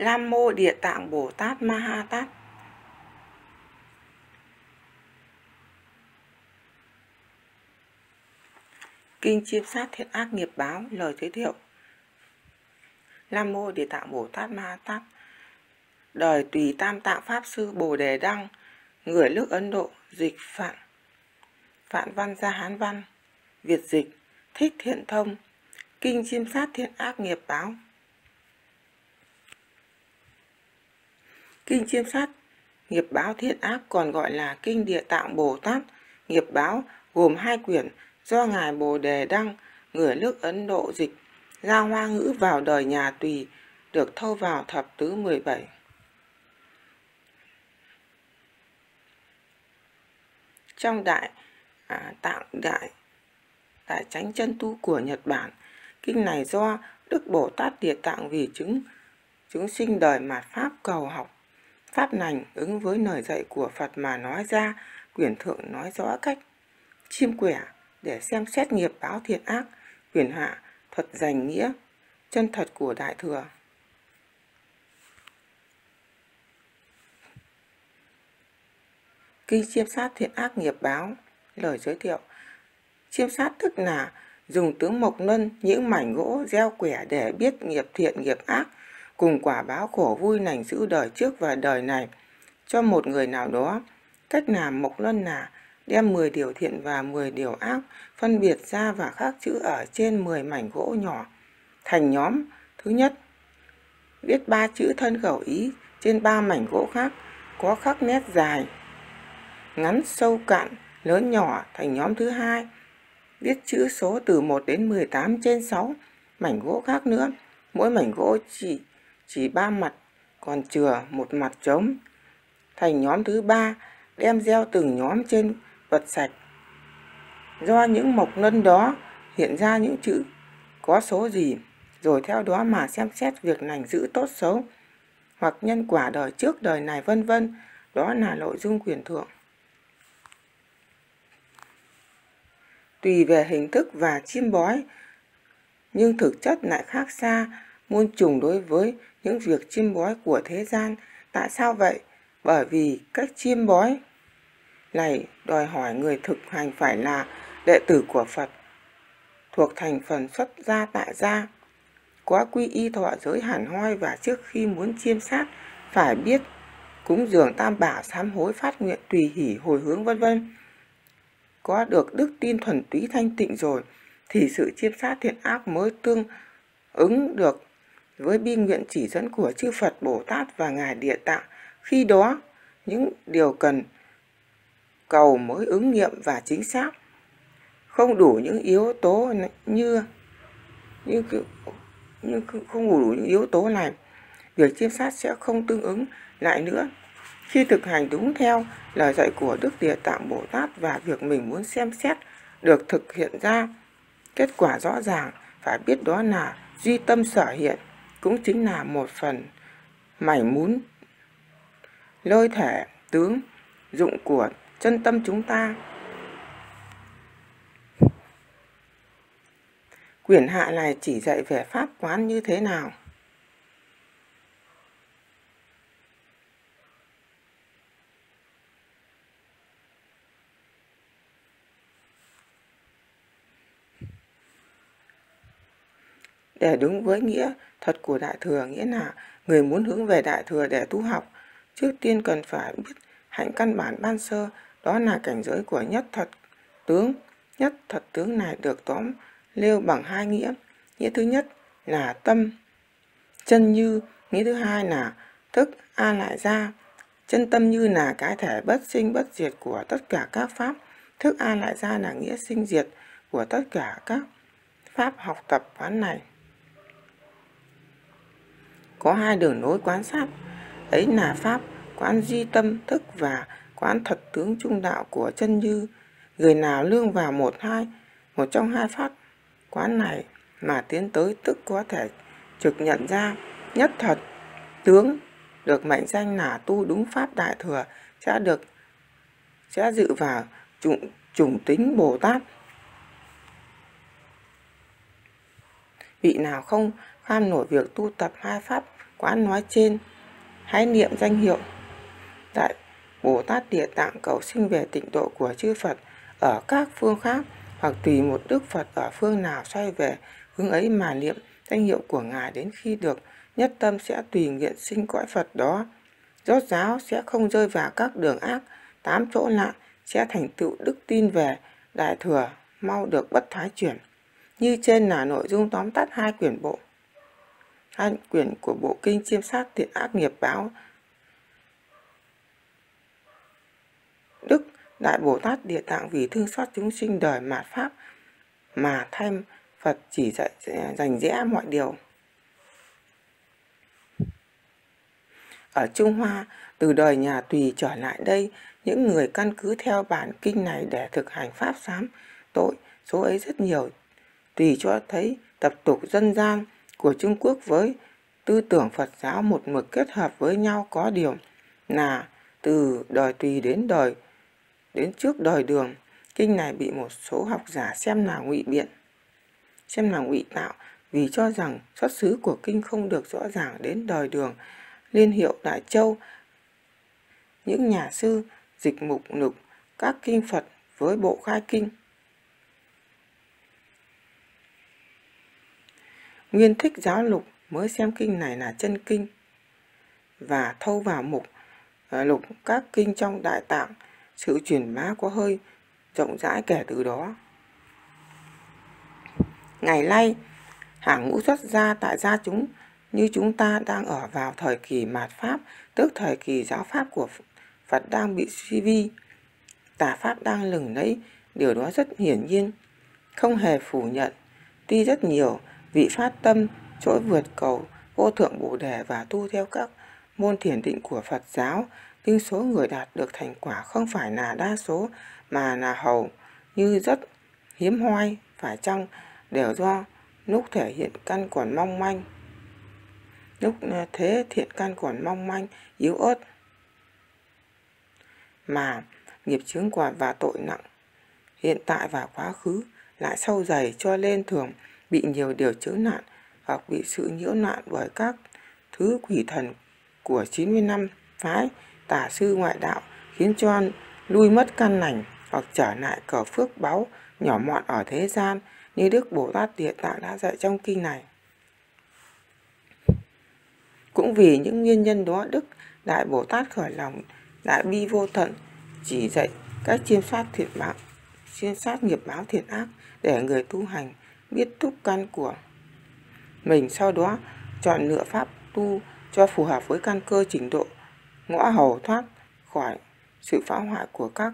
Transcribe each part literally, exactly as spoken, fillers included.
Nam Mô Địa Tạng Bồ Tát Ma Ha Tát. Kinh Chiêm Sát Thiện Ác Nghiệp Báo, lời giới thiệu. Nam Mô Địa Tạng Bồ Tát Ma Ha Tát. Đời tùy Tam Tạng Pháp Sư Bồ Đề Đăng, người nước Ấn Độ, dịch Phạn, Phạn Văn ra Hán Văn, Việt dịch Thích Thiện Thông. Kinh Chiêm Sát Thiện Ác Nghiệp Báo. Kinh Chiêm Sát Nghiệp Báo Thiện Ác còn gọi là Kinh Địa Tạng Bồ Tát Nghiệp Báo, gồm hai quyển do Ngài Bồ Đề Đăng, người nước Ấn Độ dịch ra Hoa ngữ vào đời nhà Tùy, được thâu vào thập tứ mười bảy. Trong Đại à, Tạng Đại Đại Chánh Chân Tu của Nhật Bản, kinh này do Đức Bồ Tát Địa Tạng vì chứng chúng sinh đời mạt Pháp cầu học Pháp lành ứng với lời dạy của Phật mà nói ra. Quyển thượng nói rõ cách chiêm quẻ để xem xét nghiệp báo thiện ác, quyển hạ thuật giành nghĩa chân thật của Đại Thừa. Kinh Chiêm Sát Thiện Ác Nghiệp Báo, lời giới thiệu. Chiêm sát tức là dùng tướng mộc luân, những mảnh gỗ, gieo quẻ để biết nghiệp thiện nghiệp ác cùng quả báo khổ vui lành giữ đời trước và đời này cho một người nào đó. Cách làm mộc luân là đem mười điều thiện và mười điều ác phân biệt ra và khắc chữ ở trên mười mảnh gỗ nhỏ thành nhóm. Thứ nhất, viết ba chữ thân khẩu ý trên ba mảnh gỗ khác, có khắc nét dài, ngắn, sâu cạn, lớn nhỏ thành nhóm. Thứ hai, viết chữ số từ một đến mười tám trên sáu mảnh gỗ khác nữa, mỗi mảnh gỗ chỉ chỉ ba mặt, còn chừa một mặt trống thành nhóm. Thứ ba, đem gieo từng nhóm trên vật sạch, do những mộc luân đó hiện ra những chữ có số gì, rồi theo đó mà xem xét việc lành giữ tốt xấu hoặc nhân quả đời trước đời này, vân vân. Đó là nội dung quyển thượng. Tùy về hình thức và chiêm bói, nhưng thực chất lại khác xa muôn trùng đối với những việc chiêm bói của thế gian. Tại sao vậy? Bởi vì cách chiêm bói này đòi hỏi người thực hành phải là đệ tử của Phật, thuộc thành phần xuất gia tại gia, quá quy y thọ giới hẳn hoi, và trước khi muốn chiêm sát phải biết cúng dường tam bảo, sám hối, phát nguyện, tùy hỷ, hồi hướng, vân vân. Có được đức tin thuần túy thanh tịnh rồi thì sự chiêm sát thiện ác mới tương ứng được với bi nguyện chỉ dẫn của chư Phật, Bồ Tát và Ngài Địa Tạng. Khi đó những điều cần cầu mới ứng nghiệm và chính xác, không đủ những yếu tố như như, như không đủ những yếu tố này, việc chiêm sát sẽ không tương ứng lại nữa. Khi thực hành đúng theo lời dạy của Đức Địa Tạng Bồ Tát và việc mình muốn xem xét được thực hiện ra kết quả rõ ràng, phải biết đó là duy tâm sở hiện, cũng chính là một phần mảnh mún lơi thể tướng dụng của chân tâm chúng ta. Quyển hạ này chỉ dạy về pháp quán như thế nào. Để đúng với nghĩa thật của Đại Thừa, nghĩa là người muốn hướng về Đại Thừa để tu học, trước tiên cần phải biết hạnh căn bản ban sơ, đó là cảnh giới của nhất thật tướng. Nhất thật tướng này được tóm nêu bằng hai nghĩa. Nghĩa thứ nhất là tâm chân như, nghĩa thứ hai là thức a lại ra. Chân tâm như là cái thể bất sinh bất diệt của tất cả các pháp, thức a lại ra là nghĩa sinh diệt của tất cả các pháp học tập quán này. Có hai đường lối quan sát, ấy là pháp quán duy tâm thức và quán thật tướng trung đạo của chân như. Người nào lương vào một hai một trong hai pháp quán này mà tiến tới, tức có thể trực nhận ra nhất thật tướng, được mệnh danh là tu đúng pháp Đại Thừa, sẽ được sẽ dự vào chủng chủng tính Bồ Tát. Vị nào không kham nổi việc tu tập hai pháp quán nói trên, hãy niệm danh hiệu Đại Bồ Tát Địa Tạng cầu sinh về tịnh độ của chư Phật ở các phương khác, hoặc tùy một Đức Phật ở phương nào xoay về hướng ấy mà niệm danh hiệu của Ngài, đến khi được nhất tâm sẽ tùy nguyện sinh cõi Phật đó. Rốt ráo sẽ không rơi vào các đường ác, tám chỗ nạn, sẽ thành tựu đức tin về Đại Thừa, mau được bất thoái chuyển. Như trên là nội dung tóm tắt hai quyển bộ. Hai quyển của bộ Kinh Chiêm Sát Thiện Ác Nghiệp Báo. Đức Đại Bồ Tát Địa Tạng vì thương xót chúng sinh đời mạt Pháp mà thay Phật chỉ dạy rành rẽ mọi điều. Ở Trung Hoa, từ đời nhà Tùy trở lại đây, những người căn cứ theo bản kinh này để thực hành pháp sám tội, số ấy rất nhiều. Tùy cho thấy tập tục dân gian của Trung Quốc với tư tưởng Phật giáo một mực kết hợp với nhau, có điều là từ đời Tùy đến đời đến trước đời Đường, kinh này bị một số học giả xem là ngụy biện, xem là ngụy tạo, vì cho rằng xuất xứ của kinh không được rõ ràng. Đến đời Đường, Liên hiệu Đại Châu, những nhà sư dịch mục lục các kinh Phật với bộ khai kinh. Nguyên Thích Giáo Lục mới xem kinh này là chân kinh và thâu vào mục lục các kinh trong Đại Tạng. Sự truyền bá có hơi rộng rãi kể từ đó. Ngày nay, hàng ngũ xuất gia tại gia chúng như chúng ta đang ở vào thời kỳ mạt Pháp, tức thời kỳ giáo Pháp của Phật đang bị suy vi, tà Pháp đang lừng lẫy, điều đó rất hiển nhiên, không hề phủ nhận. Tuy rất nhiều vị phát tâm trỗi vượt cầu vô thượng Bồ Đề và tu theo các môn thiền định của Phật giáo, nhưng số người đạt được thành quả không phải là đa số mà là hầu như rất hiếm hoi, phải chăng đều do lúc thể hiện căn còn mong manh, lúc thế thiện căn còn mong manh, yếu ớt mà nghiệp chướng quả và tội nặng hiện tại và quá khứ lại sâu dày, cho nên thường bị nhiều điều chướng nạn hoặc bị sự nhiễu nạn bởi các thứ quỷ thần của chín mươi lăm phái tà sư ngoại đạo, khiến cho lui mất căn lành hoặc trở lại cờ phước báu nhỏ mọn ở thế gian, như Đức Bồ Tát Địa Tạng đã dạy trong kinh này. Cũng vì những nguyên nhân đó, Đức Đại Bồ Tát khởi lòng đại bi vô tận, chỉ dạy cách chiêm sát thiện báo, chiêm sát nghiệp báo thiện ác để người tu hành biết thúc căn của mình, sau đó chọn lựa pháp tu cho phù hợp với căn cơ trình độ, ngõ hầu thoát khỏi sự phá hoại của các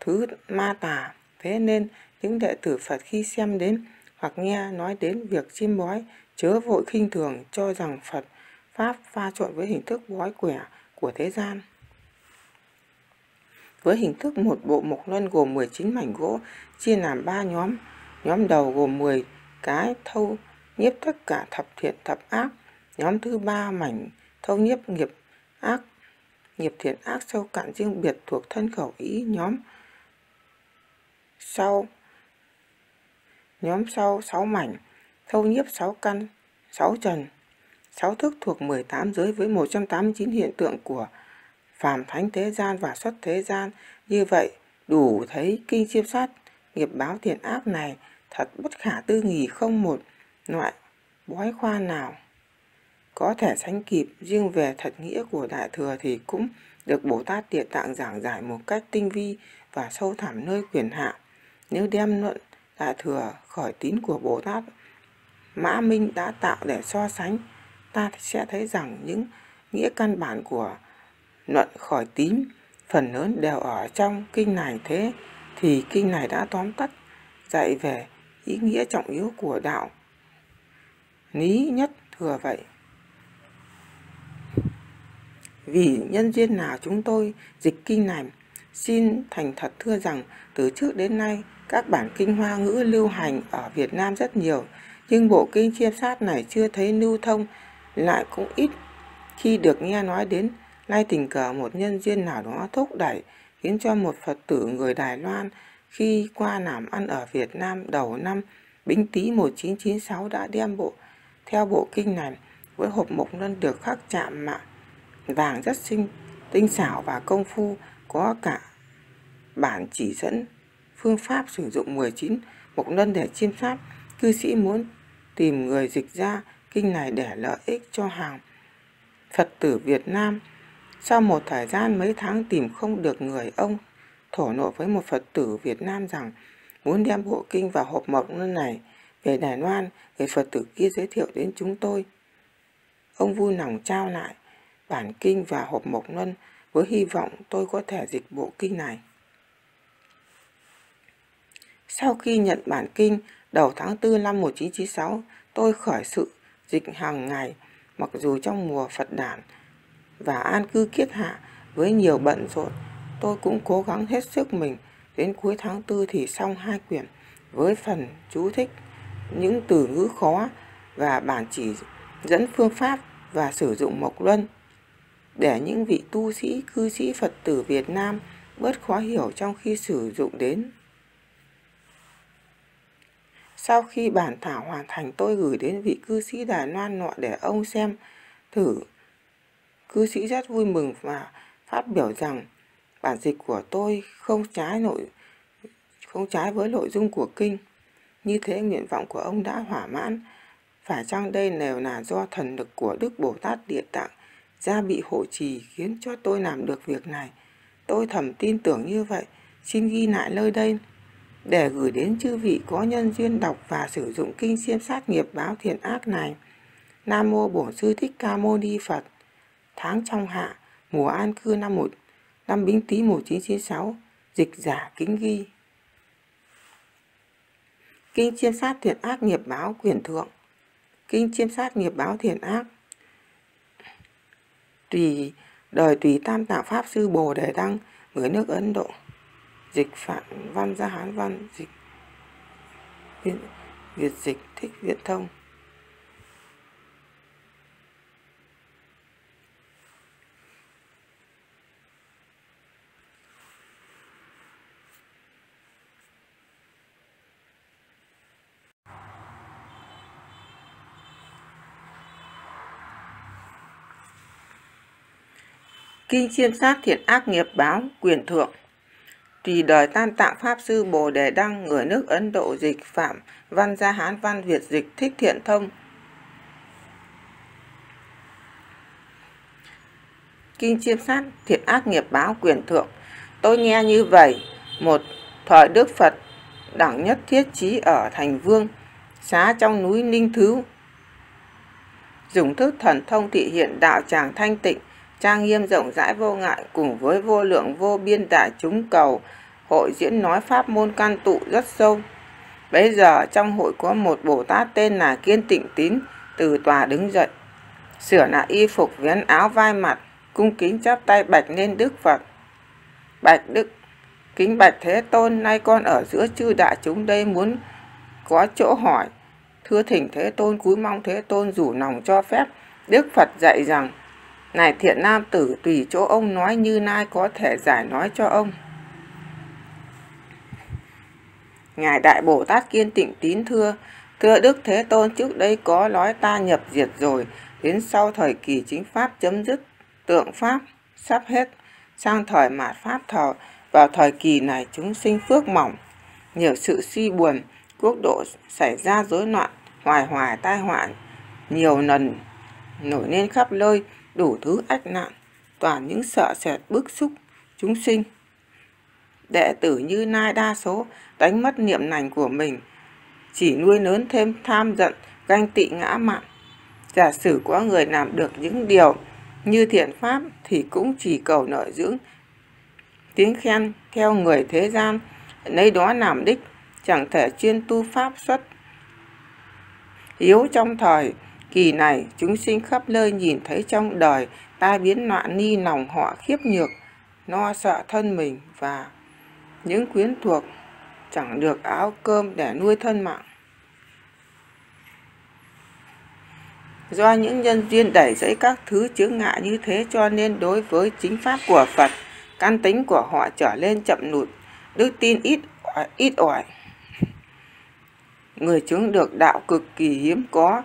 thứ ma tà. Thế nên những đệ tử Phật khi xem đến hoặc nghe nói đến việc chiêm bói, chớ vội khinh thường, cho rằng Phật Pháp pha trộn với hình thức bói quẻ của thế gian. Với hình thức một bộ mộc luân gồm mười chín mảnh gỗ, chia làm ba nhóm. Nhóm đầu gồm mười cái thâu nhiếp tất cả thập thiện thập ác. Nhóm thứ ba mảnh thâu nhiếp nghiệp ác, nghiệp thiện ác sâu cạn riêng biệt thuộc thân khẩu ý. Nhóm sau nhóm sau sáu mảnh thâu nhiếp sáu căn, sáu trần, sáu thức thuộc mười tám giới với một trăm tám mươi chín hiện tượng của phàm thánh thế gian và xuất thế gian. Như vậy đủ thấy kinh chiêm sát nghiệp báo thiện ác này thật bất khả tư nghì, không một loại bói khoa nào có thể sánh kịp. Riêng về thật nghĩa của Đại Thừa thì cũng được Bồ Tát Địa Tạng giảng giải một cách tinh vi và sâu thẳm nơi quyển hạ. Nếu đem luận Đại Thừa khởi tín của Bồ Tát Mã Minh đã tạo để so sánh, ta sẽ thấy rằng những nghĩa căn bản của luận khởi tín phần lớn đều ở trong kinh này. Thế thì kinh này đã tóm tắt dạy về ý nghĩa trọng yếu của đạo lý nhất thừa vậy. Vì nhân duyên nào chúng tôi dịch kinh này, xin thành thật thưa rằng từ trước đến nay các bản kinh Hoa ngữ lưu hành ở Việt Nam rất nhiều, nhưng bộ kinh chiêm sát này chưa thấy lưu thông, lại cũng ít khi được nghe nói đến. Nay tình cờ một nhân duyên nào đó thúc đẩy, khiến cho một Phật tử người Đài Loan khi qua làm ăn ở Việt Nam đầu năm Bính Tý một nghìn chín trăm chín mươi sáu đã đem bộ theo bộ kinh này với hộp mộc luân được khắc chạm mạ vàng rất xinh, tinh xảo và công phu, có cả bản chỉ dẫn phương pháp sử dụng mười chín mộc luân để chiêm sát. Cư sĩ muốn tìm người dịch ra kinh này để lợi ích cho hàng Phật tử Việt Nam. Sau một thời gian mấy tháng tìm không được người, ông thổ lộ với một Phật tử Việt Nam rằng muốn đem bộ kinh và hộp mộc luân này về Đài Loan, người Phật tử kia giới thiệu đến chúng tôi. Ông vui lòng trao lại bản kinh và hộp mộc luân với hy vọng tôi có thể dịch bộ kinh này. Sau khi nhận bản kinh, đầu tháng tư năm một nghìn chín trăm chín mươi sáu, tôi khởi sự dịch hàng ngày, mặc dù trong mùa Phật đản và an cư kiết hạ với nhiều bận rộn, tôi cũng cố gắng hết sức mình. Đến cuối tháng tư thì xong hai quyển với phần chú thích những từ ngữ khó và bản chỉ dẫn phương pháp và sử dụng mộc luân, để những vị tu sĩ, cư sĩ Phật tử Việt Nam bớt khó hiểu trong khi sử dụng đến. Sau khi bản thảo hoàn thành, tôi gửi đến vị cư sĩ Đài Loan nọ để ông xem thử. Cư sĩ rất vui mừng và phát biểu rằng bản dịch của tôi không trái nội không trái với nội dung của kinh. Như thế nguyện vọng của ông đã thỏa mãn. Phải chăng đây đều là do thần lực của Đức Bồ Tát Địa Tạng Gia bị hộ trì khiến cho tôi làm được việc này? Tôi thầm tin tưởng như vậy, xin ghi lại nơi đây để gửi đến chư vị có nhân duyên đọc và sử dụng kinh Chiêm Sát Nghiệp Báo Thiện Ác này. Nam Mô Bổn Sư Thích Ca Mâu Ni Phật. Tháng trong hạ, mùa an cư năm một năm Bính Tý một nghìn chín trăm chín mươi sáu. Dịch giả kính ghi. Kinh Chiêm Sát Thiện Ác Nghiệp Báo quyển thượng. Kinh Chiêm Sát Nghiệp Báo Thiện Ác. Tùy đời tùy Tam Tạng Pháp Sư Bồ Đề Đăng, người nước Ấn Độ. Dịch Phạn Văn ra Hán Văn. Dịch Việt dịch Thích Viên Thông. Kinh Chiêm Sát Thiện Ác Nghiệp Báo quyển thượng. Tùy đời Tam Tạng Pháp Sư Bồ Đề Đăng, người nước Ấn Độ. Dịch Phạm Văn Gia Hán Văn. Việt dịch Thích Thiện Thông. Kinh Chiêm Sát Thiện Ác Nghiệp Báo quyển thượng. Tôi nghe như vậy. Một thời Đức Phật Đẳng Nhất Thiết Chí ở thành Vương Xá trong núi Linh Thứ, dùng thức thần thông thị hiện đạo tràng thanh tịnh, trang nghiêm rộng rãi vô ngại, cùng với vô lượng vô biên đại chúng cầu hội diễn nói pháp môn căn tụ rất sâu. Bấy giờ trong hội có một Bồ Tát tên là Kiên Tịnh Tín, từ tòa đứng dậy, sửa lại y phục, vén áo vai mặt, cung kính chắp tay bạch lên Đức Phật. Bạch Đức, kính bạch Thế Tôn, nay con ở giữa chư đại chúng đây muốn có chỗ hỏi, thưa thỉnh Thế Tôn, cúi mong Thế Tôn rủ lòng cho phép. Đức Phật dạy rằng: Này thiện nam tử, tùy chỗ ông nói, Như Lai có thể giải nói cho ông. Ngài Đại Bồ Tát Kiên Tịnh Tín thưa: Thưa Đức Thế Tôn, trước đây có nói ta nhập diệt rồi, đến sau thời kỳ chính pháp chấm dứt, tượng pháp sắp hết, sang thời mạt pháp thọ. Vào thời kỳ này chúng sinh phước mỏng, nhiều sự suy buồn, quốc độ xảy ra rối loạn, hoài hoài tai họa nhiều lần nổi lên khắp nơi, đủ thứ ách nạn, toàn những sợ sệt bức xúc chúng sinh. Đệ tử Như Lai đa số đánh mất niệm lành của mình, chỉ nuôi lớn thêm tham giận, ganh tị, ngã mạn. Giả sử có người làm được những điều như thiện pháp thì cũng chỉ cầu nội dưỡng tiếng khen theo người thế gian, nơi đó làm đích, chẳng thể chuyên tu pháp xuất yếu. Trong thời kỳ này, chúng sinh khắp nơi nhìn thấy trong đời tai biến loạn ni, lòng họ khiếp nhược, lo sợ thân mình và những quyến thuộc, chẳng được áo cơm để nuôi thân mạng. Do những nhân duyên đẩy dẫy các thứ chướng ngại như thế, cho nên đối với chính pháp của Phật, căn tính của họ trở lên chậm lụt, đức tin ít ỏi, ít ỏi. Người chứng được đạo cực kỳ hiếm có,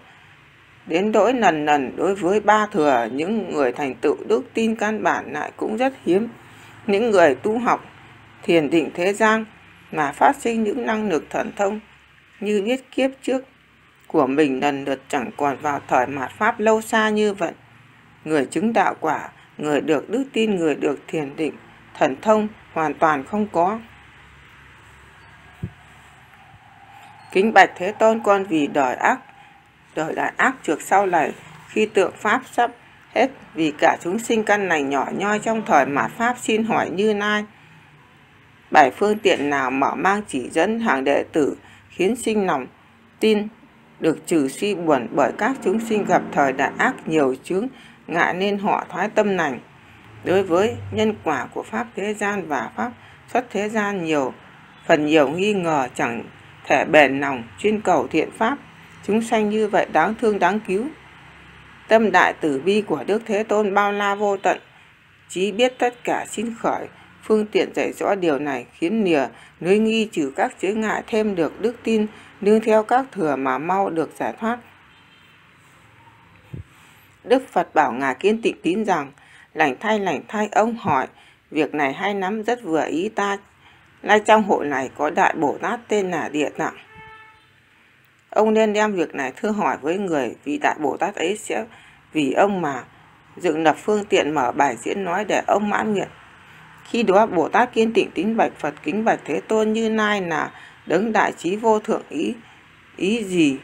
đến nỗi nần nần đối với ba thừa, những người thành tựu đức tin căn bản lại cũng rất hiếm. Những người tu học thiền định thế gian mà phát sinh những năng lực thần thông như niết kiếp trước của mình lần lượt chẳng còn vào thời mạt Pháp lâu xa như vậy. Người chứng đạo quả, người được đức tin, người được thiền định, thần thông hoàn toàn không có. Kính bạch Thế Tôn, con vì đời ác, đời đại ác trước sau này, khi tượng Pháp sắp hết vì cả chúng sinh căn lành nhỏ nhoi trong thời mạt Pháp, xin hỏi Như Lai, bảy phương tiện nào mở mang chỉ dẫn hàng đệ tử khiến sinh lòng tin được trừ suy buồn, bởi các chúng sinh gặp thời đại ác nhiều chướng ngại nên họ thoái tâm lành. Đối với nhân quả của Pháp thế gian và Pháp xuất thế gian nhiều phần nhiều nghi ngờ, chẳng thể bền lòng chuyên cầu thiện Pháp. Chúng sanh như vậy đáng thương đáng cứu. Tâm đại từ bi của Đức Thế Tôn bao la vô tận, chí biết tất cả, xin khởi phương tiện dạy rõ điều này, khiến lìa lưới nghi, trừ các chướng ngại, thêm được đức tin, nương theo các thừa mà mau được giải thoát. Đức Phật bảo Ngài Kiên Tịnh Tín rằng: lành thay, lành thay, ông hỏi việc này hay lắm, rất vừa ý ta. Nay trong hội này có đại Bồ Tát tên là Địa Tạng. Ông nên đem việc này thưa hỏi với người, vì đại Bồ Tát ấy sẽ vì ông mà dựng lập phương tiện, mở bài diễn nói để ông mãn nguyện. Khi đó Bồ Tát Kiên Tịnh Tín bạch Phật: kính bạch Thế Tôn, Như Lai là đấng đại trí vô thượng, ý ý gì?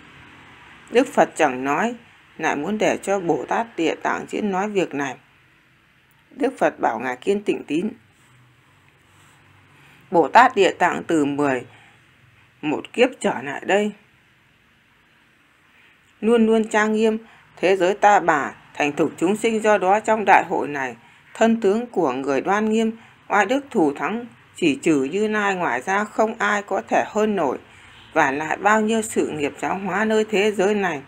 Đức Phật chẳng nói, lại muốn để cho Bồ Tát Địa Tạng diễn nói việc này. Đức Phật bảo Ngài Kiên Tịnh Tín: Bồ Tát Địa Tạng từ mười một kiếp trở lại đây luôn luôn trang nghiêm thế giới ta bà, thành thục chúng sinh. Do đó trong đại hội này, thân tướng của người đoan nghiêm, oai đức thủ thắng, chỉ trừ Như Lai ngoài ra không ai có thể hơn nổi. Và lại bao nhiêu sự nghiệp giáo hóa nơi thế giới này,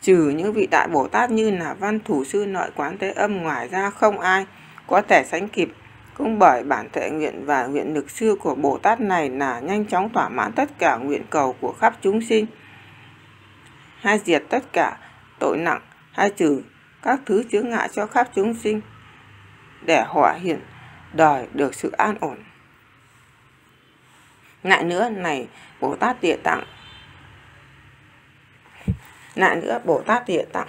trừ những vị đại Bồ Tát như là Văn Thủ Sư, Nội Quán Thế Âm, ngoài ra không ai có thể sánh kịp. Cũng bởi bản thể nguyện và nguyện lực xưa của Bồ Tát này là nhanh chóng thỏa mãn tất cả nguyện cầu của khắp chúng sinh, hay diệt tất cả tội nặng, hay trừ các thứ chướng ngại cho khắp chúng sinh, để họ hiện đời được sự an ổn. Lại nữa này Bồ Tát Địa Tạng, lại nữa Bồ Tát Địa Tạng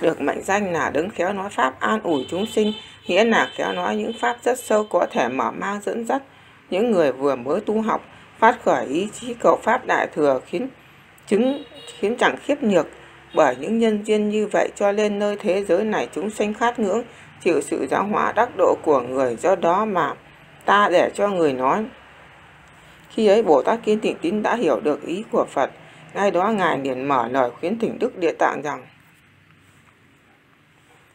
được mệnh danh là đấng khéo nói pháp an ủi chúng sinh, nghĩa là khéo nói những pháp rất sâu, có thể mở mang dẫn dắt những người vừa mới tu học, phát khởi ý chí cầu pháp đại thừa, khiến chứng khiến chẳng khiếp nhược. Bởi những nhân duyên như vậy cho nên nơi thế giới này chúng sanh khát ngưỡng chịu sự giáo hóa đắc độ của người, do đó mà ta để cho người nói. Khi ấy Bồ Tát Kiên Tịnh Tín đã hiểu được ý của Phật, ngay đó Ngài liền mở lời khuyến thỉnh Đức Địa Tạng rằng: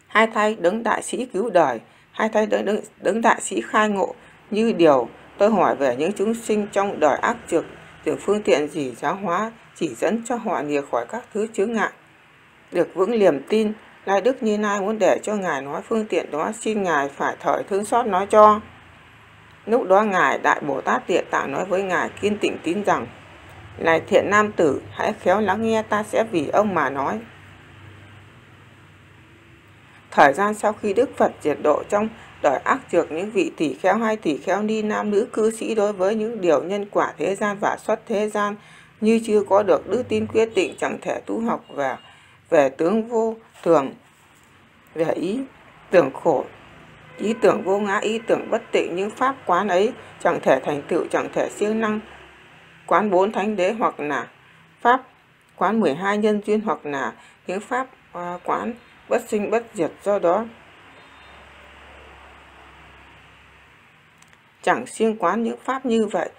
hai thay đấng đại sĩ cứu đời, hai thay đấng, đấng, đấng đại sĩ khai ngộ, như điều tôi hỏi về những chúng sinh trong đời ác trược, từ phương tiện gì giáo hóa chỉ dẫn cho họ lìa khỏi các thứ chướng ngại, được vững niềm tin. Lai Đức Như Lai muốn để cho Ngài nói phương tiện đó, xin Ngài phải thời thương xót nói cho. Lúc đó Ngài Đại Bồ Tát Địa Tạng nói với Ngài Kiên Tịnh Tín rằng: này thiện nam tử, hãy khéo lắng nghe, ta sẽ vì ông mà nói. Thời gian sau khi Đức Phật diệt độ trong đời ác trược, những vị tỷ kheo hay tỷ kheo ni, nam nữ cư sĩ đối với những điều nhân quả thế gian và xuất thế gian như chưa có được đức tin quyết định, chẳng thể tu học và về tướng vô thường, về ý tưởng khổ, ý tưởng vô ngã, ý tưởng bất tịnh, những pháp quán ấy chẳng thể thành tựu, chẳng thể siêu năng quán bốn thánh đế, hoặc là pháp quán mười hai nhân duyên, hoặc là những pháp uh, quán bất sinh bất diệt. Do đó chẳng siêng quán những pháp như vậy,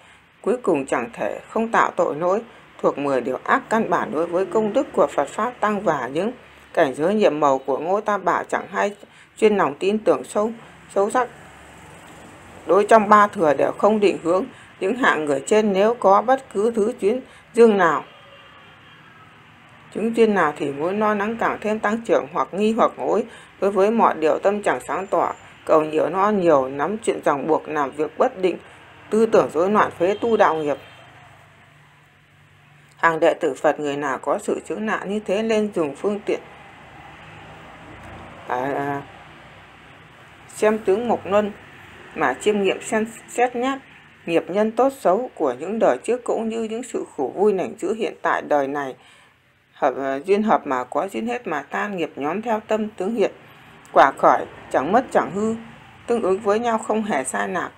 cuối cùng chẳng thể không tạo tội lỗi thuộc mười điều ác căn bản đối với công đức của Phật Pháp Tăng, và những cảnh giới nhiệm màu của Ngôi Ta Bảo, chẳng hay chuyên lòng tin tưởng sâu sâu sắc đối trong ba thừa, đều không định hướng. Những hạng người trên nếu có bất cứ thứ chuyến dương nào, chứng duyên nào, thì mối lo lắng càng thêm tăng trưởng, hoặc nghi hoặc ngối đối với mọi điều, tâm chẳng sáng tỏ, cầu nhiều lo nhiều, nắm chuyện ràng buộc, làm việc bất định, tư tưởng rối loạn, phế tu đạo nghiệp. Hàng đệ tử Phật người nào có sự chướng nạn như thế nên dùng phương tiện à, xem tướng Mộc Luân mà chiêm nghiệm xem, xét nhát nghiệp nhân tốt xấu của những đời trước cũng như những sự khổ vui lành dữ hiện tại đời này. Hợp, uh, duyên hợp mà có, duyên hết mà tan, nghiệp nhóm theo tâm tướng hiện, quả khỏi chẳng mất chẳng hư, tương ứng với nhau không hề sai lạc.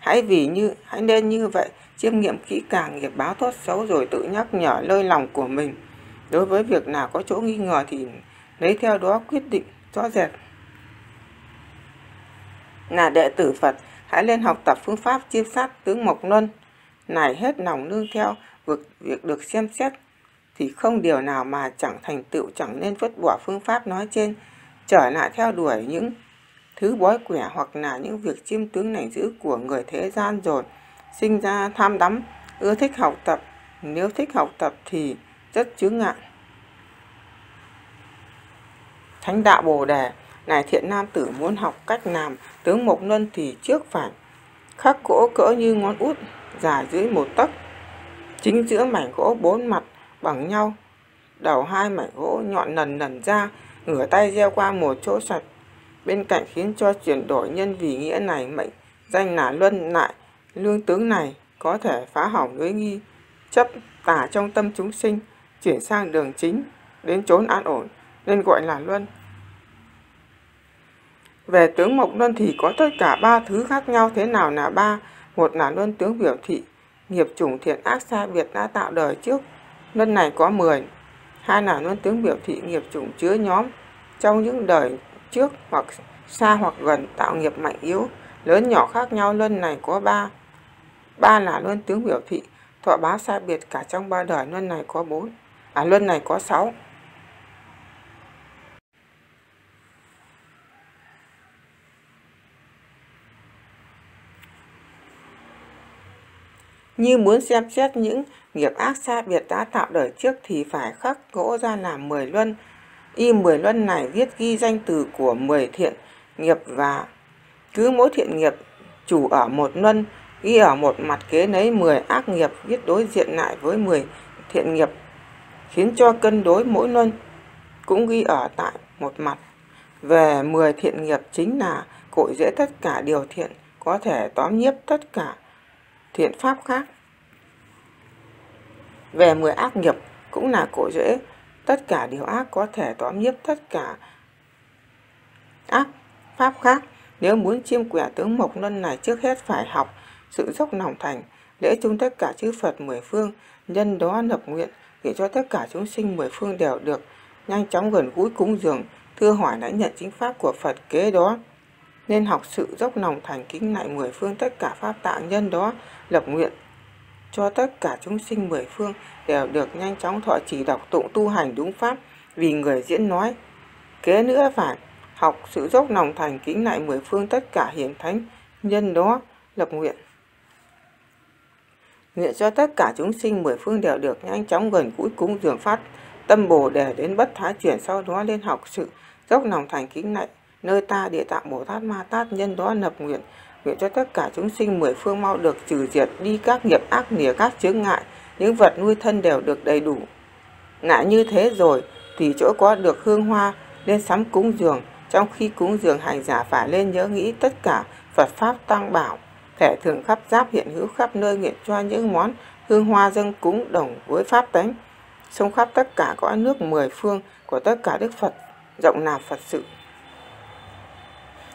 Hãy vì như hãy nên như vậy chiêm nghiệm kỹ càng nghiệp báo tốt xấu, rồi tự nhắc nhở lơi lòng của mình. Đối với việc nào có chỗ nghi ngờ thì lấy theo đó quyết định rõ rệt. Là đệ tử Phật, hãy lên học tập phương pháp chiêm sát tướng Mộc Luân này, hết lòng nương theo việc được xem xét thì không điều nào mà chẳng thành tựu, chẳng nên vứt bỏ phương pháp nói trên, trở lại theo đuổi những thứ bói quẻ hoặc là những việc chiêm tướng này giữ của người thế gian rồi sinh ra tham đắm, ưa thích học tập. Nếu thích học tập thì rất chướng ngại. Thánh đạo Bồ Đề này, thiện nam tử muốn học cách làm tướng Mộc Luân thì trước phải khắc gỗ cỡ như ngón út dài dưới một tấc, chính giữa mảnh gỗ bốn mặt bằng nhau, đầu hai mảnh gỗ nhọn lần lần ra, ngửa tay gieo qua một chỗ sạch bên cạnh, khiến cho chuyển đổi nhân vì nghĩa này mệnh danh là Luân. Lại lương tướng này có thể phá hỏng lưới nghi chấp tả trong tâm chúng sinh, chuyển sang đường chính đến chốn an ổn nên gọi là Luân. Về tướng Mộc Luân thì có tất cả ba thứ khác nhau. Thế nào là ba? Một là luân tướng biểu thị nghiệp chủng thiện ác sai biệt đã tạo đời trước, luân này có mười. Hai là luân tướng biểu thị nghiệp chủng chứa nhóm trong những đời trước hoặc xa hoặc gần tạo nghiệp mạnh yếu lớn nhỏ khác nhau, luân này có ba. Ba là luân tướng biểu thị thọ báo sai biệt cả trong ba đời, luân này có bốn. À luân này có sáu. Như muốn xem xét những nghiệp ác xa biệt đã tạo đời trước thì phải khắc gỗ ra làm mười luân. Y mười luân này viết ghi danh từ của mười thiện nghiệp, và cứ mỗi thiện nghiệp chủ ở một luân, ghi ở một mặt, kế lấy mười ác nghiệp viết đối diện lại với mười thiện nghiệp, khiến cho cân đối mỗi luân cũng ghi ở tại một mặt. Về mười thiện nghiệp chính là cội rễ tất cả điều thiện, có thể tóm nhiếp tất cả thiện pháp khác. Về mười ác nghiệp cũng là cội rễ tất cả điều ác, có thể tóm nhiếp tất cả ác pháp khác. Nếu muốn chiêm quẻ tướng Mộc Luân này, trước hết phải học sự dốc lòng thành lễ chung tất cả chư Phật mười phương, nhân đó lập nguyện để cho tất cả chúng sinh mười phương đều được nhanh chóng gần gũi cúng dường, thưa hỏi lãnh nhận chính pháp của Phật. Kế đó nên học sự dốc lòng thành kính lại mười phương tất cả pháp tạng, nhân đó lập nguyện cho tất cả chúng sinh mười phương đều được nhanh chóng thọ trì đọc tụng tu hành đúng pháp vì người diễn nói. Kế nữa phải học sự dốc lòng thành kính lại mười phương tất cả hiển thánh, nhân đó lập nguyện nguyện cho tất cả chúng sinh mười phương đều được nhanh chóng gần gũi cúng dường phát tâm Bồ Đề đến bất thái chuyển. Sau đó nên học sự dốc lòng thành kính lại nơi ta Địa Tạng Bồ Tát Ma Ha Tát, nhân đó lập nguyện nguyện cho tất cả chúng sinh mười phương mau được trừ diệt đi các nghiệp ác, lìa các chướng ngại, những vật nuôi thân đều được đầy đủ. Lại như thế rồi thì chỗ có được hương hoa nên sắm cúng dường. Trong khi cúng dường, hành giả phải lên nhớ nghĩ tất cả Phật pháp tăng bảo thể thường khắp giáp hiện hữu khắp nơi, nguyện cho những món hương hoa dâng cúng đồng với pháp tánh sông khắp tất cả cõi nước mười phương của tất cả Đức Phật, rộng làm Phật sự.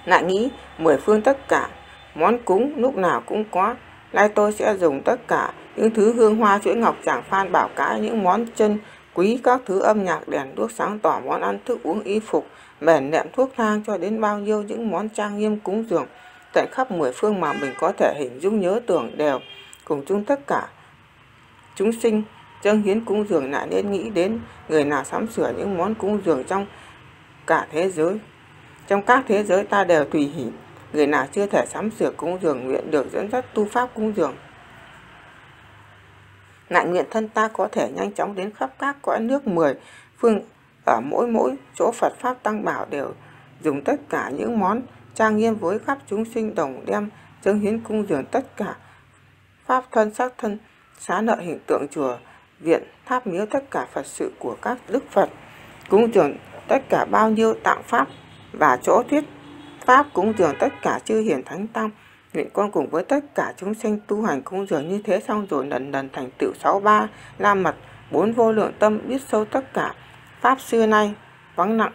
Lại nghĩ mười phương tất cả món cúng lúc nào cũng có, nay tôi sẽ dùng tất cả những thứ hương hoa chuỗi ngọc chẳng phan bảo cái, những món chân quý, các thứ âm nhạc đèn đuốc sáng tỏ, món ăn thức uống y phục mền nệm thuốc thang, cho đến bao nhiêu những món trang nghiêm cúng dường tận khắp mười phương mà mình có thể hình dung nhớ tưởng, đều cùng chung tất cả chúng sinh dâng hiến cúng dường. Lại nên nghĩ đến người nào sắm sửa những món cúng dường trong cả thế giới, trong các thế giới ta đều tùy hỷ. Người nào chưa thể sắm sửa cúng dường, nguyện được dẫn dắt tu pháp cúng dường. Lại nguyện thân ta có thể nhanh chóng đến khắp các cõi nước mười phương, ở mỗi mỗi chỗ Phật pháp tăng bảo đều dùng tất cả những món trang nghiêm với khắp chúng sinh, đồng đem dâng hiến cung dường tất cả pháp thân, sắc thân, xá lợi, hình tượng chùa viện, tháp miếu tất cả Phật sự của các Đức Phật, cúng dường tất cả bao nhiêu tạng Pháp và chỗ thuyết Pháp, cúng dường tất cả chư hiển thánh tăng. Nguyện con cùng với tất cả chúng sanh tu hành cúng dường như thế xong rồi lần lần thành tựu sáu ba la mật, bốn vô lượng tâm, biết sâu tất cả Pháp xưa nay, vắng nặng,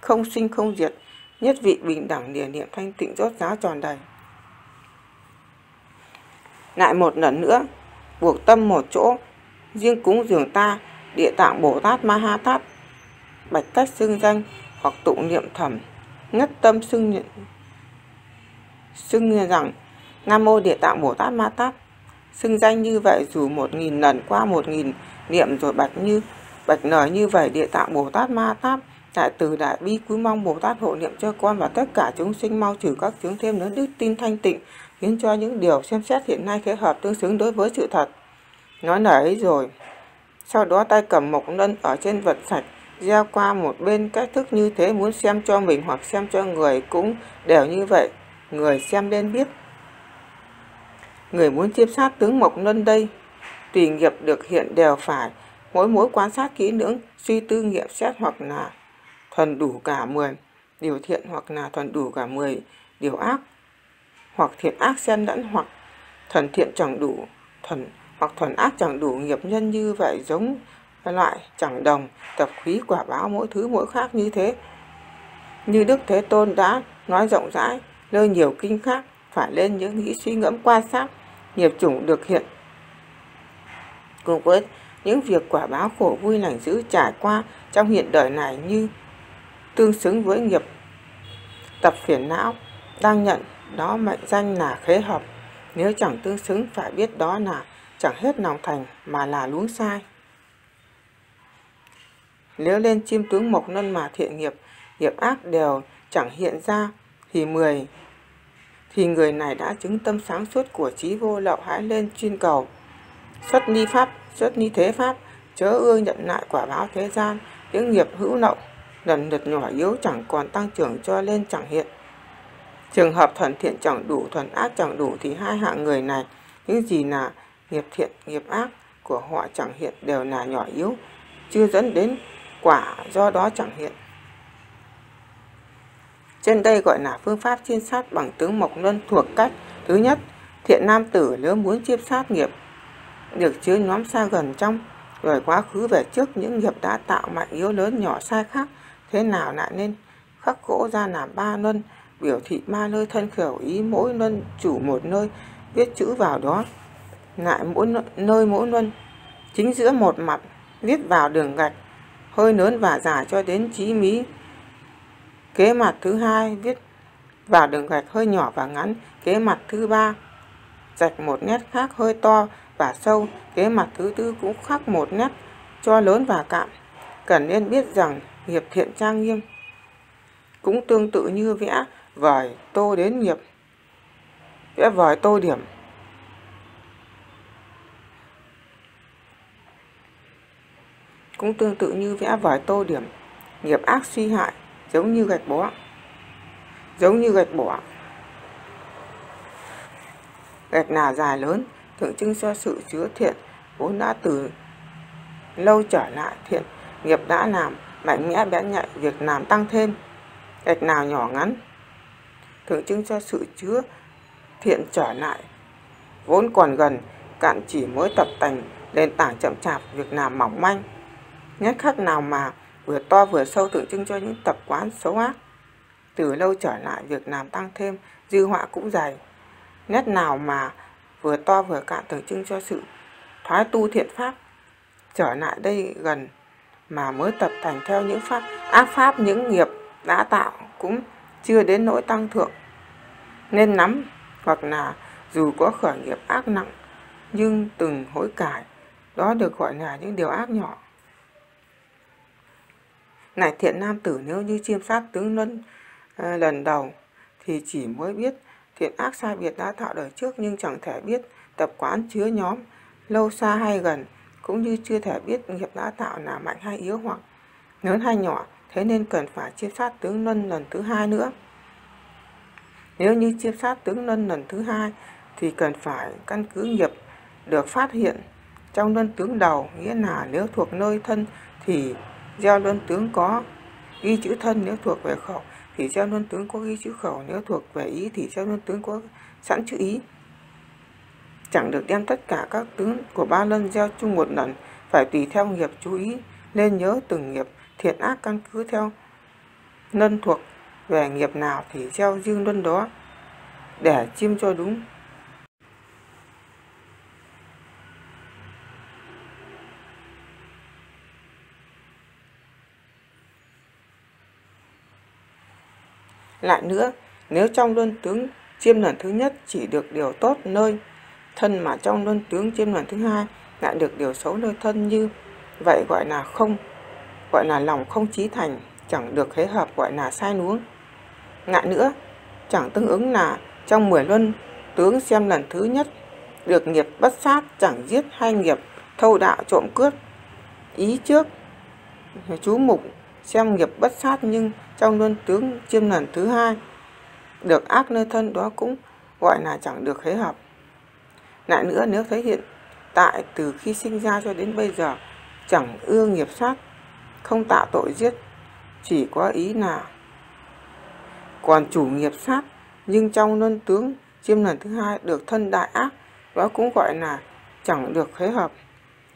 không sinh không diệt, nhất vị bình đẳng địa niệm thanh tịnh rốt ráo tròn đầy. Lại một lần nữa, buộc tâm một chỗ, riêng cúng dường ta, Địa Tạng Bồ Tát Ma Ha Tát, bạch cách xưng danh, hoặc tụng niệm thầm, ngất tâm xưng xưng rằng Nam Mô Địa Tạng Bồ Tát Ma Tát. Xưng danh như vậy dù một nghìn lần, qua một nghìn niệm rồi bạch như bạch lời như vậy: Địa Tạng Bồ Tát Ma Tát, đại từ đại bi cúi mong Bồ Tát hộ niệm cho con và tất cả chúng sinh mau trừ các chướng thêm nữa đức tin thanh tịnh, khiến cho những điều xem xét hiện nay khế hợp tương xứng đối với sự thật. Nói lời ấy rồi, sau đó tay cầm mộc luân ở trên vật sạch, gieo qua một bên. Cách thức như thế muốn xem cho mình hoặc xem cho người cũng đều như vậy. Người xem nên biết, người muốn chiêm sát tướng mộc luân đây, tùy nghiệp được hiện đều phải mỗi mối quan sát kỹ lưỡng, suy tư nghiệm xét, hoặc là thuần đủ cả mười điều thiện, hoặc là thuần đủ cả mười điều ác, hoặc thiện ác xen lẫn, hoặc thuần thiện chẳng đủ thuần, hoặc thuần ác chẳng đủ. Nghiệp nhân như vậy giống loại chẳng đồng, tập khí quả báo mỗi thứ mỗi khác như thế. Như Đức Thế Tôn đã nói rộng rãi nơi nhiều kinh khác, phải lên những nghĩ suy ngẫm quan sát nghiệp chủng được hiện cùng với những việc quả báo khổ vui lành dữ trải qua trong hiện đời này như tương xứng với nghiệp tập phiền não đang nhận, đó mệnh danh là khế hợp. Nếu chẳng tương xứng phải biết đó là chẳng hết lòng thành mà là luống sai. Nếu lên chiêm tướng mộc luân mà thiện nghiệp, nghiệp ác đều chẳng hiện ra thì mười thì người này đã chứng tâm sáng suốt của trí vô lậu. Hãy lên chuyên cầu xuất ni pháp, xuất ni thế pháp, chớ ưa nhận lại quả báo thế gian. Những nghiệp hữu lậu lần lượt nhỏ yếu chẳng còn tăng trưởng cho lên chẳng hiện. Trường hợp thuần thiện chẳng đủ, thuần ác chẳng đủ thì hai hạng người này, những gì là nghiệp thiện, nghiệp ác của họ chẳng hiện đều là nhỏ yếu, chưa dẫn đến quả, do đó chẳng hiện. Trên đây gọi là phương pháp chiêm sát bằng tướng mộc luân thuộc cách thứ nhất. Thiện nam tử nếu muốn chiêm sát nghiệp được chứa nhóm xa gần trong rồi quá khứ về trước, những nghiệp đã tạo mạnh yếu lớn nhỏ sai khác, thế nào lại nên khắc gỗ ra làm ba luân, biểu thị ba nơi thân khẩu ý, mỗi luân chủ một nơi, viết chữ vào đó, lại mỗi nơi mỗi luân, chính giữa một mặt viết vào đường gạch hơi lớn và dài cho đến chí mí. Kế mặt thứ hai viết vào đường gạch hơi nhỏ và ngắn. Kế mặt thứ ba rạch một nét khác hơi to và sâu. Kế mặt thứ tư cũng khắc một nét cho lớn và cạn. Cần nên biết rằng nghiệp thiện trang nghiêm cũng tương tự như vẽ vời tô đến nghiệp, vẽ vời tô điểm. Cũng tương tự như vẽ vời tô điểm, nghiệp ác suy hại giống như gạch bỏ, giống như gạch bỏ. Gạch là dài lớn, tượng trưng cho sự chứa thiện vốn đã từ lâu trở lại, thiện nghiệp đã làm mạnh mẽ bén nhạy, việc làm tăng thêm. Gạch nào nhỏ ngắn, tượng trưng cho sự chứa thiện trở lại vốn còn gần cạn, chỉ mới tập tành nền tảng chậm chạp, việc làm mỏng manh. Nét khắc nào mà vừa to vừa sâu, tượng trưng cho những tập quán xấu ác từ lâu trở lại, việc làm tăng thêm, dư họa cũng dày. Nét nào mà vừa to vừa cạn, tượng trưng cho sự thoái tu thiện pháp, trở lại đây gần mà mới tập thành theo những pháp ác pháp, những nghiệp đã tạo cũng chưa đến nỗi tăng thượng nên lắm, hoặc là dù có khởi nghiệp ác nặng nhưng từng hối cải, đó được gọi là những điều ác nhỏ. Này thiện nam tử, nếu như chiêm sát tướng luân à, lần đầu thì chỉ mới biết thiện ác sai biệt đã tạo đời trước, nhưng chẳng thể biết tập quán chứa nhóm lâu xa hay gần, cũng như chưa thể biết nghiệp đã tạo là mạnh hay yếu, hoặc lớn hay nhỏ. Thế nên cần phải chiêm sát tướng luân lần thứ hai nữa. Nếu như chiêm sát tướng luân lần thứ hai thì cần phải căn cứ nghiệp được phát hiện trong luân tướng đầu, nghĩa là nếu thuộc nơi thân thì gieo luân tướng có ghi chữ thân, nếu thuộc về khẩu thì gieo luân tướng có ghi chữ khẩu, nếu thuộc về ý thì gieo luân tướng có sẵn chữ ý. Chẳng được đem tất cả các tướng của ba luân gieo chung một lần, phải tùy theo nghiệp chú ý, nên nhớ từng nghiệp thiện ác căn cứ theo luân thuộc về nghiệp nào thì gieo riêng luân đó để chiêm cho đúng. Lại nữa, nếu trong luân tướng chiêm lần thứ nhất chỉ được điều tốt nơi thân, mà trong luân tướng chiêm lần thứ hai lại được điều xấu nơi thân, như vậy gọi là không, gọi là lòng không chí thành, chẳng được khế hợp, gọi là sai nuống. Lại nữa, chẳng tương ứng là trong mười luân tướng xem lần thứ nhất được nghiệp bất sát, chẳng giết, hay nghiệp thâu đạo, trộm cướp, ý trước chú mục xem nghiệp bất sát, nhưng trong luân tướng chiêm lần thứ hai được ác nơi thân, đó cũng gọi là chẳng được khế hợp. Lại nữa, nếu thấy hiện tại từ khi sinh ra cho đến bây giờ chẳng ưa nghiệp sát, không tạo tội giết, chỉ có ý là còn chủ nghiệp sát, nhưng trong luân tướng chiêm lần thứ hai được thân đại ác, đó cũng gọi là chẳng được khế hợp.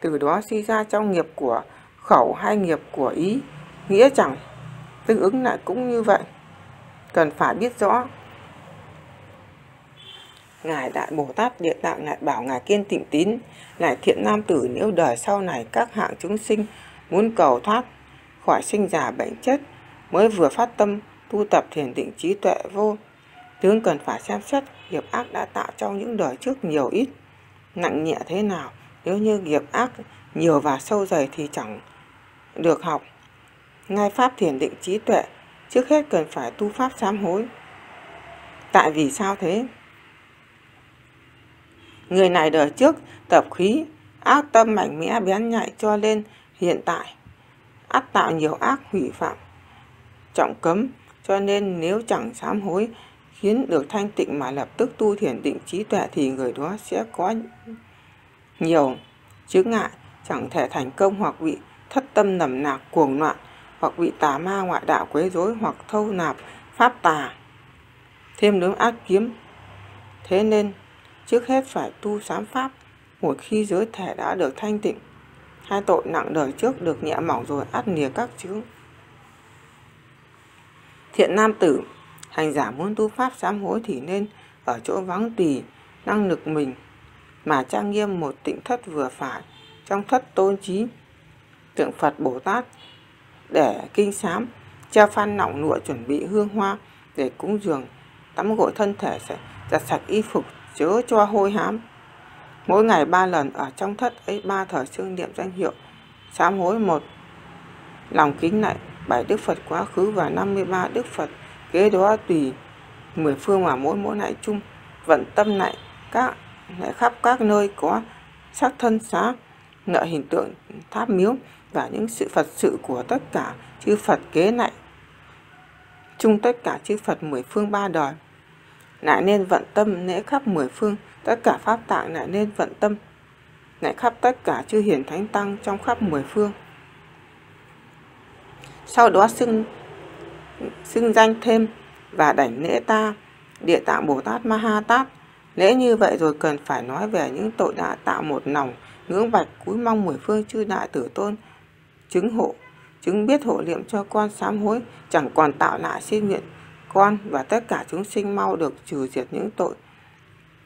Từ đó suy ra trong nghiệp của khẩu hay nghiệp của ý, nghĩa chẳng tương ứng lại cũng như vậy. Cần phải biết rõ. Ngài Đại Bồ Tát Địa Tạng lại bảo Ngài Kiên Tịnh Tín: Này thiện nam tử, nếu đời sau này các hạng chúng sinh muốn cầu thoát khỏi sinh già bệnh chết, mới vừa phát tâm tu tập thiền định trí tuệ vô tướng, cần phải xem xét nghiệp ác đã tạo trong những đời trước nhiều ít, nặng nhẹ thế nào. Nếu như nghiệp ác nhiều và sâu dày thì chẳng được học ngay pháp thiền định trí tuệ, trước hết cần phải tu pháp sám hối. Tại vì sao thế? Người này đời trước tập khí ác tâm mạnh mẽ bén nhạy, cho nên hiện tại ắt tạo nhiều ác, hủy phạm trọng cấm, cho nên nếu chẳng sám hối khiến được thanh tịnh mà lập tức tu thiền định trí tuệ thì người đó sẽ có nhiều chướng ngại, chẳng thể thành công, hoặc bị thất tâm nầm nạc cuồng loạn, hoặc bị tà ma ngoại đạo quấy rối, hoặc thâu nạp pháp tà, thêm nướng ác kiếm. Thế nên trước hết phải tu sám pháp. Một khi giới thể đã được thanh tịnh, hai tội nặng đời trước được nhẹ mỏng rồi, ắt lìa các chướng. Thiện nam tử, hành giả muốn tu pháp sám hối thì nên ở chỗ vắng tùy năng lực mình mà trang nghiêm một tịnh thất vừa phải, trong thất tôn trí tượng Phật Bồ Tát để kinh sám, treo phan nọng lụa, chuẩn bị hương hoa để cúng dường, tắm gội thân thể, giặt sạch y phục chớ cho hôi hám. Mỗi ngày ba lần ở trong thất ấy, ba thời xương niệm danh hiệu sám hối, một lòng kính lạy bảy Đức Phật quá khứ và năm mươi ba Đức Phật kế đó, tùy mười phương mà mỗi mỗi lạy chung, vận tâm lạy các lạy khắp các nơi có sắc thân xá, nợ hình tượng tháp miếu và những sự Phật sự của tất cả chư Phật, kế lạy chung tất cả chư Phật mười phương ba đời. Lại nên vận tâm lễ khắp mười phương tất cả pháp tạng, lại nên vận tâm lễ khắp tất cả chư hiền thánh tăng trong khắp mười phương. Sau đó xưng xưng danh thêm và đảnh lễ ta Địa Tạng Bồ Tát Ma Ha Tát. Lễ như vậy rồi cần phải nói về những tội đã tạo, một lòng ngưỡng bạch cúi mong mười phương chư đại tử tôn chứng hộ, chứng biết hộ niệm cho con sám hối, chẳng còn tạo lại, xin nguyện con và tất cả chúng sinh mau được trừ diệt những tội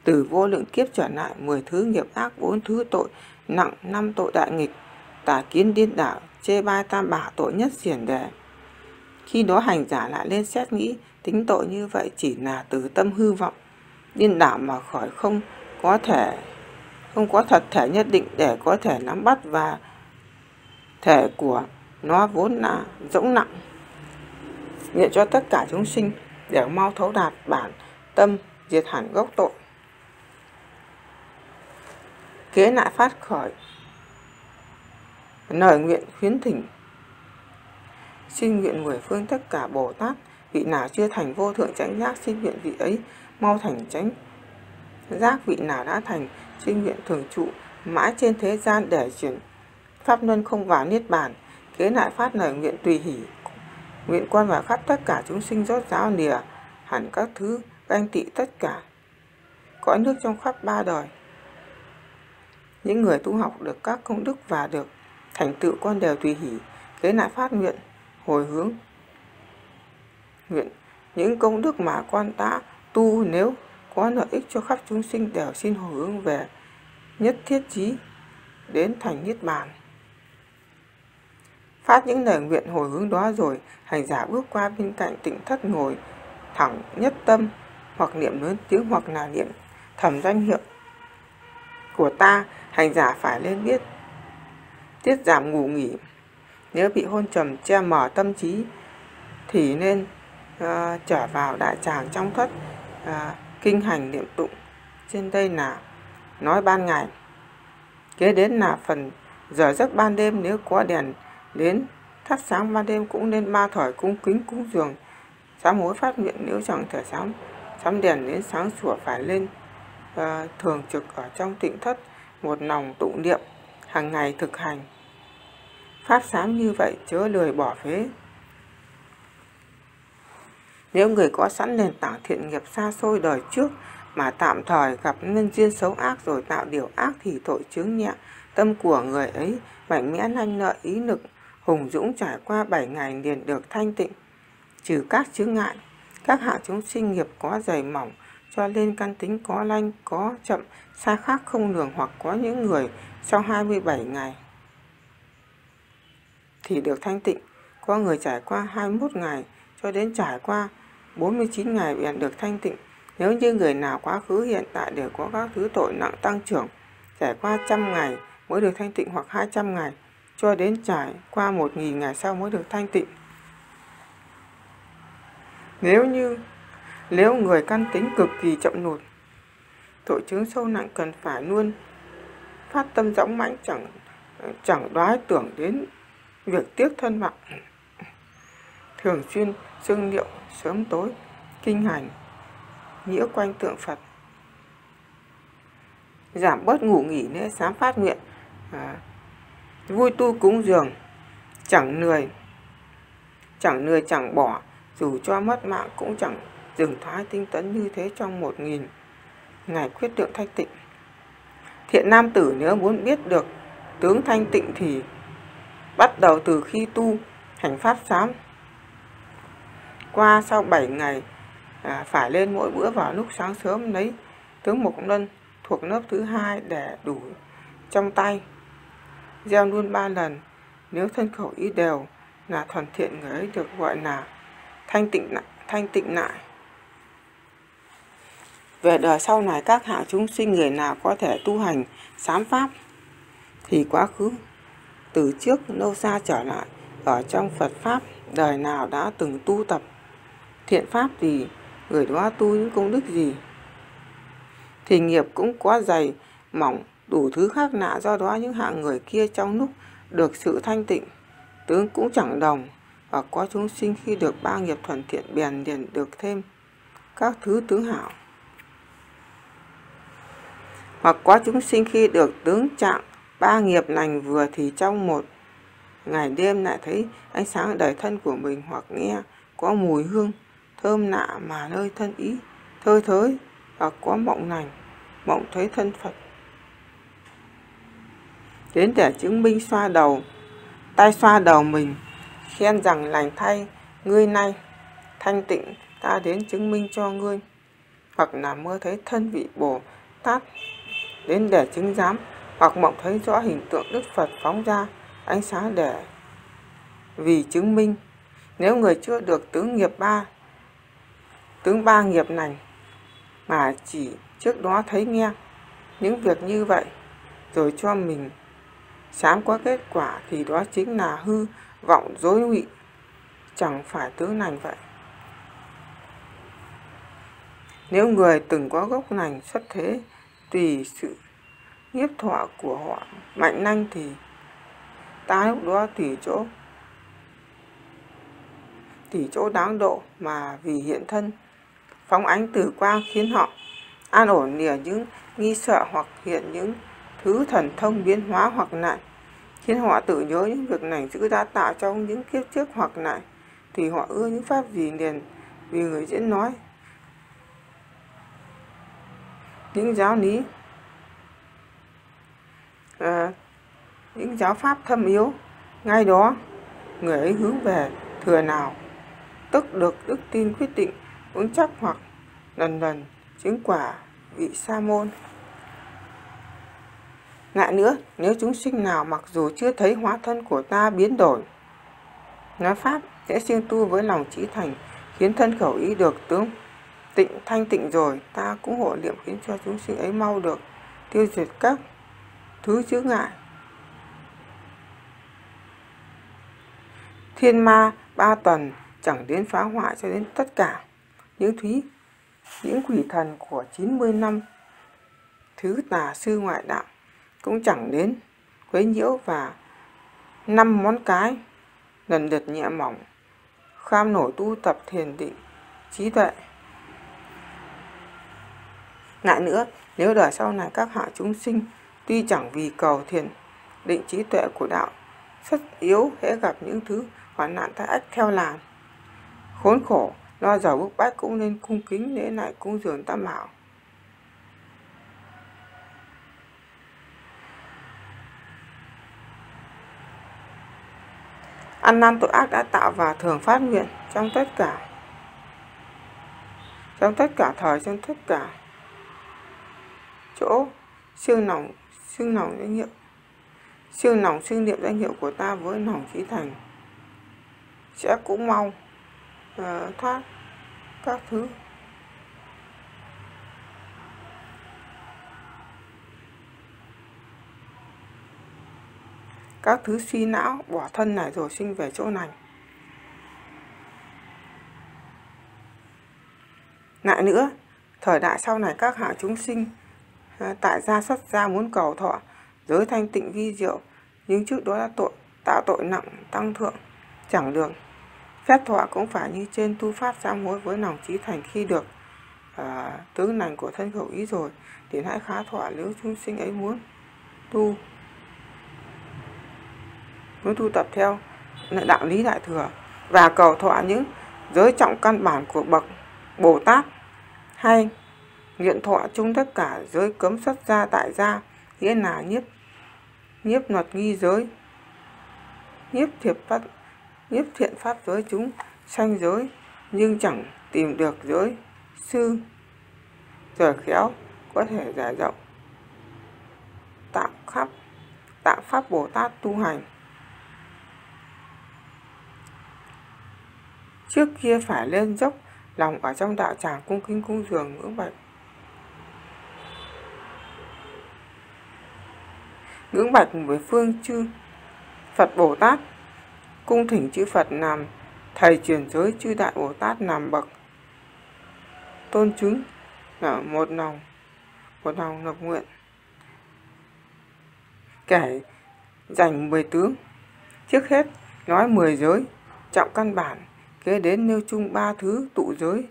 từ vô lượng kiếp trở lại: mười thứ nghiệp ác, bốn thứ tội nặng, năm tội đại nghịch, tà kiến điên đảo, chê bai tam bảo, tội nhất xiển đề. Khi đó hành giả lại lên xét nghĩ, tính tội như vậy chỉ là từ tâm hư vọng điên đảo mà khỏi, không có thể không có thật thể nhất định để có thể nắm bắt, và thể của nó vốn là dũng nặng. Nguyện cho tất cả chúng sinh đều mau thấu đạt bản tâm, diệt hẳn gốc tội. Kế lại phát khởi lời nguyện khuyến thỉnh, xin nguyện mười phương tất cả Bồ Tát, vị nào chưa thành vô thượng chánh giác, xin nguyện vị ấy mau thành chánh giác, vị nào đã thành, xin nguyện thường trụ mãi trên thế gian để chuyển pháp luân không vào niết bàn. Kế lại phát lời nguyện tùy hỷ, nguyện quan và khắp tất cả chúng sinh rốt ráo nìa hẳn các thứ ganh tị tất cả cõi nước trong khắp ba đời. Những người tu học được các công đức và được thành tựu con đều tùy hỷ, kế lại phát nguyện hồi hướng nguyện những công đức mà con đã tu nếu có lợi ích cho khắp chúng sinh đều xin hồi hướng về nhất thiết chí đến thành niết bàn. Phát những lời nguyện hồi hướng đó rồi, hành giả bước qua bên cạnh tịnh thất ngồi thẳng nhất tâm, hoặc niệm lớn tiếng hoặc là niệm thầm danh hiệu của ta. Hành giả phải nên biết tiết giảm ngủ nghỉ. Nếu bị hôn trầm che mờ tâm trí thì nên uh, trở vào đại tràng trong thất, uh, kinh hành niệm tụng. Trên đây là nói ban ngày. Kế đến là phần giờ giấc ban đêm. Nếu có đèn đến thắp sáng ban đêm cũng nên ma thổi cung kính cúng dường sám hối phát nguyện. Nếu chẳng thể sám sắm đèn đến sáng sủa phải lên uh, thường trực ở trong tịnh thất một lòng tụng niệm, hàng ngày thực hành pháp sám như vậy, chớ lười bỏ phế. Nếu người có sẵn nền tảng thiện nghiệp xa xôi đời trước mà tạm thời gặp nhân duyên xấu ác rồi tạo điều ác thì tội chướng nhẹ, tâm của người ấy mạnh mẽ lanh lợi, ý lực hùng dũng, trải qua bảy ngày liền được thanh tịnh, trừ các chướng ngại. Các hạng chúng sinh nghiệp có dày mỏng, cho nên căn tính có lanh, có chậm, xa khác không lường, hoặc có những người sau hai mươi bảy ngày thì được thanh tịnh, có người trải qua hai mươi mốt ngày cho đến trải qua bốn mươi chín ngày liền được thanh tịnh. Nếu như người nào quá khứ hiện tại đều có các thứ tội nặng tăng trưởng, trải qua trăm ngày mới được thanh tịnh, hoặc hai trăm ngày cho đến trải qua một nghìn ngày sau mới được thanh tịnh. Nếu như nếu người căn tính cực kỳ chậm nụt, tội chứng sâu nặng, cần phải luôn phát tâm dõng mãnh, chẳng chẳng đoái tưởng đến việc tiếc thân mạng, thường xuyên xưng niệm sớm tối, kinh hành nghĩa quanh tượng Phật, giảm bớt ngủ nghỉ, lễ sám phát nguyện, à, vui tu cúng dường, chẳng lười chẳng lười chẳng bỏ, dù cho mất mạng cũng chẳng dừng thoái, tinh tấn như thế trong một nghìn ngày quyết được thanh tịnh. Thiện nam tử nếu muốn biết được tướng thanh tịnh thì bắt đầu từ khi tu hành pháp sám qua sau bảy ngày, à, phải lên mỗi bữa vào lúc sáng sớm, lấy tướng Mộc Luân thuộc lớp thứ hai để đủ trong tay, gieo luôn ba lần. Nếu thân khẩu ý đều là thuần thiện, người ấy được gọi là thanh tịnh lại, thanh tịnh lại. Về đời sau này, các hạng chúng sinh người nào có thể tu hành sám pháp thì quá khứ từ trước lâu xa trở lại ở trong Phật pháp, đời nào đã từng tu tập thiện pháp thì người đó tu những công đức gì thì nghiệp cũng quá dày mỏng đủ thứ khác lạ. Do đó những hạng người kia trong lúc được sự thanh tịnh tướng cũng chẳng đồng, và có chúng sinh khi được ba nghiệp thuần thiện bèn liền được thêm các thứ tướng hảo, hoặc có chúng sinh khi được tướng trạng ba nghiệp lành vừa thì trong một ngày đêm lại thấy ánh sáng ở đời thân của mình, hoặc nghe có mùi hương thơm lạ mà nơi thân ý thơi thới, hoặc có mộng lành mộng thấy thân Phật đến để chứng minh, xoa đầu tay xoa đầu mình khen rằng lành thay ngươi nay thanh tịnh, ta đến chứng minh cho ngươi, hoặc là mơ thấy thân vị Bồ Tát đến để chứng giám, hoặc mộng thấy rõ hình tượng Đức Phật phóng ra ánh sáng để vì chứng minh. Nếu người chưa được tướng nghiệp ba tướng ba nghiệp này mà chỉ trước đó thấy nghe những việc như vậy rồi cho mình sám có kết quả thì đó chính là hư vọng dối ngụy, chẳng phải tướng lành vậy. Nếu người từng có gốc lành xuất thế, tùy sự nghiệp thọ của họ mạnh năng thì ta lúc đó tùy chỗ tùy chỗ đáng độ mà vì hiện thân phóng ánh tử quang khiến họ an ổn lìa những nghi sợ, hoặc hiện những thứ thần thông biến hóa hoặc nạn, khiến họ tự nhớ những việc lành dữ đã tạo trong những kiếp trước hoặc nạn, thì họ ưa những pháp gì liền vì người diễn nói những giáo lý, à, những giáo pháp thâm yếu. Ngay đó, người ấy hướng về thừa nào, tức được đức tin quyết định vững chắc hoặc lần lần chứng quả vị sa môn. Lại nữa, nếu chúng sinh nào mặc dù chưa thấy hóa thân của ta biến đổi, nói pháp sẽ siêng tu với lòng trí thành, khiến thân khẩu ý được tướng tịnh thanh tịnh rồi, ta cũng hộ niệm khiến cho chúng sinh ấy mau được tiêu diệt các thứ chướng ngại. Thiên ma ba tuần chẳng đến phá hoại cho đến tất cả những thúy, những quỷ thần của chín mươi năm thứ tà sư ngoại đạo cũng chẳng đến quấy nhiễu, và năm món cái lần lượt nhẹ mỏng kham nổi tu tập thiền định trí tuệ. Lại nữa, nếu đời sau này các hạ chúng sinh tuy chẳng vì cầu thiền định trí tuệ của đạo rất yếu, hễ gặp những thứ hoạn nạn tai ách theo làm khốn khổ lo giàu bức bách, cũng nên cung kính lễ lại cung dường Tam Bảo. Ăn năn tội ác đã tạo và thường phát nguyện trong tất cả trong tất cả thời, trong tất cả chỗ siêng lòng siêng lòng danh hiệu siêng lòng siêng niệm danh hiệu của ta với lòng trí thành, sẽ cũng mau uh, thoát các thứ các thứ suy não, bỏ thân này rồi sinh về chỗ này. Lại nữa, thời đại sau này các hạ chúng sinh tại gia xuất gia muốn cầu thọ giới thanh tịnh vi diệu, nhưng trước đó đã tội tạo tội nặng tăng thượng chẳng được. Phép thọ cũng phải như trên, tu pháp sám hối với lòng trí thành, khi được à, tướng lành của thân khẩu ý rồi thì hãy khá thọ nếu chúng sinh ấy muốn tu muốn tu tập theo đạo lý đại thừa, và cầu thọ những giới trọng căn bản của bậc Bồ Tát, hay nguyện thọ chung tất cả giới cấm xuất gia tại gia, nghĩa là nhiếp nhiếp luật nghi giới, nhiếp thiệp pháp, nhiếp thiện pháp giới, chúng sanh giới, nhưng chẳng tìm được giới sư giờ khéo có thể giải rộng tạm khắp tạm pháp Bồ Tát tu hành. Trước kia phải lên dốc lòng ở trong đạo tràng, cung kính cung dường ngưỡng bạch ngưỡng bạch với phương chư Phật Bồ Tát, cung thỉnh chư Phật làm thầy truyền giới, chư Đại Bồ Tát làm bậc tôn chứng, ở một lòng một lòng lập nguyện kể dành mười tướng. Trước hết nói mười giới trọng căn bản, kế đến nêu chung ba thứ tụ giới,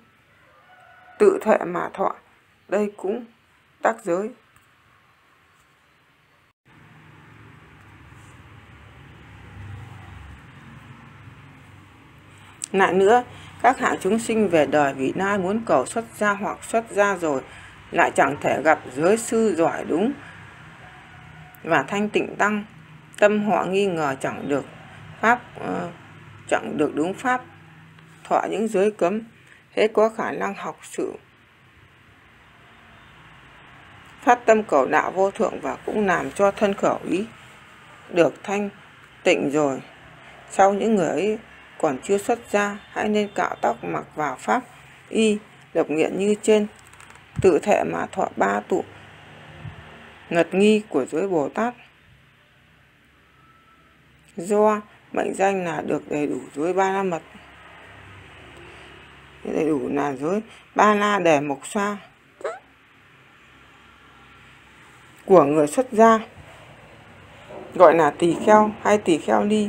tự thệ mà thọ, đây cũng tác giới. Lại nữa, các hạng chúng sinh về đời vị lai muốn cầu xuất gia hoặc xuất gia rồi lại chẳng thể gặp giới sư giỏi đúng và thanh tịnh tăng, tâm họ nghi ngờ chẳng được pháp uh, chẳng được đúng pháp, thọ những giới cấm, hễ có khả năng học sự phát tâm cầu đạo vô thượng, và cũng làm cho thân khẩu ý được thanh tịnh rồi. Sau những người ấy còn chưa xuất gia, hãy nên cạo tóc, mặc vào pháp y lập nguyện như trên, tự thệ mà thọ ba tụ ngật nghi của giới Bồ Tát, do mệnh danh là được đầy đủ giới Ba La Mật, đầy đủ là giới Ba La Đề Mộc Xoa của người xuất gia, gọi là tỳ kheo hay tỳ kheo ni.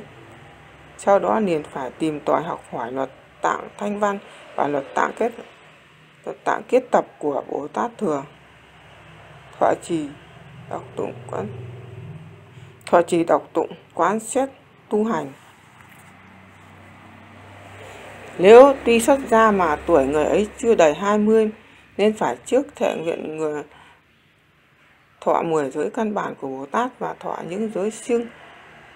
Sau đó liền phải tìm tòi học hỏi luật tạng thanh văn và luật tạng kết luật tạng kết tập của Bồ Tát thừa thọ trì đọc tụng quán thọ trì đọc tụng quán xét tu hành. Nếu tuy xuất gia mà tuổi người ấy chưa đầy hai mươi, nên phải trước thệ nguyện người thọ mười giới căn bản của Bồ Tát và thọ những giới riêng,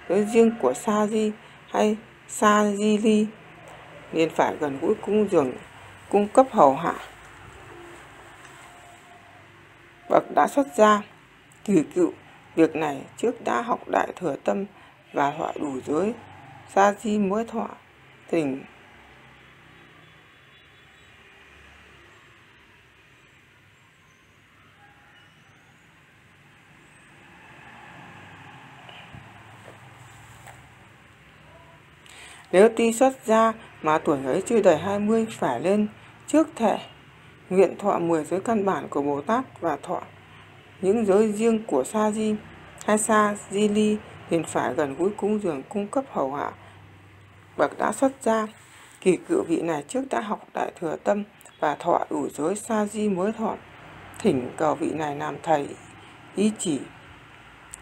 giới riêng của Sa Di hay Sa Di Ly, nên phải gần gũi cúng dường, cung cấp hầu hạ bậc đã xuất gia kỳ cựu. Việc này trước đã học Đại Thừa Tâm và thọ đủ giới Sa Di mới thọ tình Nếu tuy xuất gia mà tuổi ấy chưa đầy hai mươi, phải lên trước thệ nguyện thọ mười giới căn bản của Bồ Tát và thọ những giới riêng của Sa Di hay Sa Di Ly, nên phải gần gũi cúng dường, cung cấp hầu hạ bậc đã xuất gia kỳ cựu. Vị này trước đã học Đại Thừa Tâm và thọ đủ giới Sa Di mới thọ. Thỉnh cầu vị này làm thầy ý chỉ,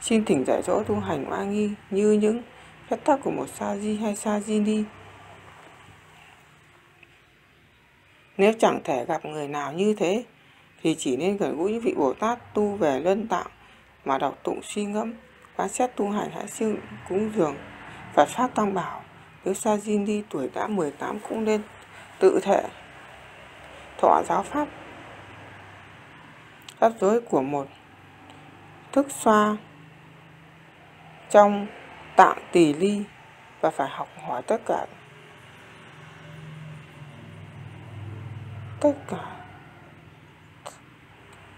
xin thỉnh dạy dỗ tu hành oai nghi như những phép tắc của một Sa Di hay Sa Di Ni. Nếu chẳng thể gặp người nào như thế, thì chỉ nên gần gũi những vị Bồ Tát tu về luân tạng mà đọc tụng suy ngẫm, quán xét tu hành, hãy siêng cúng dường Phật pháp Tam Bảo. Nếu Sa Di Ni tuổi đã mười tám cũng nên tự thể thọ giáo pháp pháp giới của một thức xoa trong tạng Tỳ Ly, và phải học hỏi tất cả tất cả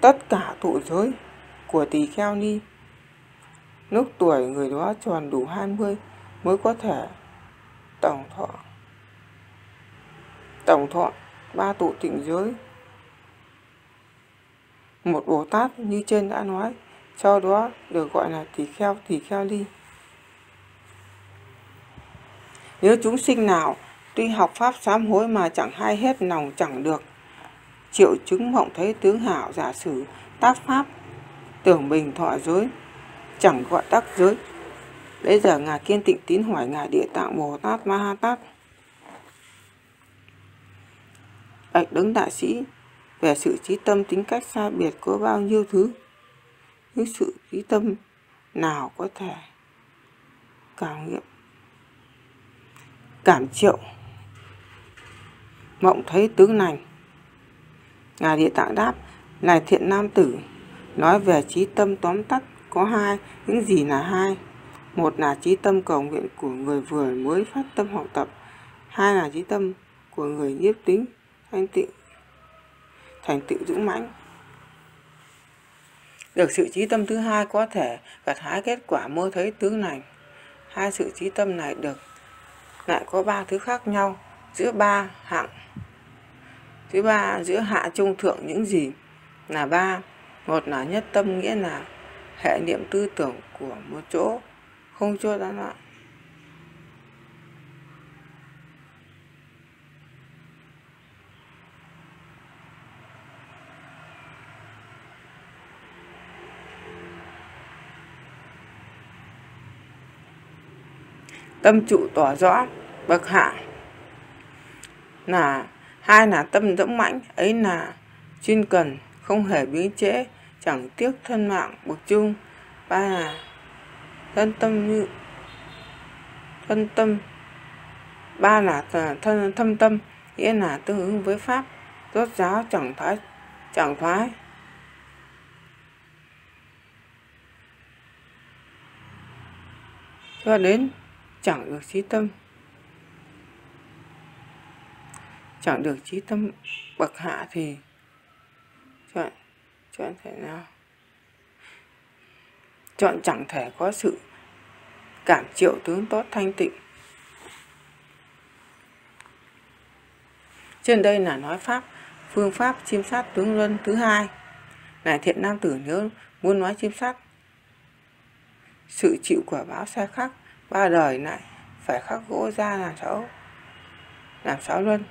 tất cả tụ giới của Tỳ Kheo Ni. Lúc tuổi người đó tròn đủ hai mươi mới có thể tổng thọ tổng thọ ba tụ tịnh giới một Bồ Tát như trên đã nói, sau đó được gọi là Tỳ Kheo, Tỳ Kheo Ni. Nếu chúng sinh nào tuy học pháp sám hối mà chẳng hay hết lòng, chẳng được triệu chứng mộng thấy tướng hảo, giả sử tác pháp, tưởng bình thọ giới, chẳng gọi tác giới. Bây giờ Ngài Kiên Tịnh Tín hỏi Ngài Địa Tạng Bồ Tát Ma Ha Tát: Bạch Đấng Đại Sĩ, về sự trí tâm tính cách xa biệt có bao nhiêu thứ? Những sự trí tâm nào có thể cảm nghiệm cảm triệu mộng thấy tướng lành? Ngài Địa Tạng đáp: Này thiện nam tử, nói về trí tâm tóm tắt có hai. Những gì là hai? Một là trí tâm cầu nguyện của người vừa mới phát tâm học tập, hai là trí tâm của người nhiếp tính thanh tịnh thành tựu dũng mãnh. Được sự trí tâm thứ hai có thể gặt hái kết quả mơ thấy tướng lành. Hai sự trí tâm này được lại có ba thứ khác nhau. Giữa ba hạng thứ ba giữa hạ trung thượng những gì là ba? Một là nhất tâm, nghĩa là hệ niệm tư tưởng của một chỗ không cho gián đoạn. Tâm trụ tỏ rõ bậc hạ là hai, là tâm dũng mãnh, ấy là chuyên cần không hề biếng trễ, chẳng tiếc thân mạng bậc trung. Ba là thân tâm như thân tâm ba là thân thâm tâm, nghĩa là tương ứng với pháp, rốt ráo, chẳng thoái chẳng thoái cho đến chẳng được trí tâm chẳng được trí tâm bậc hạ thì chọn chọn thể nào chọn chẳng thể có sự cảm triệu tướng tốt thanh tịnh. Trên đây là nói pháp phương pháp chiêm sát tướng luân thứ hai. Này thiện nam tử, nếu muốn nói chiêm sát sự chịu quả báo sai khác ba đời này, phải khắc gỗ ra làm sáu làm sáu luân.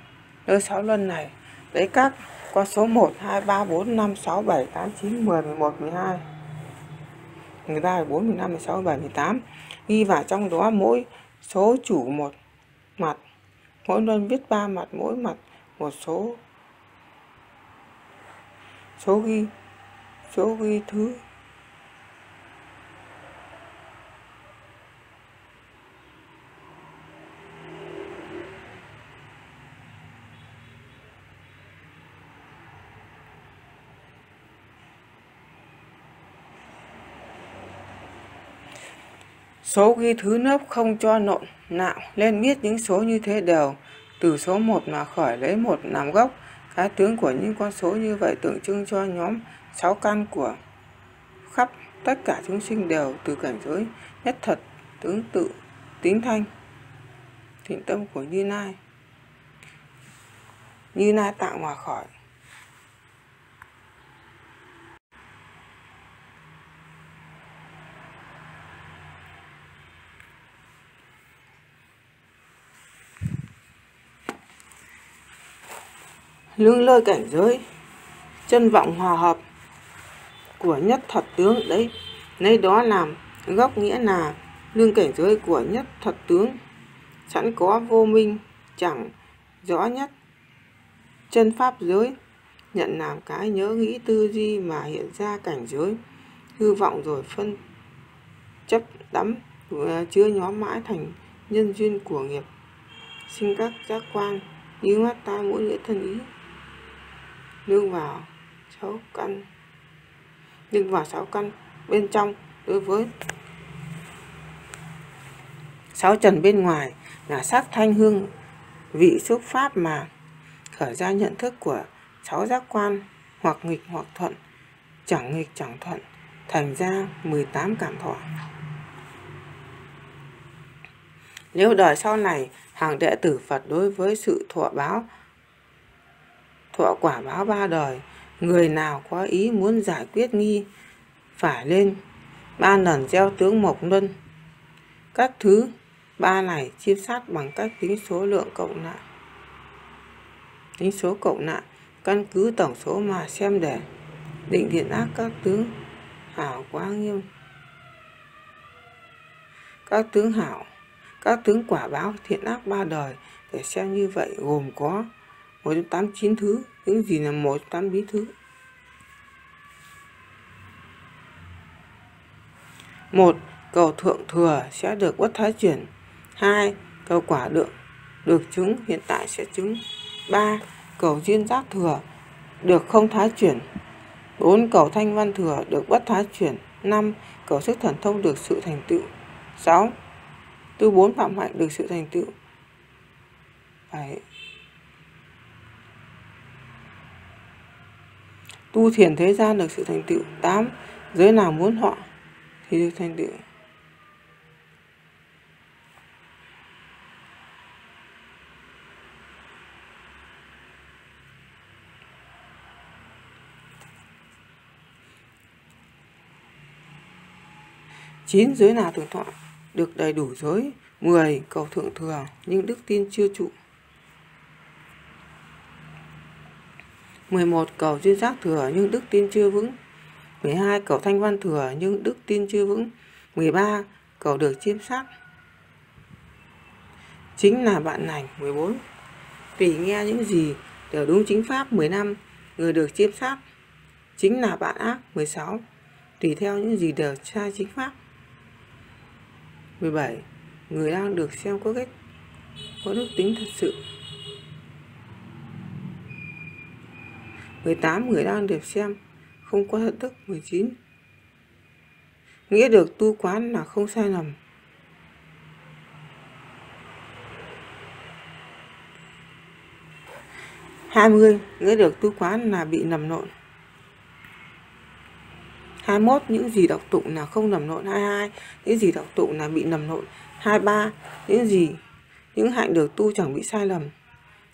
Nơi sáu luân này lấy các con số một, hai, ba, bốn, năm, sáu, bảy, tám, chín, mười, mười một, mười hai mười ba, mười bốn, mười lăm, mười sáu, mười bảy, mười tám. Ghi vào trong đó mỗi số chủ một mặt, mỗi đơn viết ba mặt, mỗi mặt một số số ghi số ghi thứ. Số ghi thứ nớp không cho nộn nạo lên biết những số như thế đều từ số một mà khởi, lấy một làm gốc. Cái tướng của những con số như vậy tượng trưng cho nhóm sáu căn của khắp tất cả chúng sinh đều từ cảnh giới nhất thật, tướng tự, tín thanh, thịnh tâm của Như Lai. Như Lai tạo mà khởi. Lương lơi cảnh giới chân vọng hòa hợp của nhất thật tướng đấy, nơi đó làm gốc, nghĩa là lương cảnh giới của nhất thật tướng sẵn có vô minh chẳng rõ nhất chân pháp giới, nhận làm cái nhớ nghĩ tư duy mà hiện ra cảnh giới hư vọng rồi phân chấp đắm chứa nhóm mãi thành nhân duyên của nghiệp sinh các giác quan như mắt tai mũi lưỡi thân ý. Nương vào sáu căn, nương vào sáu căn bên trong đối với sáu trần bên ngoài là sắc thanh hương vị xúc pháp mà khởi ra nhận thức của sáu giác quan, hoặc nghịch hoặc thuận, chẳng nghịch chẳng thuận, thành ra mười tám cảm thọ. Nếu đời sau này hàng đệ tử Phật đối với sự thọ báo thọ quả báo ba đời, người nào có ý muốn giải quyết nghi phải lên ba lần gieo tướng Mộc Luân các thứ ba này chiêm sát bằng cách tính số lượng cộng lại, tính số cộng lại căn cứ tổng số mà xem để định thiện ác các tướng hảo quá nghiêm các tướng hảo các tướng quả báo thiện ác ba đời để xem. Như vậy gồm có một trăm tám mươi chín thứ. Những gì là một trăm tám mươi chín thứ? một. Cầu thượng thừa sẽ được bất thái chuyển. Hai. Cầu quả được được chứng hiện tại sẽ chứng. Ba. Cầu duyên giác thừa được không thái chuyển. Bốn. Cầu thanh văn thừa được bất thái chuyển. Năm. Cầu sức thần thông được sự thành tựu. Sáu. Tư bốn phạm hạnh được sự thành tựu. Đấy. Tu thiền thế gian được sự thành tựu. Tám. Giới nào muốn họ thì được thành tựu. Chín. Giới nào thường thọ được đầy đủ giới. Mười. Cầu thượng thừa nhưng đức tin chưa trụ. Mười một. Cầu duyên giác thừa nhưng đức tin chưa vững. Mười hai. Cầu thanh văn thừa nhưng đức tin chưa vững. Mười ba. Cầu được chiêm sát chính là bạn lành. Mười bốn. Tùy nghe những gì đều đúng chính pháp. Mười lăm. Người được chiêm sát chính là bạn ác. Mười sáu. Tùy theo những gì đều sai chính pháp. Mười bảy. Người đang được xem có kết có đức tính thật sự. Mười tám. Người đang được xem không có thật đức. Mười chín. Nghĩa được tu quán là không sai lầm. Hai mươi. Nghĩa được tu quán là bị lầm lộn. Hai mươi mốt. Những gì đọc tụng là không lầm lộn. Hai mươi hai. Những gì đọc tụng là bị lầm lộn. Hai mươi ba. Những gì những hạnh được tu chẳng bị sai lầm.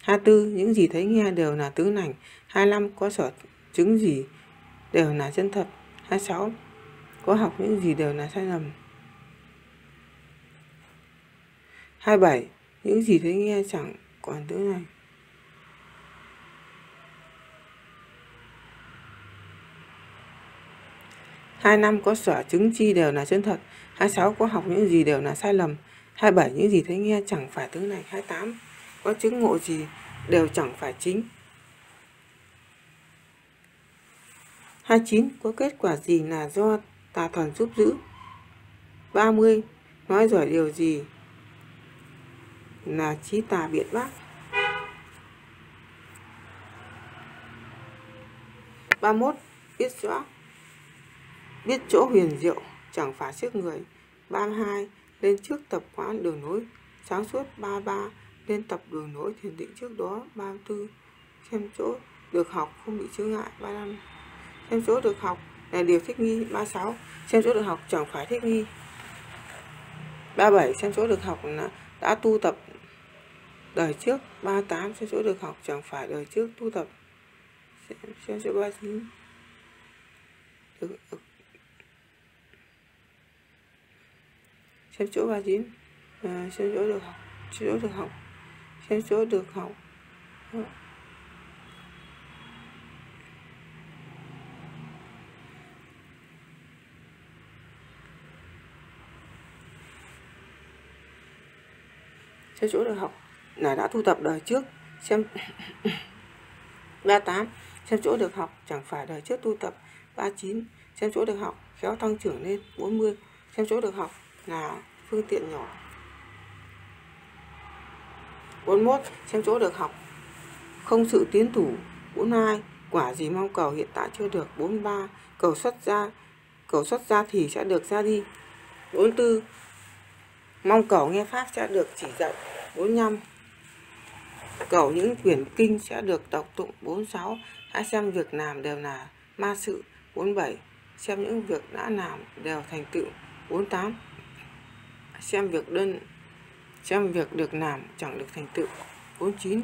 Hai mươi tư. Những gì thấy nghe đều là tướng lành. Hai mươi lăm. Có sở chứng gì đều là chân thật. Hai mươi sáu. Có học những gì đều là sai lầm. Hai mươi bảy. Những gì thấy nghe chẳng còn tướng lành. hai mươi lăm có sở chứng chi đều là chân thật. hai mươi sáu có học những gì đều là sai lầm. hai mươi bảy những gì thấy nghe chẳng phải tướng này. hai mươi tám có chứng ngộ gì đều chẳng phải chính. hai mươi chín có kết quả gì là do tà thần giúp giữ. ba mươi nói giỏi điều gì là trí tà biện bác. ba mươi mốt biết rõ biết chỗ huyền diệu chẳng phải trước người. ba mươi hai lên trước tập quán đường nối sáng suốt. ba mươi ba lên tập đường nối thiền định trước đó. ba mươi tư xem chỗ được học không bị chướng ngại. ba mươi lăm xem chỗ được học là điều thích nghi. ba mươi sáu xem chỗ được học chẳng phải thích nghi. ba mươi bảy xem chỗ được học là đã tu tập đời trước. ba mươi tám xem chỗ được học chẳng phải đời trước tu tập. Xem chỗ ba mươi chín được, được. Xem chỗ ba mươi chín à, xem chỗ được học chỗ được học xem chỗ được học đó. Xem chỗ được học là đã tu tập đời trước. Xem ba mươi tám xem chỗ được học chẳng phải đời trước tu tập. ba mươi chín xem chỗ được học khéo tăng trưởng lên. bốn mươi xem chỗ được học là phương tiện nhỏ. bốn mươi mốt xem chỗ được học không sự tiến thủ. bốn mươi hai quả gì mong cầu hiện tại chưa được. bốn mươi ba cầu xuất ra cầu xuất ra thì sẽ được ra đi. bốn mươi tư mong cầu nghe pháp sẽ được chỉ dạy. bốn mươi lăm cầu những quyển kinh sẽ được đọc tụng. bốn mươi sáu hãy xem việc làm đều là ma sự. bốn mươi bảy xem những việc đã làm đều thành tựu. bốn mươi tám xem việc đơn xem việc được làm chẳng được thành tựu. bốn mươi chín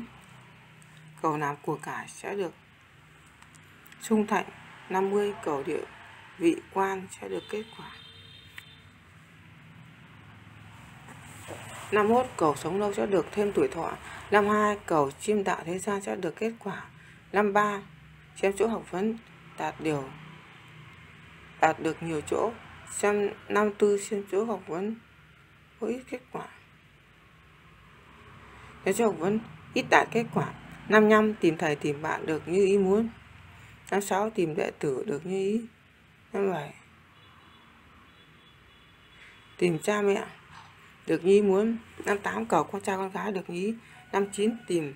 cầu làm của cải sẽ được sung thạnh. năm mươi cầu địa vị quan sẽ được kết quả. năm mươi mốt cầu sống lâu sẽ được thêm tuổi thọ. năm mươi hai cầu chim đạo thế gian sẽ được kết quả. năm mươi ba xem chỗ học vấn đạt điều đạt được nhiều chỗ. Xem năm mươi tư xem chỗ học vấn có ít kết quả. Xem chỗ học vấn ít đạt kết quả. năm mươi lăm tìm thầy tìm bạn được như ý muốn. năm mươi sáu tìm đệ tử được như ý. năm mươi bảy tìm cha mẹ được như ý muốn. năm mươi tám cầu con trai con gái được như ý. năm mươi chín tìm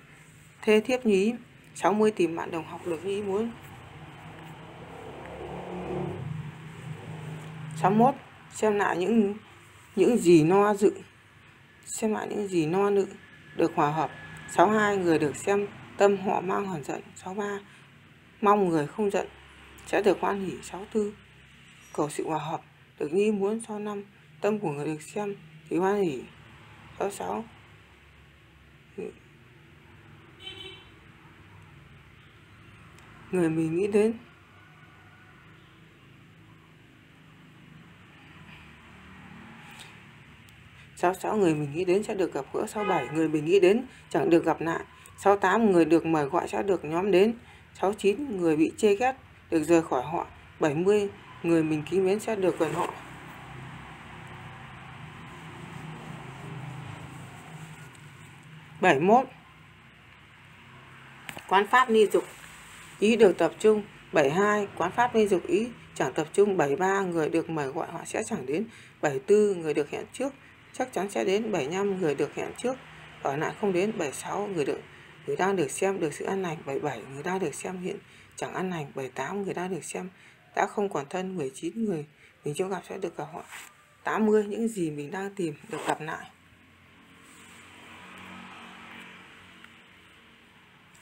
thê thiếp như ý. sáu mươi tìm bạn đồng học được như ý muốn. sáu mươi mốt xem lại những những gì no dự xem lại những gì no nự được hòa hợp. sáu mươi hai người được xem tâm họ mang hờn giận. sáu mươi ba mong người không giận sẽ được hoan hỉ. sáu mươi tư cầu sự hòa hợp được như ý muốn. sáu mươi lăm tâm của người được xem thì hoan hỉ. sáu mươi sáu người mình nghĩ đến sáu mươi sáu người mình nghĩ đến sẽ được gặp gỡ. sáu mươi bảy người mình nghĩ đến chẳng được gặp nạn. sáu mươi tám người được mời gọi sẽ được nhóm đến. sáu mươi chín người bị chê ghét được rời khỏi họ. bảy mươi người mình kính mến sẽ được gần họ. bảy mươi mốt quán pháp ni dục ý được tập trung. bảy mươi hai quán pháp ni dục ý chẳng tập trung. bảy mươi ba người được mời gọi họ sẽ chẳng đến. bảy mươi tư người được hẹn trước chắc chắn sẽ đến. bảy mươi lăm người được hẹn trước ở lại không đến. bảy mươi sáu người được người đang được xem được sự an lành. bảy mươi bảy người đang được xem hiện chẳng an lành. bảy mươi tám người đang được xem đã không còn thân. mười chín người mình chưa gặp sẽ được gặp họ. tám mươi những gì mình đang tìm được gặp lại.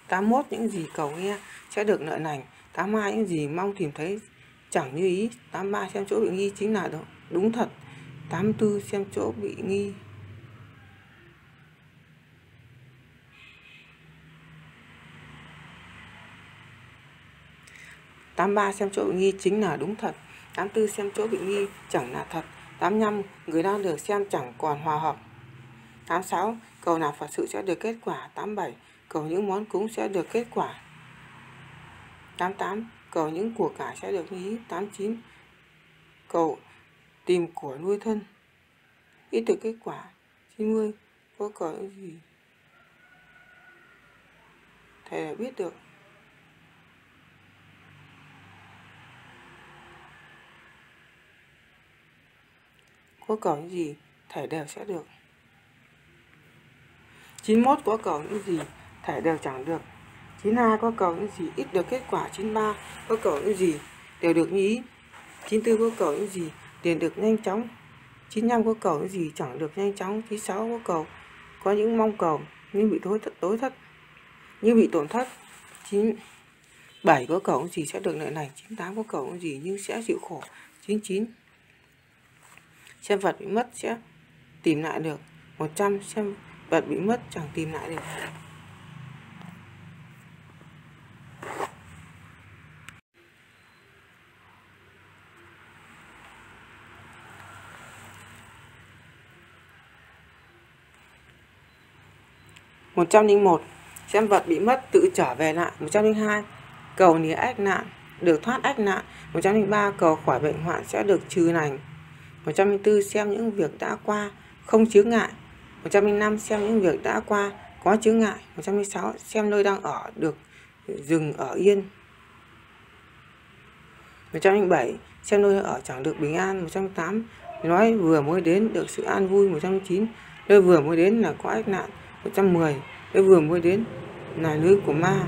tám mươi mốt những gì cầu nghe sẽ được nợ lành. tám mươi hai những gì mong tìm thấy chẳng như ý. tám mươi ba xem chỗ bị nghi chính là đúng thật. tám mươi tư xem chỗ bị nghi tám mươi ba xem chỗ bị nghi chính là đúng thật. tám mươi tư xem chỗ bị nghi chẳng là thật. tám mươi lăm người đang được xem chẳng còn hòa hợp. tám mươi sáu cầu nào Phật sự sẽ được kết quả. tám mươi bảy cầu những món cúng sẽ được kết quả. tám mươi tám cầu những của cải sẽ được như ý. tám mươi chín cậu tìm của nuôi thân. Ý từ kết quả chín mươi có có những gì thầy đã biết được. Có cầu những gì thảy đều sẽ được. Chín mốt có cầu những gì thảy đều chẳng được. Chín hai có cầu những gì ít được kết quả. Chín ba có cầu những gì đều được như ý. Chín tư có cầu những gì tiền được nhanh chóng. Chín năm có cầu những gì chẳng được nhanh chóng. Chín sáu có cầu có những mong cầu nhưng bị thối thất, tối thất nhưng bị tổn thất. Chín bảy có cầu những gì sẽ được lợi này. Chín tám có cầu những gì nhưng sẽ chịu khổ. Chín chín xem vật bị mất sẽ tìm lại được. Một trăm xem vật bị mất chẳng tìm lại được. Một trăm lẻ một xem vật bị mất tự trở về lại. Một trăm lẻ hai cầu nía ách nạn được thoát ách nạn. Một trăm lẻ ba cầu khỏi bệnh hoạn sẽ được trừ lành. Một trăm lẻ bốn xem những việc đã qua không chướng ngại. Một trăm lẻ năm xem những việc đã qua có chướng ngại. Một trăm lẻ sáu xem nơi đang ở được dừng ở yên. Một trăm lẻ bảy xem nơi ở chẳng được bình an. Một trăm lẻ tám nói vừa mới đến được sự an vui. Một trăm lẻ chín nơi vừa mới đến là có ách nạn. Một trăm mười nơi vừa mới đến là lưới của ma.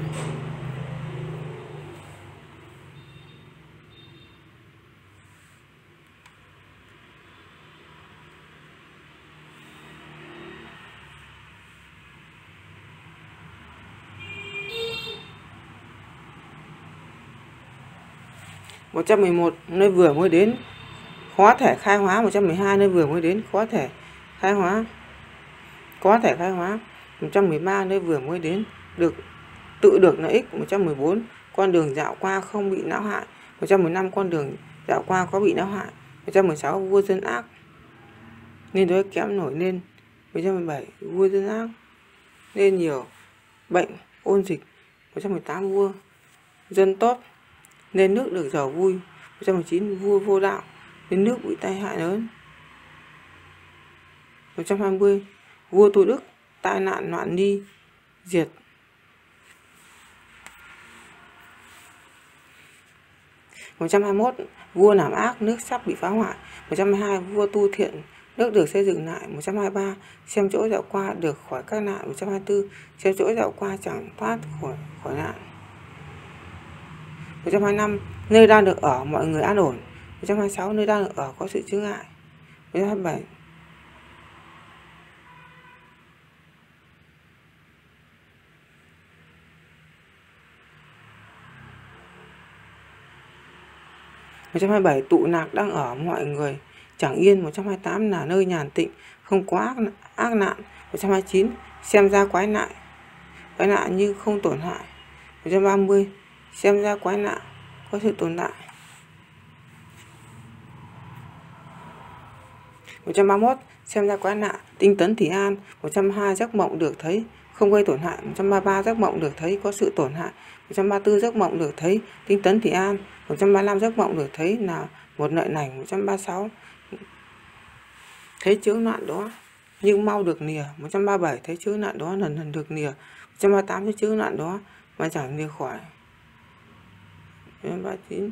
Một trăm mười một nơi vừa mới đến khó thể khai hóa. Một trăm mười hai nơi vừa mới đến khó thể khai hóa có thể khai hóa. Một trăm mười ba nơi vừa mới đến được tự được lợi ích. Một trăm mười bốn con đường dạo qua không bị não hại. Một trăm mười lăm con đường dạo qua có bị não hại. Một trăm mười sáu vua dân ác nên đói kém nổi lên. Một trăm mười bảy vua dân ác nên nhiều bệnh ôn dịch. Một trăm mười tám vua dân tốt nên nước được giàu vui. Một trăm mười chín vua vô đạo nên nước bị tai hại lớn. Một trăm hai mươi vua tu đức tai nạn loạn đi diệt. Một trăm hai mươi mốt vua làm ác nước sắp bị phá hoại. Một trăm hai mươi hai vua tu thiện nước được xây dựng lại. Một trăm hai mươi ba xem chỗ dạo qua được khỏi các nạn. Một trăm hai mươi tư xem chỗ dạo qua chẳng thoát khỏi khỏi nạn. Một trăm hai mươi lăm nơi đang được ở mọi người an ổn. Một trăm hai mươi sáu nơi đang được ở có sự chướng ngại. Một trăm hai mươi bảy một trăm hai mươi bảy tụ nạc đang ở mọi người chẳng yên. Một trăm hai mươi tám là nơi nhàn tịnh không có ác, ác nạn. Một trăm hai mươi chín xem ra quái nạn quái nạn nhưng không tổn hại. Một trăm ba mươi xem ra quái nạn có sự tồn tại. Một trăm ba mươi mốt xem ra quái nạn tinh tấn thì an. Một trăm hai mươi hai giấc mộng được thấy không gây tổn hại. Một trăm ba mươi ba giấc mộng được thấy có sự tổn hại. Một trăm ba mươi tư giấc mộng được thấy tinh tấn thì an. Một trăm ba mươi lăm giấc mộng được thấy là một lợi lành. Một trăm ba mươi sáu thấy chướng nạn đó nhưng mau được nìa. Một trăm ba mươi bảy thấy chướng nạn đó lần lần được nìa. Một trăm ba mươi tám thấy chướng nạn đó mà chẳng nìa khỏi. Một trăm ba mươi chín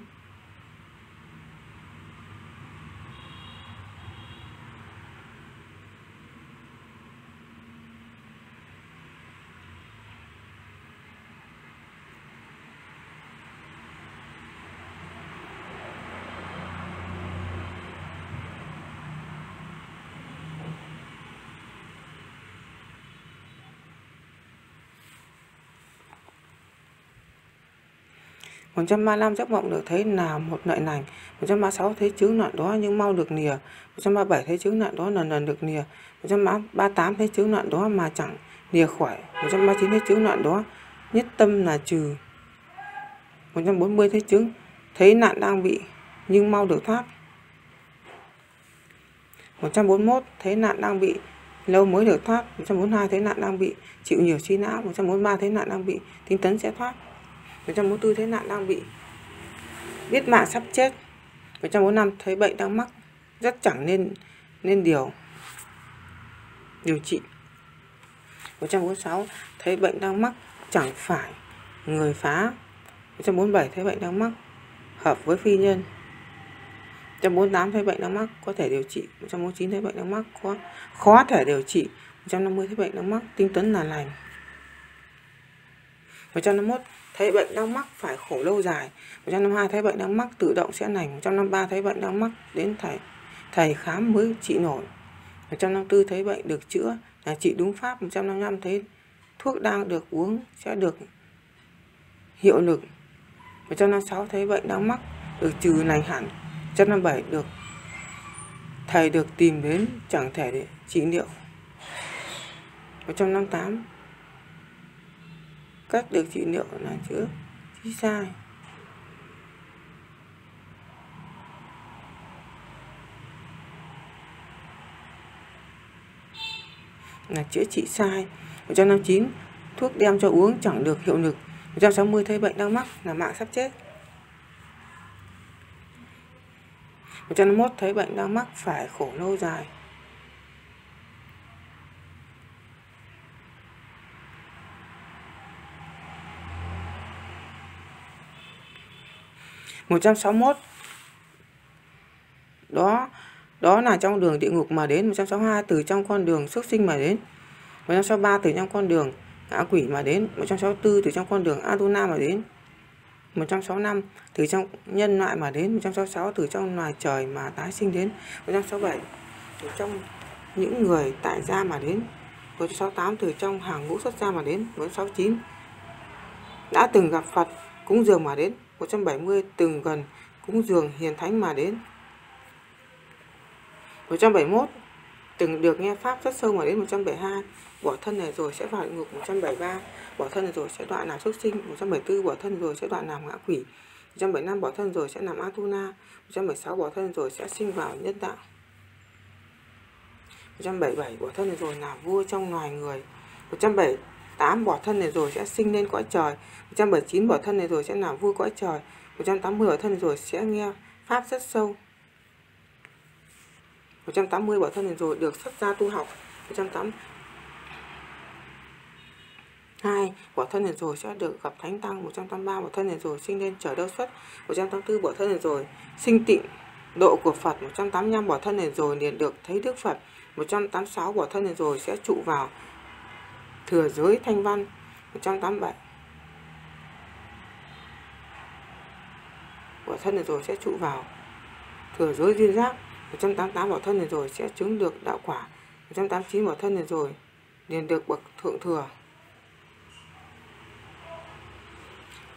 một trăm ba mươi lăm giấc mộng được thấy là một lợi lành. Một trăm ba mươi sáu thấy chướng nạn đó nhưng mau được nìa. Một trăm ba mươi bảy thấy chướng nạn đó lần lần được nìa. Một trăm ba mươi tám thấy chướng nạn đó mà chẳng nìa khỏi. Một trăm ba mươi chín thấy chướng nạn đó nhất tâm là trừ. Một trăm bốn mươi thấy chướng thấy nạn đang bị nhưng mau được thoát. Một trăm bốn mươi mốt thấy nạn đang bị lâu mới được thoát. Một trăm bốn mươi hai thấy nạn đang bị chịu nhiều suy não. Một trăm bốn mươi ba thấy nạn đang bị tinh tấn sẽ thoát. Một trăm bốn mươi tư thế nạn đang bị biết mạng sắp chết. bảy trăm bốn mươi lăm thấy bệnh đang mắc rất chẳng nên nên điều điều trị. Một trăm bốn mươi sáu thấy bệnh đang mắc chẳng phải người phá. Một trăm bốn mươi bảy thấy bệnh đang mắc hợp với phi nhân. Một trăm bốn mươi tám thấy bệnh đang mắc có thể điều trị. Một trăm bốn mươi chín thấy bệnh đang mắc có khó thể điều trị. Một trăm năm mươi thấy bệnh đang mắc tinh tấn là lành. Một trăm năm mươi mốt thấy bệnh đang mắc phải khổ lâu dài. Một trăm năm mươi hai thấy bệnh đang mắc tự động sẽ lành. Một trăm năm mươi ba thấy bệnh đang mắc đến thầy thầy khám mới trị nổi. Một trăm năm mươi tư thấy bệnh được chữa là trị đúng pháp. Một trăm năm mươi lăm thấy thuốc đang được uống sẽ được hiệu lực. Một trăm năm mươi sáu thấy bệnh đang mắc được trừ lành hẳn. Một trăm năm mươi bảy được thầy được tìm đến chẳng thể để trị liệu. Một trăm năm mươi tám cách được trị liệu là chữa trí sai. Là chữa trị sai. Một trăm năm mươi chín thuốc đem cho uống chẳng được hiệu lực. Một trăm sáu mươi thấy bệnh đang mắc là mạng sắp chết. Một trăm năm mươi mốt thấy bệnh đang mắc phải khổ lâu dài. Một trăm sáu mươi mốt đó đó là trong đường địa ngục mà đến. Một trăm sáu mươi hai từ trong con đường xuất sinh mà đến. Một trăm sáu mươi ba từ trong con đường ngã quỷ mà đến. Một trăm sáu mươi tư từ trong con đường Atuna mà đến. Một trăm sáu mươi lăm từ trong nhân loại mà đến. Một trăm sáu mươi sáu từ trong loài trời mà tái sinh đến. Một trăm sáu mươi bảy từ trong những người tại gia mà đến. Một trăm sáu mươi tám từ trong hàng ngũ xuất gia mà đến. Một trăm sáu mươi chín đã từng gặp Phật cúng dường mà đến. Một trăm bảy mươi từng gần cúng dường hiền thánh mà đến. Một trăm bảy mươi mốt từng được nghe pháp rất sâu mà đến. Một trăm bảy mươi hai bỏ thân này rồi sẽ vào địa ngục. Một trăm bảy mươi ba bỏ thân này rồi sẽ đoạn làm xuất sinh. Một trăm bảy mươi tư bỏ thân rồi sẽ đoạn làm ngã quỷ. Một trăm bảy mươi lăm bỏ thân rồi sẽ làm Atuna. Một trăm bảy mươi sáu bỏ thân rồi sẽ sinh vào nhân đạo. Một trăm bảy mươi bảy bỏ thân rồi là vua trong loài người. Một trăm bảy mươi tám bỏ thân này rồi sẽ sinh lên cõi trời. Một trăm bảy mươi chín bỏ thân này rồi sẽ làm vua cõi trời. Một trăm tám mươi bỏ thân rồi sẽ nghe pháp rất sâu. Một trăm tám mươi bỏ thân rồi được xuất gia tu học. Một trăm tám mươi hai bỏ thân rồi sẽ được gặp thánh tăng. Một trăm tám mươi ba bỏ thân rồi sinh lên trời đâu xuất. Một trăm tám mươi tư bỏ thân rồi sinh tịnh độ của Phật. Một trăm tám mươi lăm bỏ thân rồi liền được thấy Đức Phật. Một trăm tám mươi sáu bỏ thân rồi sẽ trụ vào thừa giới thanh văn. Một trăm tám mươi bảy bỏ thân rồi sẽ trụ vào thừa giới duyên giác. Một trăm tám mươi tám bỏ thân rồi sẽ chứng được đạo quả. Một trăm tám mươi chín bỏ thân rồi liền được bậc thượng thừa.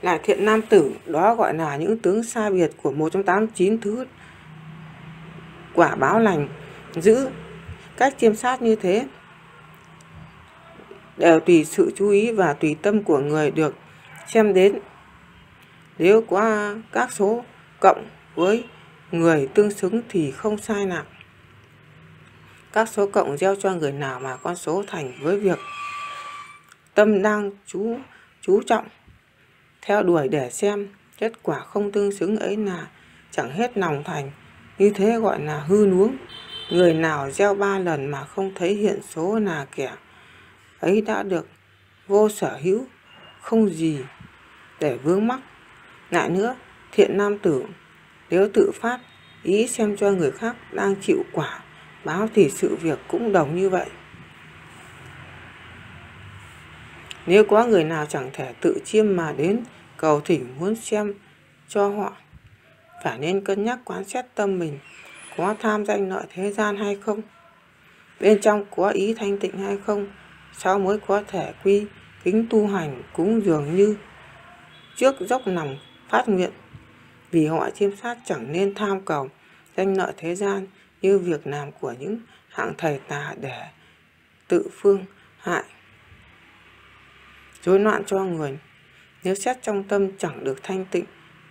Là thiện nam tử, đó gọi là những tướng sai biệt của một trăm tám mươi chín thứ quả báo lành. Giữ cách chiêm sát như thế đều tùy sự chú ý và tùy tâm của người được xem đến. Nếu có các số cộng với người tương xứng thì không sai nào. Các số cộng gieo cho người nào mà con số thành với việc tâm đang chú chú trọng theo đuổi để xem, kết quả không tương xứng ấy là chẳng hết lòng thành, như thế gọi là hư nuống. Người nào gieo ba lần mà không thấy hiện số là kẻ ấy đã được vô sở hữu, không gì để vướng mắc. Lại nữa, thiện nam tử, nếu tự phát ý xem cho người khác đang chịu quả báo thì sự việc cũng đồng như vậy. Nếu có người nào chẳng thể tự chiêm mà đến cầu thỉnh muốn xem cho họ, phải nên cân nhắc quán xét tâm mình có tham danh lợi thế gian hay không, bên trong có ý thanh tịnh hay không, sau mới có thể quy kính tu hành cúng dường như trước dốc lòng phát nguyện. Vì họ chiêm sát chẳng nên tham cầu danh lợi thế gian như việc làm của những hạng thầy tà để tự phương hại rối loạn cho người. Nếu xét trong tâm chẳng được thanh tịnh,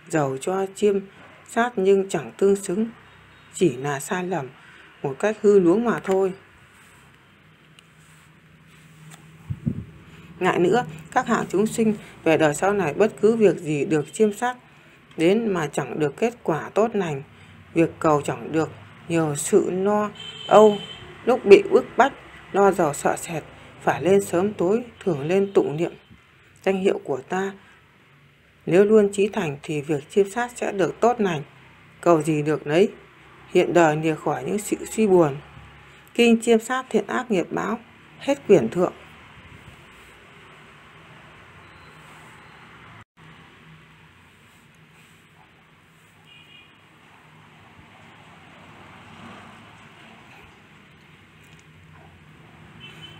dầu cho chiêm sát nhưng chẳng tương xứng, chỉ là sai lầm một cách hư luống mà thôi. Ngại nữa, các hạng chúng sinh về đời sau này bất cứ việc gì được chiêm sát đến mà chẳng được kết quả tốt lành, việc cầu chẳng được, nhiều sự lo âu, lúc bị uất bách, lo dò sợ sệt, phải lên sớm tối, thường lên tụng niệm danh hiệu của ta. Nếu luôn chí thành thì việc chiêm sát sẽ được tốt lành, cầu gì được nấy, hiện đời lìa khỏi những sự suy buồn. Kinh Chiêm Sát Thiện Ác Nghiệp Báo, hết quyển thượng.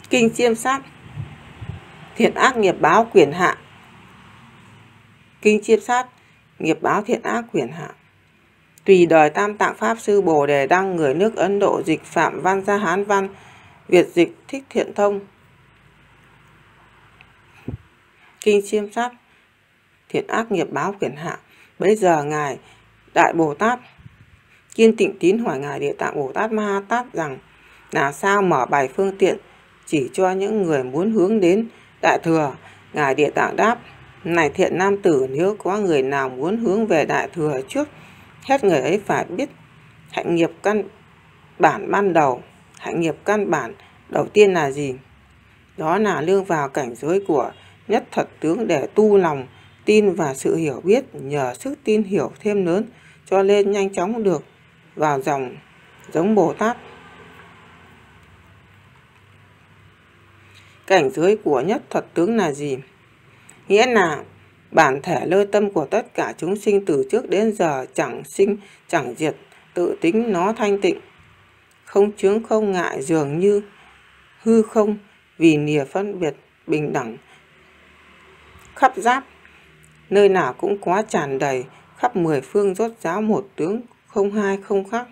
Kinh Chiêm Sát Thiện Ác Nghiệp Báo quyển hạ. Kinh Chiêm Sát Nghiệp Báo Thiện Ác quyển hạ. Tùy đời Tam Tạng Pháp Sư Bồ Đề Đăng, người nước Ấn Độ, dịch Phạm Văn ra Hán Văn, Việt dịch Thích Thiện Thông. Kinh Chiêm Sát Thiện Ác Nghiệp Báo quyển hạ. Bây giờ Ngài Đại Bồ Tát Kiên Tịnh Tín hỏi Ngài Địa Tạng Bồ Tát Ma Ha Tát rằng là sao mở bài phương tiện chỉ cho những người muốn hướng đến Đại Thừa. Ngài Địa Tạng đáp: Này thiện nam tử, nếu có người nào muốn hướng về Đại Thừa, trước hết người ấy phải biết hạnh nghiệp căn bản ban đầu. Hạnh nghiệp căn bản đầu tiên là gì? Đó là lương vào cảnh giới của nhất thật tướng để tu lòng tin và sự hiểu biết. Nhờ sức tin hiểu thêm lớn cho nên nhanh chóng được vào dòng giống Bồ Tát. Cảnh giới của nhất thật tướng là gì? Nghĩa là bản thể lơi tâm của tất cả chúng sinh từ trước đến giờ, chẳng sinh, chẳng diệt, tự tính nó thanh tịnh, không chướng không ngại, dường như hư không, vì nìa phân biệt bình đẳng. Khắp giáp, nơi nào cũng quá tràn đầy, khắp mười phương rốt ráo một tướng, không hai không khác,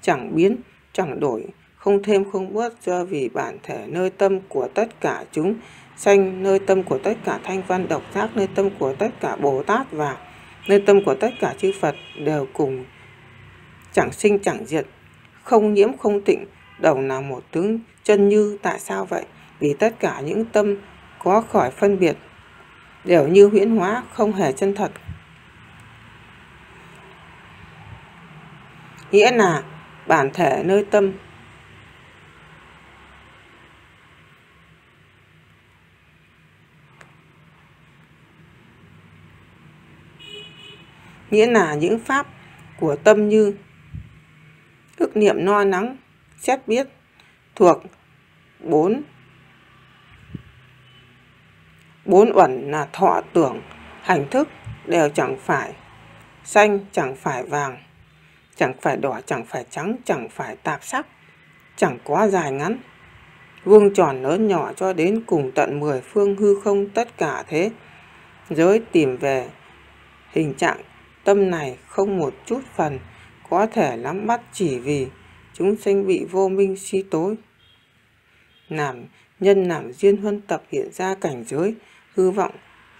chẳng biến, chẳng đổi, không thêm không bớt, do vì bản thể nơi tâm của tất cả chúng sanh, nơi tâm của tất cả thanh văn độc giác, nơi tâm của tất cả Bồ Tát và nơi tâm của tất cả chư Phật đều cùng chẳng sinh chẳng diệt, không nhiễm không tịnh, đầu là một tướng chân như. Tại sao vậy? Vì tất cả những tâm có khỏi phân biệt đều như huyễn hóa, không hề chân thật. Nghĩa là bản thể nơi tâm nghĩa là những pháp của tâm như ức niệm, no nắng, xét biết, thuộc bốn bốn uẩn là thọ tưởng hành thức, đều chẳng phải xanh, chẳng phải vàng, chẳng phải đỏ, chẳng phải trắng, chẳng phải tạp sắc, chẳng có dài ngắn, vuông tròn lớn nhỏ, cho đến cùng tận mười phương hư không. Tất cả thế giới tìm về hình trạng tâm này không một chút phần có thể nắm bắt, chỉ vì chúng sanh bị vô minh si tối, làm nhân làm duyên huân tập hiện ra cảnh giới hư vọng,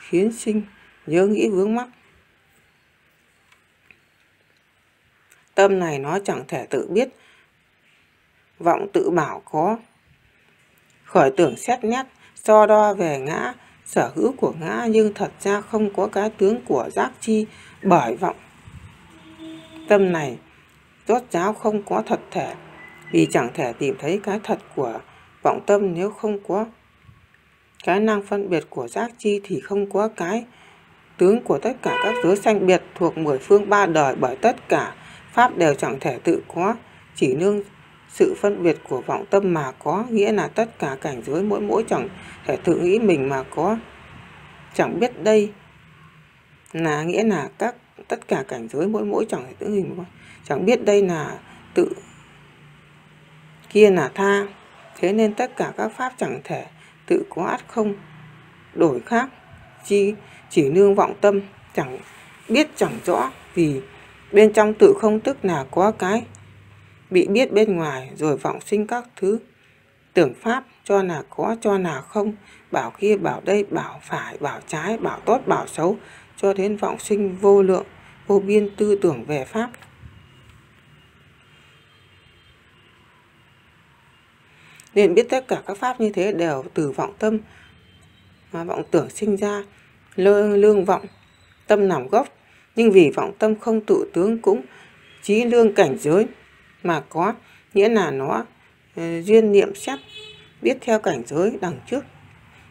khiến sinh nhớ nghĩ vướng mắc. Tâm này nó chẳng thể tự biết, vọng tự bảo có, khởi tưởng xét nét, so đo về ngã, sở hữu của ngã, nhưng thật ra không có cái tướng của giác chi. Bởi vọng tâm này rốt ráo không có thật thể, vì chẳng thể tìm thấy cái thật của vọng tâm. Nếu không có cái năng phân biệt của giác chi thì không có cái tướng của tất cả các giới sanh biệt thuộc mười phương ba đời. Bởi tất cả pháp đều chẳng thể tự có, chỉ nương sự phân biệt của vọng tâm mà có. Nghĩa là tất cả cảnh giới mỗi mỗi chẳng thể tự nghĩ mình mà có, chẳng biết đây là nghĩa là các tất cả cảnh giới mỗi mỗi chẳng thể tự hình, chẳng biết đây là tự, kia là tha. Thế nên tất cả các pháp chẳng thể tự có, ắt không đổi khác chi, chỉ nương vọng tâm, chẳng biết chẳng rõ. Vì bên trong tự không, tức là có cái bị biết bên ngoài, rồi vọng sinh các thứ tưởng pháp, cho là có, cho là không, bảo kia bảo đây, bảo phải bảo trái, bảo tốt bảo xấu, cho đến vọng sinh vô lượng vô biên tư tưởng về pháp. Nên biết tất cả các pháp như thế đều từ vọng tâm mà vọng tưởng sinh ra. Lương, lương vọng tâm làm gốc, nhưng vì vọng tâm không tự tướng, cũng trí lương cảnh giới mà có, nghĩa là nó duyên niệm xét biết theo cảnh giới đằng trước,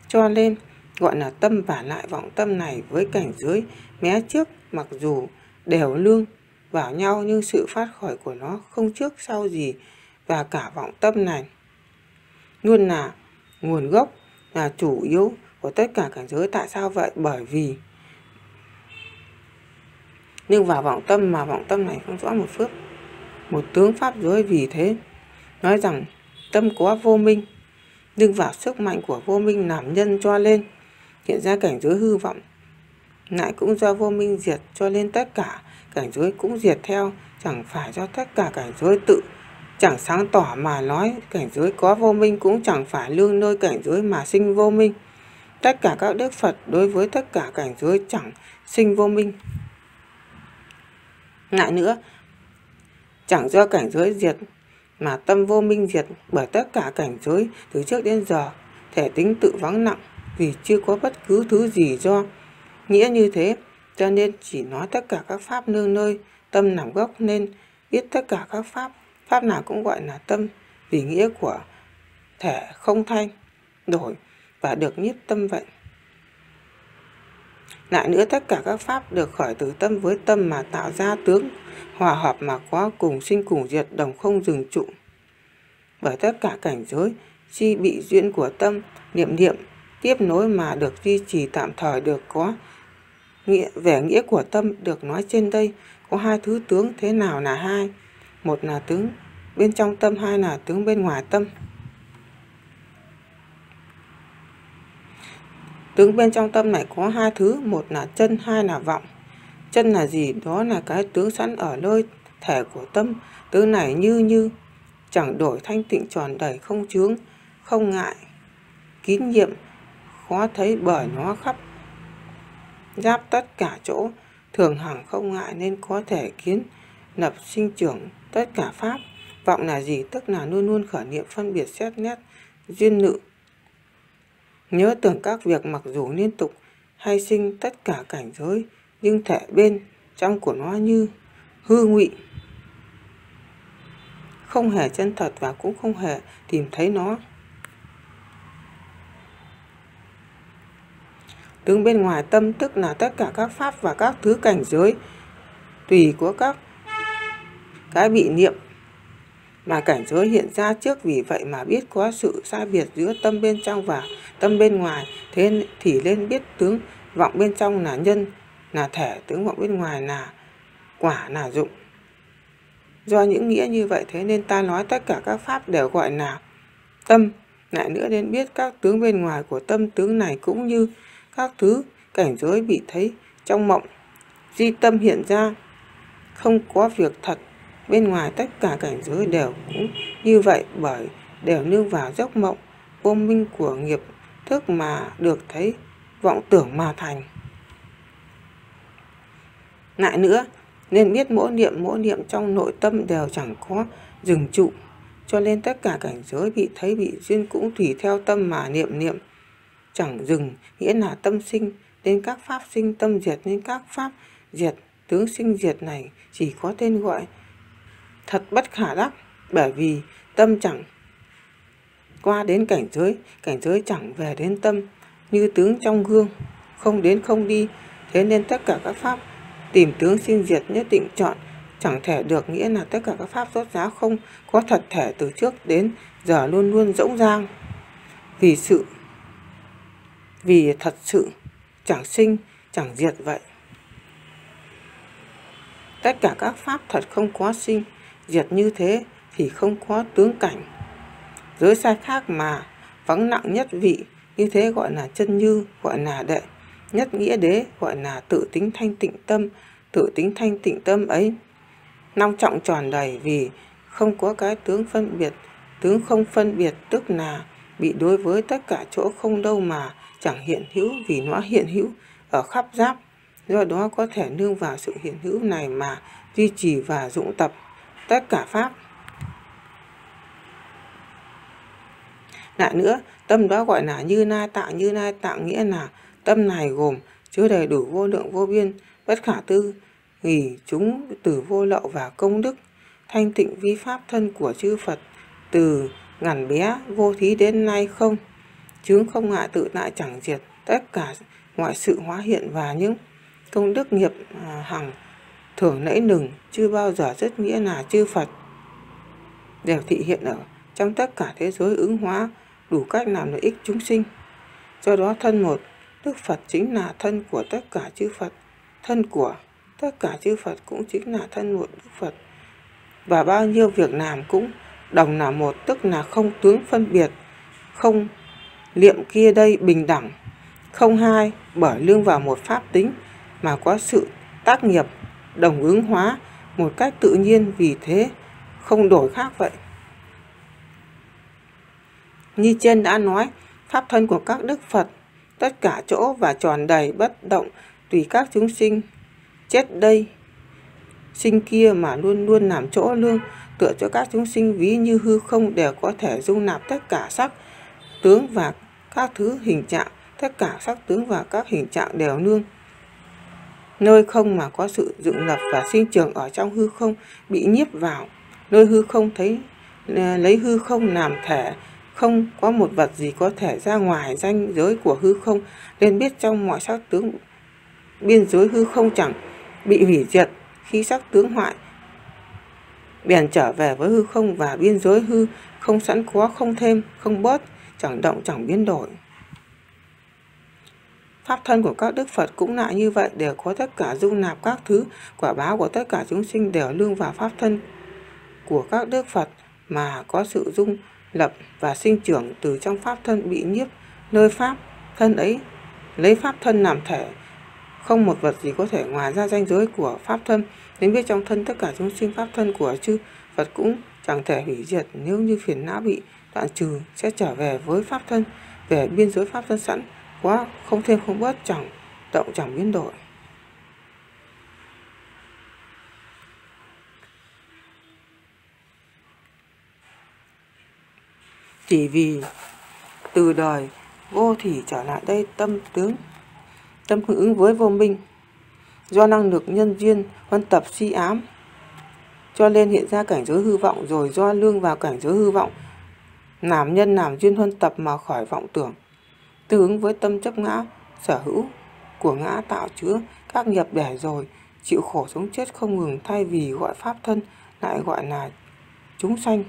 cho nên gọi là tâm vả lại vọng tâm này với cảnh giới mé trước, mặc dù đều lương vào nhau nhưng sự phát khởi của nó không trước sau gì, và cả vọng tâm này luôn là nguồn gốc, là chủ yếu của tất cả cảnh giới. Tại sao vậy? Bởi vì nhưng vào vọng tâm mà vọng tâm này không rõ một phước, một tướng pháp giới, vì thế nói rằng tâm có vô minh, nhưng vào sức mạnh của vô minh làm nhân, cho lên hiện ra cảnh giới hư vọng, lại cũng do vô minh diệt, cho nên tất cả cảnh giới cũng diệt theo. Chẳng phải do tất cả cảnh giới tự chẳng sáng tỏ mà nói cảnh giới có vô minh, cũng chẳng phải lương nơi cảnh giới mà sinh vô minh. Tất cả các đức Phật đối với tất cả cảnh giới chẳng sinh vô minh. Lại nữa, chẳng do cảnh giới diệt mà tâm vô minh diệt, bởi tất cả cảnh giới từ trước đến giờ thể tính tự vắng nặng, vì chưa có bất cứ thứ gì do. Nghĩa như thế, cho nên chỉ nói tất cả các pháp nương nơi tâm làm gốc, nên biết tất cả các pháp, pháp nào cũng gọi là tâm, vì nghĩa của thể không thay đổi và được nhiếp tâm vậy. Lại nữa, tất cả các pháp được khởi từ tâm với tâm mà tạo ra tướng hòa hợp mà có, cùng sinh cùng diệt, đồng không dừng trụ. Bởi tất cả cảnh giới chi bị duyên của tâm niệm niệm tiếp nối mà được duy trì tạm thời, được có nghĩa vẻ nghĩa của tâm được nói trên đây có hai thứ tướng. Thế nào là hai? Một là tướng bên trong tâm, hai là tướng bên ngoài tâm. Tướng bên trong tâm này có hai thứ, một là chân, hai là vọng. Chân là gì? Đó là cái tướng sẵn ở nơi thể của tâm. Tướng này như như, chẳng đổi, thanh tịnh, tròn đầy, không chướng, không ngại, kín nhiệm, khó thấy, bởi nó khắp giáp tất cả chỗ, thường hằng không ngại, nên có thể kiến lập sinh trưởng tất cả pháp. Vọng là gì? Tức là luôn luôn khởi niệm phân biệt xét nét duyên nữ, nhớ tưởng các việc, mặc dù liên tục hay sinh tất cả cảnh giới, nhưng thể bên trong của nó như hư ngụy, không hề chân thật và cũng không hề tìm thấy nó. Tướng bên ngoài tâm tức là tất cả các pháp và các thứ cảnh giới tùy của các cái bị niệm mà cảnh giới hiện ra trước, vì vậy mà biết có sự sai biệt giữa tâm bên trong và tâm bên ngoài. Thế thì nên biết tướng vọng bên trong là nhân, là thể, tướng vọng bên ngoài là quả, là dụng. Do những nghĩa như vậy, thế nên ta nói tất cả các pháp đều gọi là tâm. Lại nữa, nên biết các tướng bên ngoài của tâm, tướng này cũng như các thứ cảnh giới bị thấy trong mộng, di tâm hiện ra, không có việc thật. Bên ngoài tất cả cảnh giới đều cũng như vậy, bởi đều nương vào giấc mộng vô minh của nghiệp thức mà được thấy vọng tưởng mà thành. Lại nữa, nên biết mỗi niệm mỗi niệm trong nội tâm đều chẳng có dừng trụ, cho nên tất cả cảnh giới bị thấy bị duyên cũng tùy theo tâm mà niệm niệm chẳng dừng, nghĩa là tâm sinh nên các pháp sinh, tâm diệt nên các pháp diệt. Tướng sinh diệt này chỉ có tên gọi thật bất khả đắc, bởi vì tâm chẳng qua đến cảnh giới, cảnh giới chẳng về đến tâm, như tướng trong gương không đến không đi. Thế nên tất cả các pháp tìm tướng sinh diệt nhất định chọn chẳng thể được, nghĩa là tất cả các pháp rốt ráo không có thật thể, từ trước đến giờ luôn luôn rỗng rang, vì sự vì thật sự chẳng sinh chẳng diệt vậy. Tất cả các pháp thật không có sinh diệt, như thế thì không có tướng cảnh giới sai khác mà vắng nặng nhất vị, như thế gọi là chân như, gọi là đệ nhất nghĩa đế, gọi là tự tính thanh tịnh tâm. Tự tính thanh tịnh tâm ấy long trọng tròn đầy, vì không có cái tướng phân biệt. Tướng không phân biệt tức là bị đối với tất cả chỗ không đâu mà chẳng hiện hữu, vì nó hiện hữu ở khắp giáp, do đó có thể nương vào sự hiện hữu này mà duy trì và dụng tập tất cả pháp. Lại nữa, tâm đó gọi là Như Lai Tạng. Như Lai Tạng nghĩa là tâm này gồm chứa đầy đủ vô lượng vô biên bất khả tư hủy chúng từ vô lậu và công đức, thanh tịnh vi pháp thân của chư Phật, từ ngàn bé vô thí đến nay không, chứng không ngại tự tại chẳng diệt, tất cả ngoại sự hóa hiện và những công đức nghiệp hằng thường nãy nừng, chưa bao giờ dứt, nghĩa là chư Phật đều thị hiện ở trong tất cả thế giới ứng hóa, đủ cách làm lợi ích chúng sinh. Do đó thân một, Đức Phật chính là thân của tất cả chư Phật, thân của tất cả chư Phật cũng chính là thân một Đức Phật. Và bao nhiêu việc làm cũng đồng là một, tức là không tướng phân biệt, không liệm kia đây bình đẳng, không hai bởi lương vào một pháp tính mà có sự tác nghiệp đồng ứng hóa một cách tự nhiên, vì thế không đổi khác vậy. Như trên đã nói, pháp thân của các Đức Phật tất cả chỗ và tròn đầy bất động, tùy các chúng sinh chết đây sinh kia mà luôn luôn làm chỗ lương tựa cho các chúng sinh, ví như hư không đều có thể dung nạp tất cả sắc tướng và các thứ hình trạng, tất cả sắc tướng và các hình trạng đều nương nơi không mà có sự dựng lập và sinh trưởng, ở trong hư không bị nhiếp vào, nơi hư không thấy lấy hư không làm thể, không có một vật gì có thể ra ngoài ranh giới của hư không, nên biết trong mọi sắc tướng biên giới hư không chẳng bị hủy diệt. Khi sắc tướng hoại bèn trở về với hư không, và biên giới hư không sẵn có, không thêm không bớt, chẳng động chẳng biến đổi. Pháp thân của các Đức Phật cũng lại như vậy, đều có tất cả dung nạp các thứ, quả báo của tất cả chúng sinh đều nương vào pháp thân của các Đức Phật mà có sự dung lập và sinh trưởng, từ trong pháp thân bị nhiếp nơi pháp thân ấy lấy pháp thân làm thể, không một vật gì có thể ngoài ra ranh giới của pháp thân, đến biết trong thân tất cả chúng sinh. Pháp thân của chư Phật cũng chẳng thể hủy diệt, nếu như phiền não bị đoạn trừ sẽ trở về với pháp thân, về biên giới pháp thân sẵn quá, không thêm không bớt, chẳng động chẳng biến đổi. Chỉ vì từ đời vô thỉ trở lại đây tâm tướng, tâm hưởng ứng với vô minh, do năng lực nhân duyên huân tập suy ám, cho nên hiện ra cảnh giới hư vọng, rồi do lương vào cảnh giới hư vọng, làm nhân làm duyên huân tập mà khỏi vọng tưởng, tương ứng với tâm chấp ngã, sở hữu của ngã tạo chứa các nghiệp, để rồi chịu khổ sống chết không ngừng, thay vì gọi pháp thân lại gọi là chúng sanh.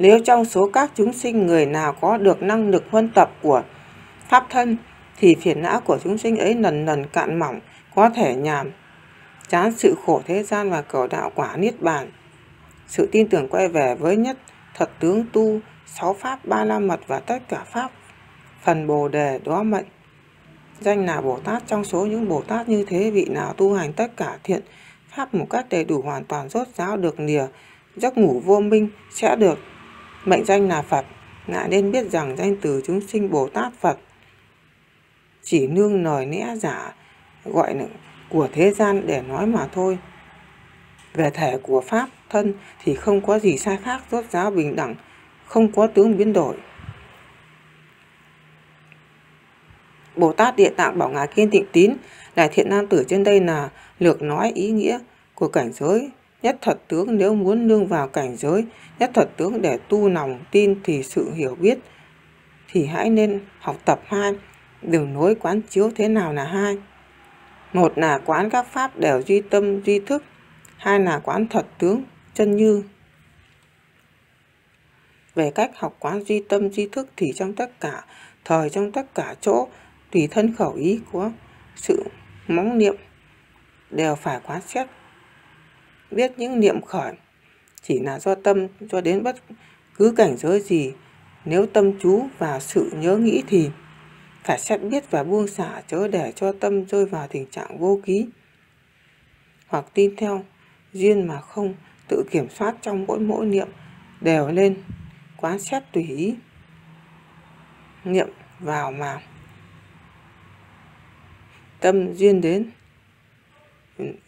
Nếu trong số các chúng sinh người nào có được năng lực huân tập của pháp thân, thì phiền não của chúng sinh ấy lần lần cạn mỏng, có thể nhàm chán sự khổ thế gian và cầu đạo quả niết bàn. Sự tin tưởng quay về với nhất thật tướng, tu sáu pháp ba la mật và tất cả pháp phần bồ đề đó mệnh danh là Bồ Tát. Trong số những Bồ Tát như thế, vị nào tu hành tất cả thiện pháp một cách đầy đủ, hoàn toàn rốt ráo, được nìa giấc ngủ vô minh, sẽ được mệnh danh là Phật. Ngài nên biết rằng danh từ chúng sinh Bồ Tát Phật chỉ nương lời lẽ giả gọi của thế gian để nói mà thôi. Về thể của pháp thân thì không có gì sai khác, rốt ráo bình đẳng, không có tướng biến đổi. Bồ Tát Địa Tạng bảo Ngài Kiên Tịnh Tín, đại thiện nam tử, trên đây là lược nói ý nghĩa của cảnh giới nhất thật tướng. Nếu muốn nương vào cảnh giới nhất thật tướng để tu lòng tin thì sự hiểu biết, thì hãy nên học tập hai đường lối quán chiếu. Thế nào là hai? Một là quán các pháp đều duy tâm duy thức, hai là quán thật tướng chân như. Về cách học quán duy tâm duy thức thì trong tất cả thời, trong tất cả chỗ, tùy thân khẩu ý của sự móng niệm đều phải quán xét, biết những niệm khởi chỉ là do tâm, cho đến bất cứ cảnh giới gì, nếu tâm chú vào sự nhớ nghĩ thì phải xét biết và buông xả, chớ để cho tâm rơi vào tình trạng vô ký, hoặc tin theo duyên mà không tự kiểm soát trong mỗi mỗi niệm. đều lên, quán xét tùy ý, niệm vào mà tâm duyên đến,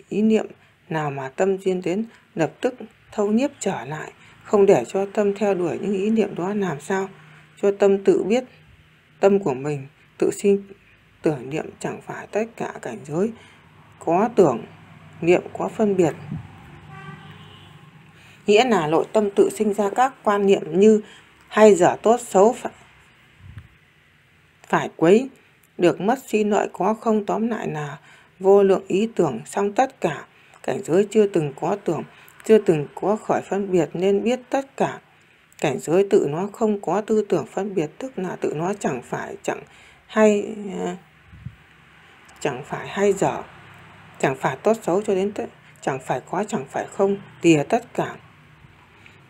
ý niệm nào mà tâm duyên đến lập tức thâu nhiếp trở lại, không để cho tâm theo đuổi những ý niệm đó. Làm sao cho tâm tự biết tâm của mình, tự sinh tưởng niệm chẳng phải tất cả cảnh giới có tưởng niệm có phân biệt, nghĩa là nội tâm tự sinh ra các quan niệm như hay dở tốt xấu, phải, phải quấy, được mất suy lợi có không, tóm lại là vô lượng ý tưởng. Song tất cả cảnh giới chưa từng có tưởng, chưa từng có khởi phân biệt, nên biết tất cả cảnh giới tự nó không có tư tưởng phân biệt, tức là tự nó chẳng phải chẳng hay chẳng phải hay dở, chẳng phải tốt xấu, cho đến chẳng phải có, chẳng phải không, tìa tất cả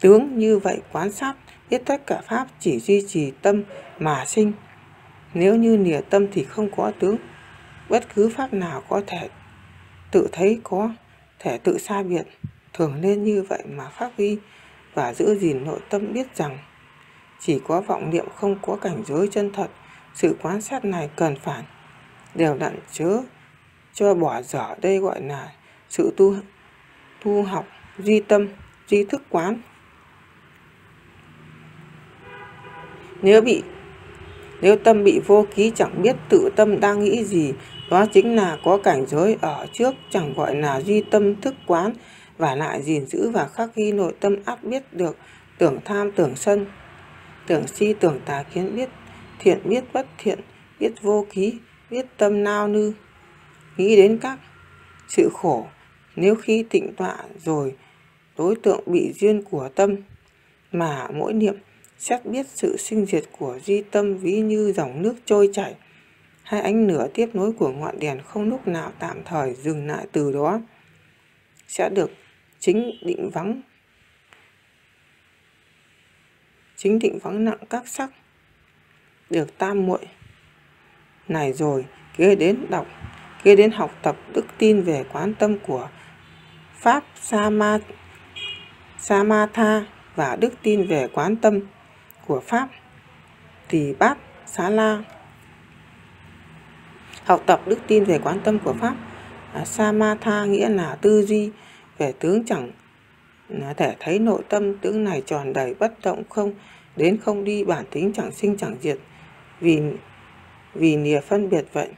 tướng. Như vậy quán sát biết tất cả pháp chỉ duy trì tâm mà sinh. Nếu như nìa tâm thì không có tướng, bất cứ pháp nào có thể tự thấy, có thể tự xa biệt. Thường nên như vậy mà phát huy và giữ gìn nội tâm, biết rằng chỉ có vọng niệm, không có cảnh giới chân thật. Sự quán sát này cần phải đều đặn, chớ cho bỏ dở, đây gọi là sự tu tu học duy tâm, duy thức quán. Nếu bị nếu tâm bị vô ký, chẳng biết tự tâm đang nghĩ gì, đó chính là có cảnh giới ở trước, chẳng gọi là duy tâm thức quán. Và lại gìn giữ và khắc ghi nội tâm ắt biết được tưởng tham, tưởng sân, tưởng si, tưởng tà kiến, biết thiện, biết bất thiện, biết vô ký, biết tâm nao nư, nghĩ đến các sự khổ. Nếu khi tịnh tọa rồi, đối tượng bị duyên của tâm mà mỗi niệm xét biết sự sinh diệt của duy tâm, ví như dòng nước trôi chảy hay ánh lửa tiếp nối của ngọn đèn, không lúc nào tạm thời dừng lại, từ đó sẽ được chính định vắng chính định vắng nặng các sắc được tam muội này. Rồi kế đến đọc kế đến học tập đức tin về quán tâm của pháp Samatha và đức tin về quán tâm của pháp Tỳ Bát Xá La. Học tập đức tin về quán tâm của pháp Samatha nghĩa là tư duy về tướng chẳng thể thấy nội tâm. Tướng này tròn đầy, bất động, không đến không đi, bản tính chẳng sinh chẳng diệt, vì vì nìa phân biệt vậy.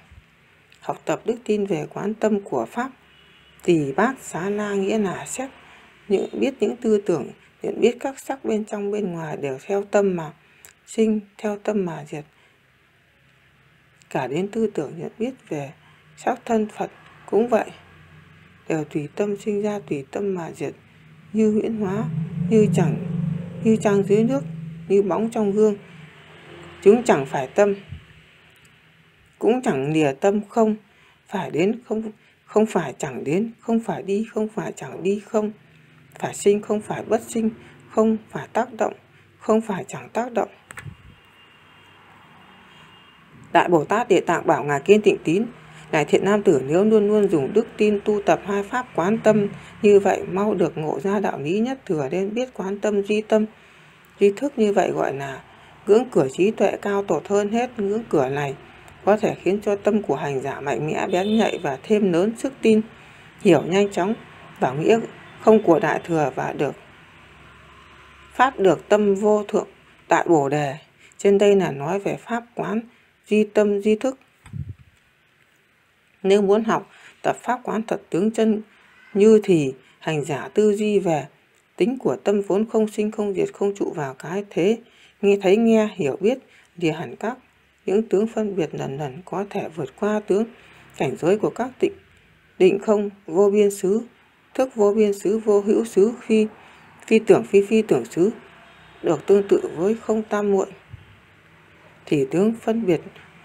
Học tập đức tin về quán tâm của pháp Tỳ Bát Xá La nghĩa là xét những biết những tư tưởng, nhận biết các sắc bên trong bên ngoài đều theo tâm mà sinh, theo tâm mà diệt, cả đến tư tưởng nhận biết về sắc thân Phật cũng vậy, đều tùy tâm sinh ra, tùy tâm mà diệt, như huyễn hóa, như chẳng, như trăng dưới nước, như bóng trong gương. Chúng chẳng phải tâm, cũng chẳng lìa tâm, không phải đến, không không phải chẳng đến, không phải đi, không phải chẳng đi, không phải sinh, không phải bất sinh, không phải tác động, không phải chẳng tác động. Đại Bồ Tát Địa Tạng bảo ngài Kiên Tịnh Tín: Ngài thiện nam tử, nếu luôn luôn dùng đức tin tu tập hai pháp quán tâm, như vậy mau được ngộ ra đạo lý nhất thừa, nên biết quán tâm duy tâm, duy thức. Như vậy gọi là ngưỡng cửa trí tuệ cao tột hơn hết. Ngưỡng cửa này có thể khiến cho tâm của hành giả mạnh mẽ, bén nhạy và thêm lớn sức tin, hiểu nhanh chóng và nghĩa không của đại thừa, và được phát được tâm vô thượng tại Bồ Đề. Trên đây là nói về pháp quán duy tâm duy thức. Nếu muốn học tập pháp quán thật tướng chân như, thì hành giả tư duy về tính của tâm vốn không sinh không diệt, không trụ vào cái thế, nghe thấy nghe hiểu biết lìa hẳn các những tướng phân biệt, lần lần có thể vượt qua tướng cảnh giới của các tịnh định không, vô biên xứ thức, vô biên xứ, vô hữu xứ, phi phi tưởng, phi phi tưởng xứ, được tương tự với không tam muội. Thì tướng phân biệt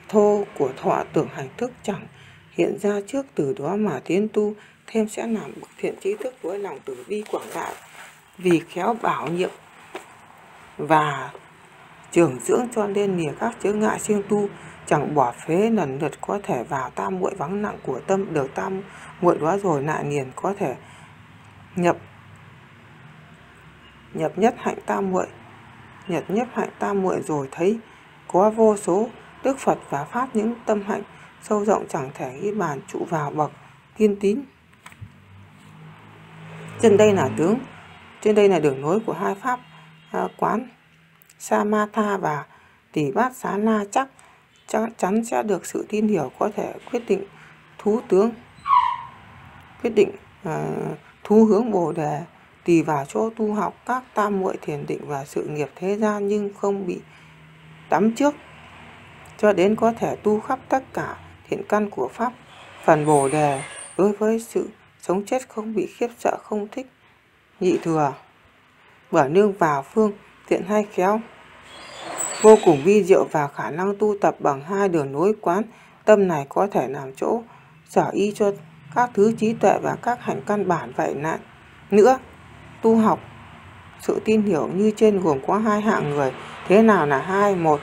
thô của thọ tưởng hành thức chẳng hiện ra trước, từ đó mà tiến tu thêm sẽ làm bậc thiện trí thức với lòng từ bi quảng đại, vì khéo bảo nhiệm và trường dưỡng, cho nên lìa các chướng ngại siêng tu, chẳng bỏ phế, lần lượt có thể vào tam muội vắng nặng của tâm. Được tam muội đó rồi, lại liền có thể nhập nhập nhất hạnh tam muội. Nhập nhất hạnh tam muội rồi thấy có vô số Đức Phật và Pháp những tâm hạnh sâu rộng chẳng thể ghi bàn, trụ vào bậc kiên tín. Trên đây là tướng, trên đây là đường nối của hai pháp à, quán Samatha và Tỳ Bát Xá Na chắc chắc chắn sẽ được sự tin hiểu có thể quyết định thú tướng, quyết định à, thú hướng Bồ Đề, tùy vào chỗ tu học các tam muội thiền định và sự nghiệp thế gian, nhưng không bị tắm trước, cho đến có thể tu khắp tất cả thiện căn của Pháp phần Bồ Đề, đối với sự sống chết không bị khiếp sợ, không thích nhị thừa, bởi nương vào phương tiện hay khéo vô cùng vi diệu và khả năng tu tập bằng hai đường nối quán tâm này có thể làm chỗ sở y cho các thứ trí tuệ và các hành căn bản. Vậy lại nữa, tu học sự tin hiểu như trên gồm có hai hạng người. Thế nào là hai? Một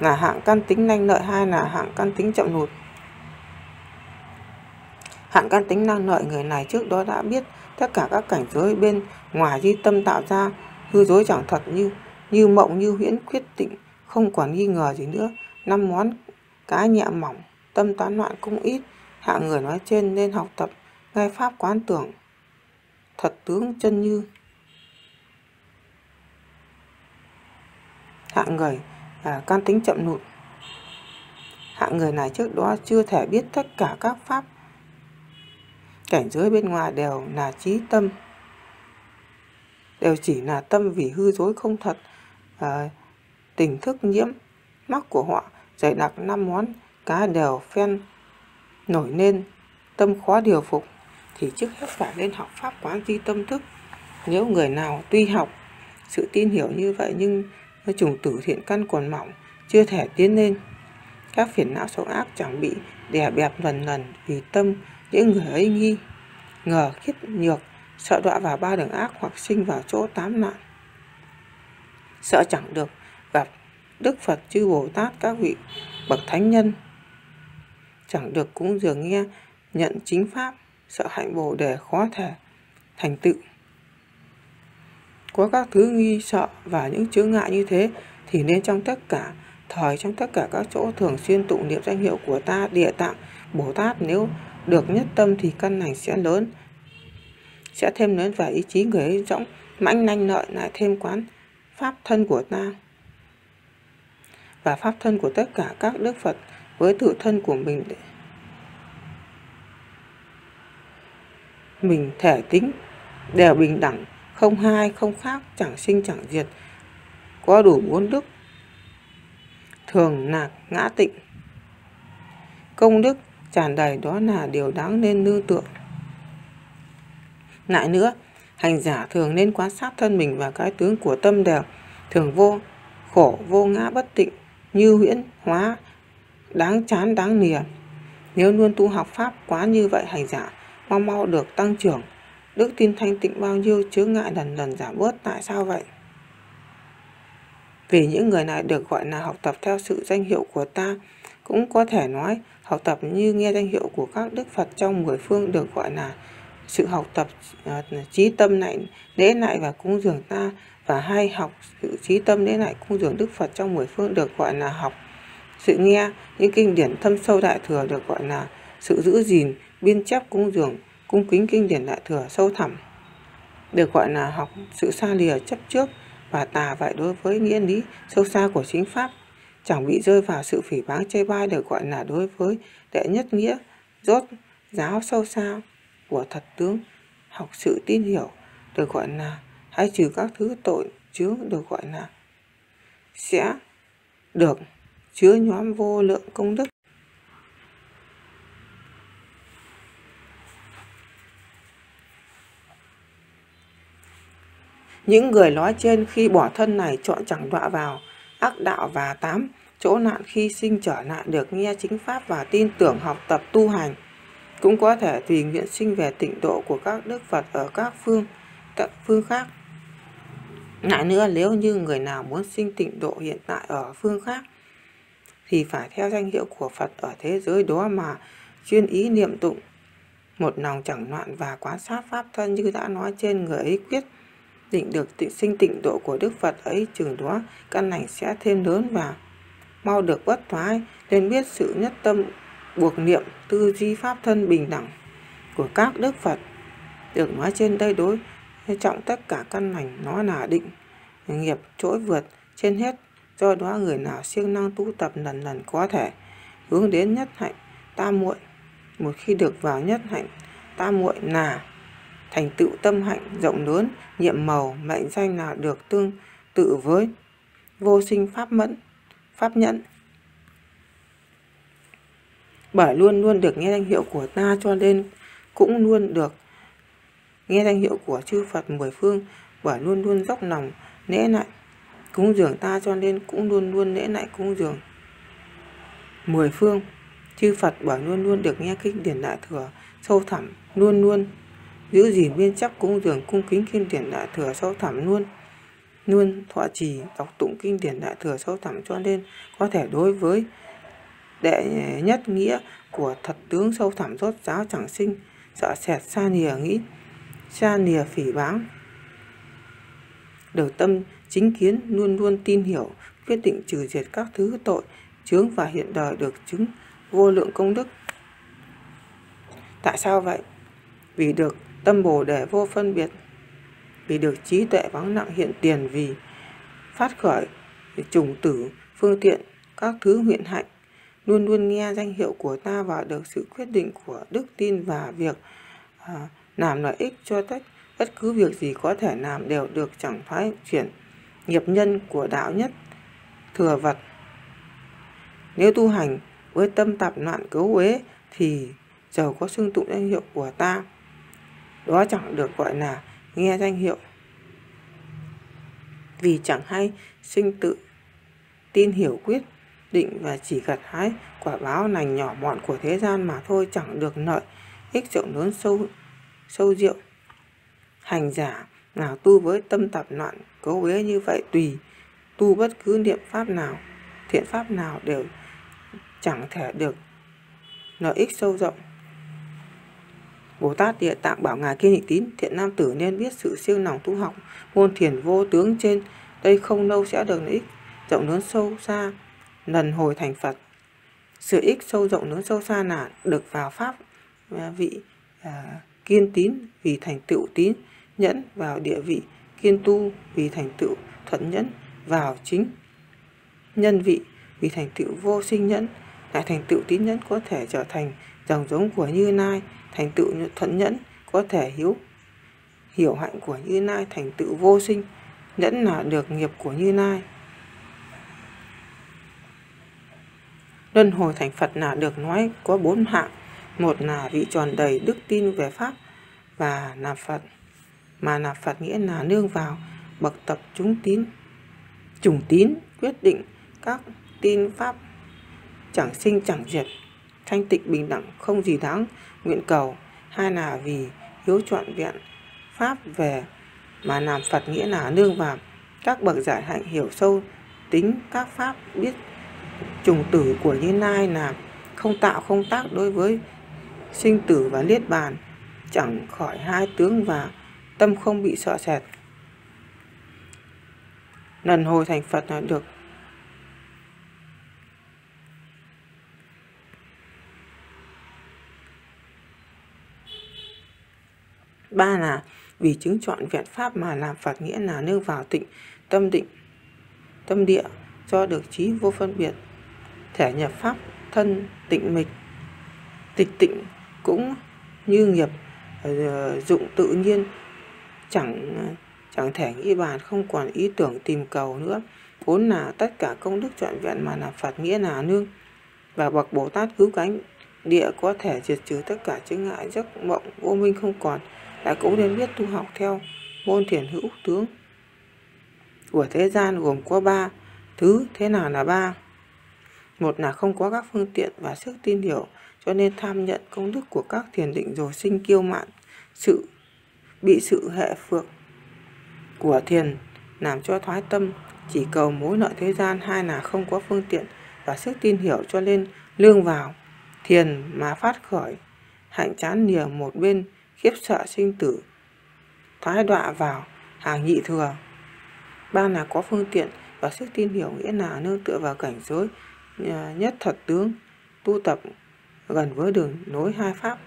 là hạng căn tính năng lợi, hai là hạng căn tính chậm lụt. Hạng căn tính năng lợi, người này trước đó đã biết tất cả các cảnh giới bên ngoài duy tâm tạo ra hư dối chẳng thật, như như mộng như huyễn, quyết định không còn nghi ngờ gì nữa. Năm món cái nhẹ mỏng, tâm toán loạn cũng ít. Hạng người nói trên nên học tập ngay pháp quán tưởng thật tướng chân như. Hạng người à, can tính chậm lụt, hạng người này trước đó chưa thể biết tất cả các pháp cảnh giới bên ngoài đều là trí tâm, đều chỉ là tâm, vì hư dối không thật à, tình thức nhiễm mắc của họ dày đặc. Năm món cá đều phen nổi nên tâm khó điều phục, thì trước hết phải nên học pháp quán di tâm thức. Nếu người nào tuy học sự tin hiểu như vậy nhưng chủng tử thiện căn còn mỏng, chưa thể tiến lên, các phiền não xấu ác chẳng bị đè bẹp lần lần, vì tâm những người ấy nghi ngờ khiết nhược, sợ đọa vào ba đường ác hoặc sinh vào chỗ tám nạn, sợ chẳng được gặp Đức Phật, chư Bồ Tát, các vị bậc thánh nhân, chẳng được cúng dường nghe nhận chính pháp, sợ hạnh Bồ Đề khó thể thành tựu. Có các thứ nghi sợ và những chướng ngại như thế, thì nên trong tất cả thời, trong tất cả các chỗ thường xuyên tụng niệm danh hiệu của ta Địa Tạng Bồ Tát. Nếu được nhất tâm thì căn lành sẽ lớn, sẽ thêm lớn, và ý chí người ấy rỗng mãnh nanh lợi. Lại thêm quán pháp thân của ta và pháp thân của tất cả các Đức Phật với tự thân của mình, để mình thể tính đều bình đẳng, không hai không khác, chẳng sinh chẳng diệt, có đủ bốn đức thường lạc ngã tịnh, công đức tràn đầy, đó là điều đáng nên nương tựa. Lại nữa, hành giả thường nên quan sát thân mình và cái tướng của tâm đều thường vô khổ vô ngã bất tịnh, như huyễn hóa, đáng chán đáng nìa. Nếu luôn tu học pháp quá như vậy, hành giả mau mau được tăng trưởng đức tin thanh tịnh, bao nhiêu chướng ngại lần lần giảm bớt. Tại sao vậy? Vì những người này được gọi là học tập theo sự danh hiệu của ta, cũng có thể nói học tập như nghe danh hiệu của các Đức Phật trong mười phương, được gọi là sự học tập uh, trí tâm này lễ lại và cúng dường ta, và hay học sự trí tâm lễ lại cúng dường Đức Phật trong mười phương, được gọi là học sự nghe những kinh điển thâm sâu đại thừa, được gọi là sự giữ gìn biên chép cúng dường cung kính kinh điển đại thừa sâu thẳm, được gọi là học sự xa lìa chấp trước và tà. Vậy đối với nghĩa lý sâu xa của chính pháp, chẳng bị rơi vào sự phỉ báng chê bai, được gọi là đối với đệ nhất nghĩa rốt giáo sâu xa của thật tướng học sự tin hiểu, được gọi là hãy trừ các thứ tội chướng, được gọi là sẽ được chứa nhóm vô lượng công đức. Những người nói trên khi bỏ thân này chọn chẳng đọa vào ác đạo và tám chỗ nạn, khi sinh trở nạn được nghe chính pháp và tin tưởng học tập tu hành, cũng có thể tùy nguyện sinh về tịnh độ của các Đức Phật ở các phương các phương khác. Lại nữa, nếu như người nào muốn sinh tịnh độ hiện tại ở phương khác, thì phải theo danh hiệu của Phật ở thế giới đó mà chuyên ý niệm tụng, một lòng chẳng loạn và quan sát pháp thân như đã nói trên. Người ấy quyết định được tịnh sinh tịnh độ của Đức Phật ấy, chừng đó căn lành sẽ thêm lớn và mau được bất thoái. Nên biết sự nhất tâm buộc niệm tư duy pháp thân bình đẳng của các Đức Phật được nói trên đây đối trọng tất cả căn lành, nó là định nghiệp trỗi vượt trên hết. Do đó người nào siêng năng tu tập lần lần có thể hướng đến nhất hạnh tam muội. Một khi được vào nhất hạnh tam muội là thành tựu tâm hạnh rộng lớn, nhiệm màu mệnh danh là được tương tự với vô sinh pháp mẫn, pháp nhẫn. Bởi luôn luôn được nghe danh hiệu của ta cho nên cũng luôn được nghe danh hiệu của chư Phật mười phương. Bởi luôn luôn dốc lòng nễ nại cúng dường ta cho nên cũng luôn luôn nễ nại cúng dường mười phương chư Phật. Bởi luôn luôn được nghe kinh điển đại thừa sâu thẳm, luôn luôn giữ gìn biên chấp cúng dường cung kính kinh điển đại thừa sâu thẳm, luôn luôn thọ trì đọc tụng kinh điển đại thừa sâu thẳm cho nên có thể đối với đệ nhất nghĩa của thật tướng sâu thẳm rốt ráo, chẳng sinh sợ sệt xa nìa nghĩ, xa nìa phỉ báng, được tâm chính kiến, luôn luôn tin hiểu quyết định trừ diệt các thứ tội chướng và hiện đời, được chứng vô lượng công đức. Tại sao vậy? Vì được tâm bồ đề vô phân biệt, vì được trí tuệ vắng nặng hiện tiền, vì phát khởi trùng tử phương tiện các thứ nguyện hạnh, luôn luôn nghe danh hiệu của ta và được sự quyết định của đức tin và việc à, làm lợi ích cho tất bất cứ việc gì có thể làm đều được, chẳng thoái chuyển nghiệp nhân của đạo nhất thừa vật. Nếu tu hành với tâm tạp loạn cấu uế thì giàu có xưng tụng danh hiệu của ta, đó chẳng được gọi là nghe danh hiệu, vì chẳng hay sinh tự tin hiểu quyết định và chỉ gặt hái quả báo lành nhỏ mọn của thế gian mà thôi, chẳng được lợi ích rộng lớn sâu sâu diệu. Hành giả nào tu với tâm tạp loạn cấu uế như vậy, tùy tu bất cứ niệm pháp nào, thiện pháp nào đều chẳng thể được lợi ích sâu rộng. Bồ Tát Địa Tạng bảo ngài Kiên Tịnh Tín: thiện nam tử nên biết sự siêng lòng tu học môn thiền vô tướng trên đây không lâu sẽ được lợi ích rộng lớn sâu xa, lần hồi thành Phật. Sự ích sâu rộng lớn sâu xa là được vào pháp vị à, kiên tín, vì thành tựu tín nhẫn, vào địa vị kiên tu, vì thành tựu thuận nhẫn, vào chính nhân vị, vì thành tựu vô sinh nhẫn. Lại thành tựu tín nhẫn có thể trở thành dòng giống của Như Lai, thành tựu thuận nhẫn có thể hiếu hiểu hạnh của Như Lai, thành tựu vô sinh nhẫn là được nghiệp của Như Lai, luân hồi thành Phật là được nói có bốn hạng. Một là vị tròn đầy đức tin về pháp và là Phật, mà là Phật nghĩa là nương vào bậc tập chúng tín chủng tín quyết định các tin pháp, chẳng sinh chẳng diệt, thanh tịnh bình đẳng không gì đáng nguyện cầu. Hai là vì hiếu trọn vẹn pháp về, mà làm Phật nghĩa là nương vào các bậc giải hạnh hiểu sâu tính các pháp, biết trùng tử của Như Lai, là không tạo không tác đối với sinh tử và niết bàn, chẳng khỏi hai tướng và tâm không bị sợ sệt. Lần hồi thành Phật là được ba là vì chứng trọn vẹn pháp, mà làm Phật nghĩa là nương vào tịnh tâm định tâm địa, do được trí vô phân biệt thể nhập pháp thân tịnh mịch tịch tịnh, cũng như nghiệp dụng tự nhiên, chẳng chẳng thể nghĩ bàn, không còn ý tưởng tìm cầu nữa. Vốn là tất cả công đức trọn vẹn, mà làm Phật nghĩa là nương và bậc Bồ Tát cứu cánh địa, có thể diệt trừ tất cả chướng ngại giấc mộng vô minh không còn. Lại cũng nên biết tu học theo môn thiền hữu tướng của thế gian gồm có ba thứ. Thế nào là ba? Một là không có các phương tiện và sức tin hiểu cho nên tham nhận công đức của các thiền định rồi sinh kiêu mạn, sự bị sự hệ phược của thiền làm cho thoái tâm, chỉ cầu mối lợi thế gian. Hai là không có phương tiện và sức tin hiểu cho nên lương vào thiền mà phát khởi hạnh chán nìa một bên, khiếp sợ sinh tử, thoái đọa vào hàng nhị thừa. Ba là có phương tiện và sức tin hiểu, nghĩa là nương tựa vào cảnh giới nhất thật tướng, tu tập gần với đường nối hai pháp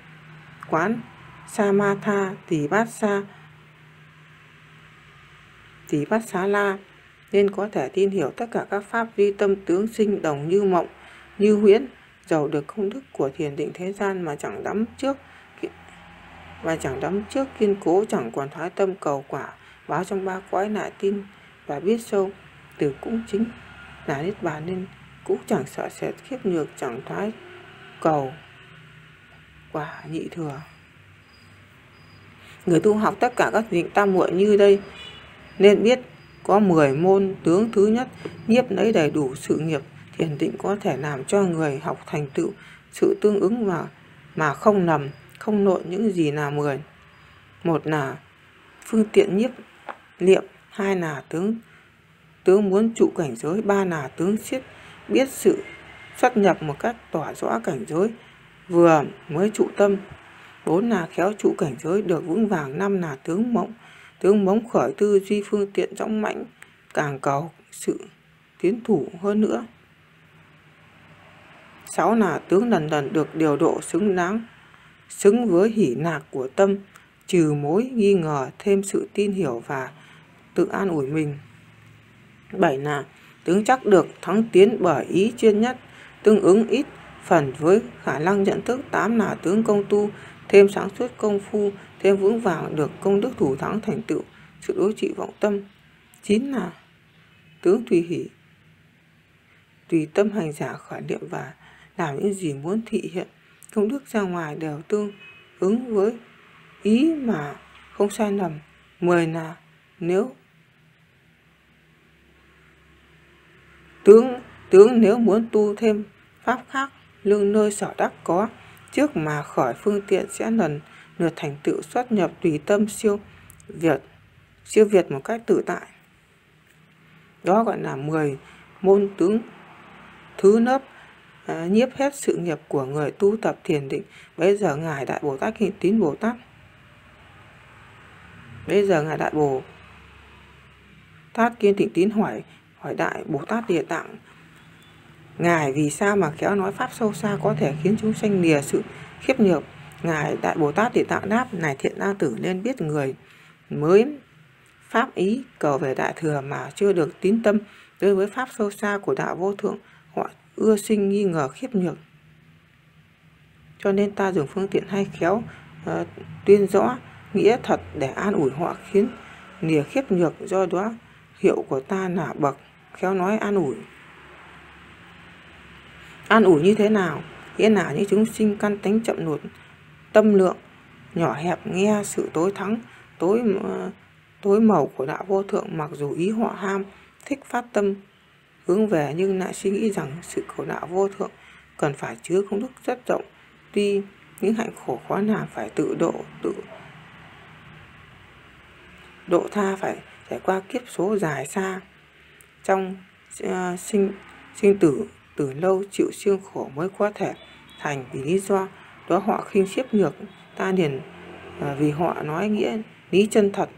quán Samatha, Tỳ Bát Xá, Tỳ Bát Xá La, nên có thể tin hiểu tất cả các pháp duy tâm tướng sinh đồng như mộng, như huyễn, giàu được công đức của thiền định thế gian mà chẳng đắm trước và chẳng đắm trước kiên cố, chẳng còn thoái tâm cầu quả báo trong ba cõi, lại tin và biết sâu từ cũng chính là niết bàn, nên cũng chẳng sợ sệt khiếp nhược, chẳng thoái cầu quả nhị thừa. Người tu học tất cả các định tam muội như đây nên biết có mười môn tướng. Thứ nhất, nhiếp lấy đầy đủ sự nghiệp. Thiền định có thể làm cho người học thành tựu sự tương ứng mà, mà không nằm, không lộn những gì là mười. Một là phương tiện nhiếp niệm, hai là tướng tướng muốn trụ cảnh giới, ba là tướng siết biết sự xuất nhập một cách tỏa rõ cảnh giới vừa mới trụ tâm, bốn là khéo trụ cảnh giới được vững vàng, năm là tướng mộng tướng móng khởi tư duy phương tiện dõng mãnh, càng cầu sự tiến thủ hơn nữa. Sáu là tướng lần lần được điều độ xứng đáng, xứng với hỷ lạc của tâm, trừ mối nghi ngờ, thêm sự tin hiểu và tự an ủi mình. Bảy là tướng chắc được thắng tiến bởi ý chuyên nhất, tương ứng ít phần với khả năng nhận thức. Tám là tướng công tu, thêm sáng suốt công phu, thêm vững vàng được công đức thủ thắng thành tựu sự đối trị vọng tâm. Chín là tướng tùy hỷ, tùy tâm hành giả khởi niệm và làm những gì muốn thị hiện công đức ra ngoài đều tương ứng với ý mà không sai lầm. Mười là nếu tướng tướng nếu muốn tu thêm pháp khác lương nơi sở đắc có trước mà khởi phương tiện, sẽ lần lượt thành tựu xuất nhập tùy tâm siêu việt siêu việt một cách tự tại. Đó gọi là mười môn tướng. Thứ lớp à, nhiếp hết sự nghiệp của người tu tập thiền định. Bây giờ ngài Đại Bồ Tát Kiên Tín Bồ Tát bây giờ ngài Đại Bồ Tát Kiên Tịnh Tín hỏi hỏi Đại Bồ Tát Địa Tạng: Ngài vì sao mà khéo nói pháp sâu xa có thể khiến chúng sanh lìa sự khiếp nhược? Ngài Đại Bồ Tát Địa Tạng đáp: Này thiện nam tử, nên biết người mới pháp ý cầu về đại thừa mà chưa được tín tâm đối với pháp sâu xa của đạo vô thượng, họ ưa sinh nghi ngờ khiếp nhược. Cho nên ta dùng phương tiện hay khéo uh, tuyên rõ nghĩa thật để an ủi họ khiến lìa khiếp nhược, do đó hiệu của ta là bậc khéo nói an ủi. An ủi như thế nào? Nghĩa là những chúng sinh căn tánh chậm nụt, tâm lượng nhỏ hẹp, nghe sự tối thắng tối tối màu của đạo vô thượng, mặc dù ý họ ham thích phát tâm hướng về, nhưng lại suy nghĩ rằng sự cầu đạo vô thượng cần phải chứa công đức rất rộng, tuy những hạnh khổ khó nào phải tự độ tự độ tha, phải trải qua kiếp số dài xa trong uh, sinh sinh tử, từ lâu chịu siêng khổ mới có thể thành. Vì lý do đó họ khinh khiếp nhược, ta liền à, vì họ nói nghĩa lý chân thật,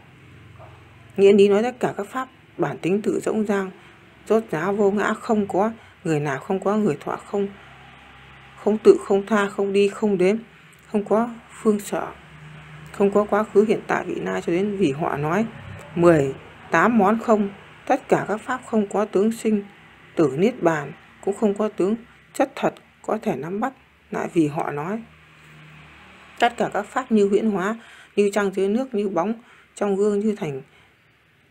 nghĩa lý nói tất cả các pháp bản tính tự rỗng rang, rốt ráo vô ngã, không có người nào, không có người thọ, không không tự, không tha, không đi, không đếm, không có phương sở, không có quá khứ hiện tại vị lai, cho đến vì họ nói mười tám món không, tất cả các pháp không có tướng sinh tử niết bàn, cũng không có tướng chất thật có thể nắm bắt. Lại vì họ nói tất cả các pháp như huyễn hóa, như trăng dưới nước, như bóng trong gương, như thành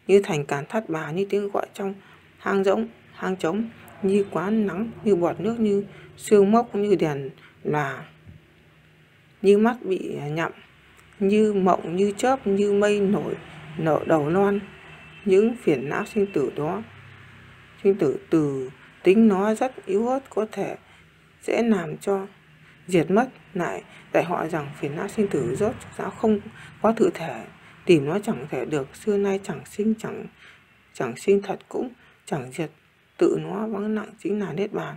như thành càn thắt bà, như tiếng gọi trong hang rỗng hang trống, như quán nắng, như bọt nước, như sương mốc, như đèn là, như mắt bị nhậm, như mộng, như chớp, như mây nổi nở đầu non. Những phiền não sinh tử đó, sinh tử từ tính nó rất yếu ớt, có thể sẽ làm cho diệt mất. Lại tại họ rằng phiền não sinh tử rốt ráo không có tự thể, tìm nó chẳng thể được, xưa nay chẳng sinh, chẳng chẳng sinh thật cũng chẳng diệt, tự nó vắng lặng chính là niết bàn.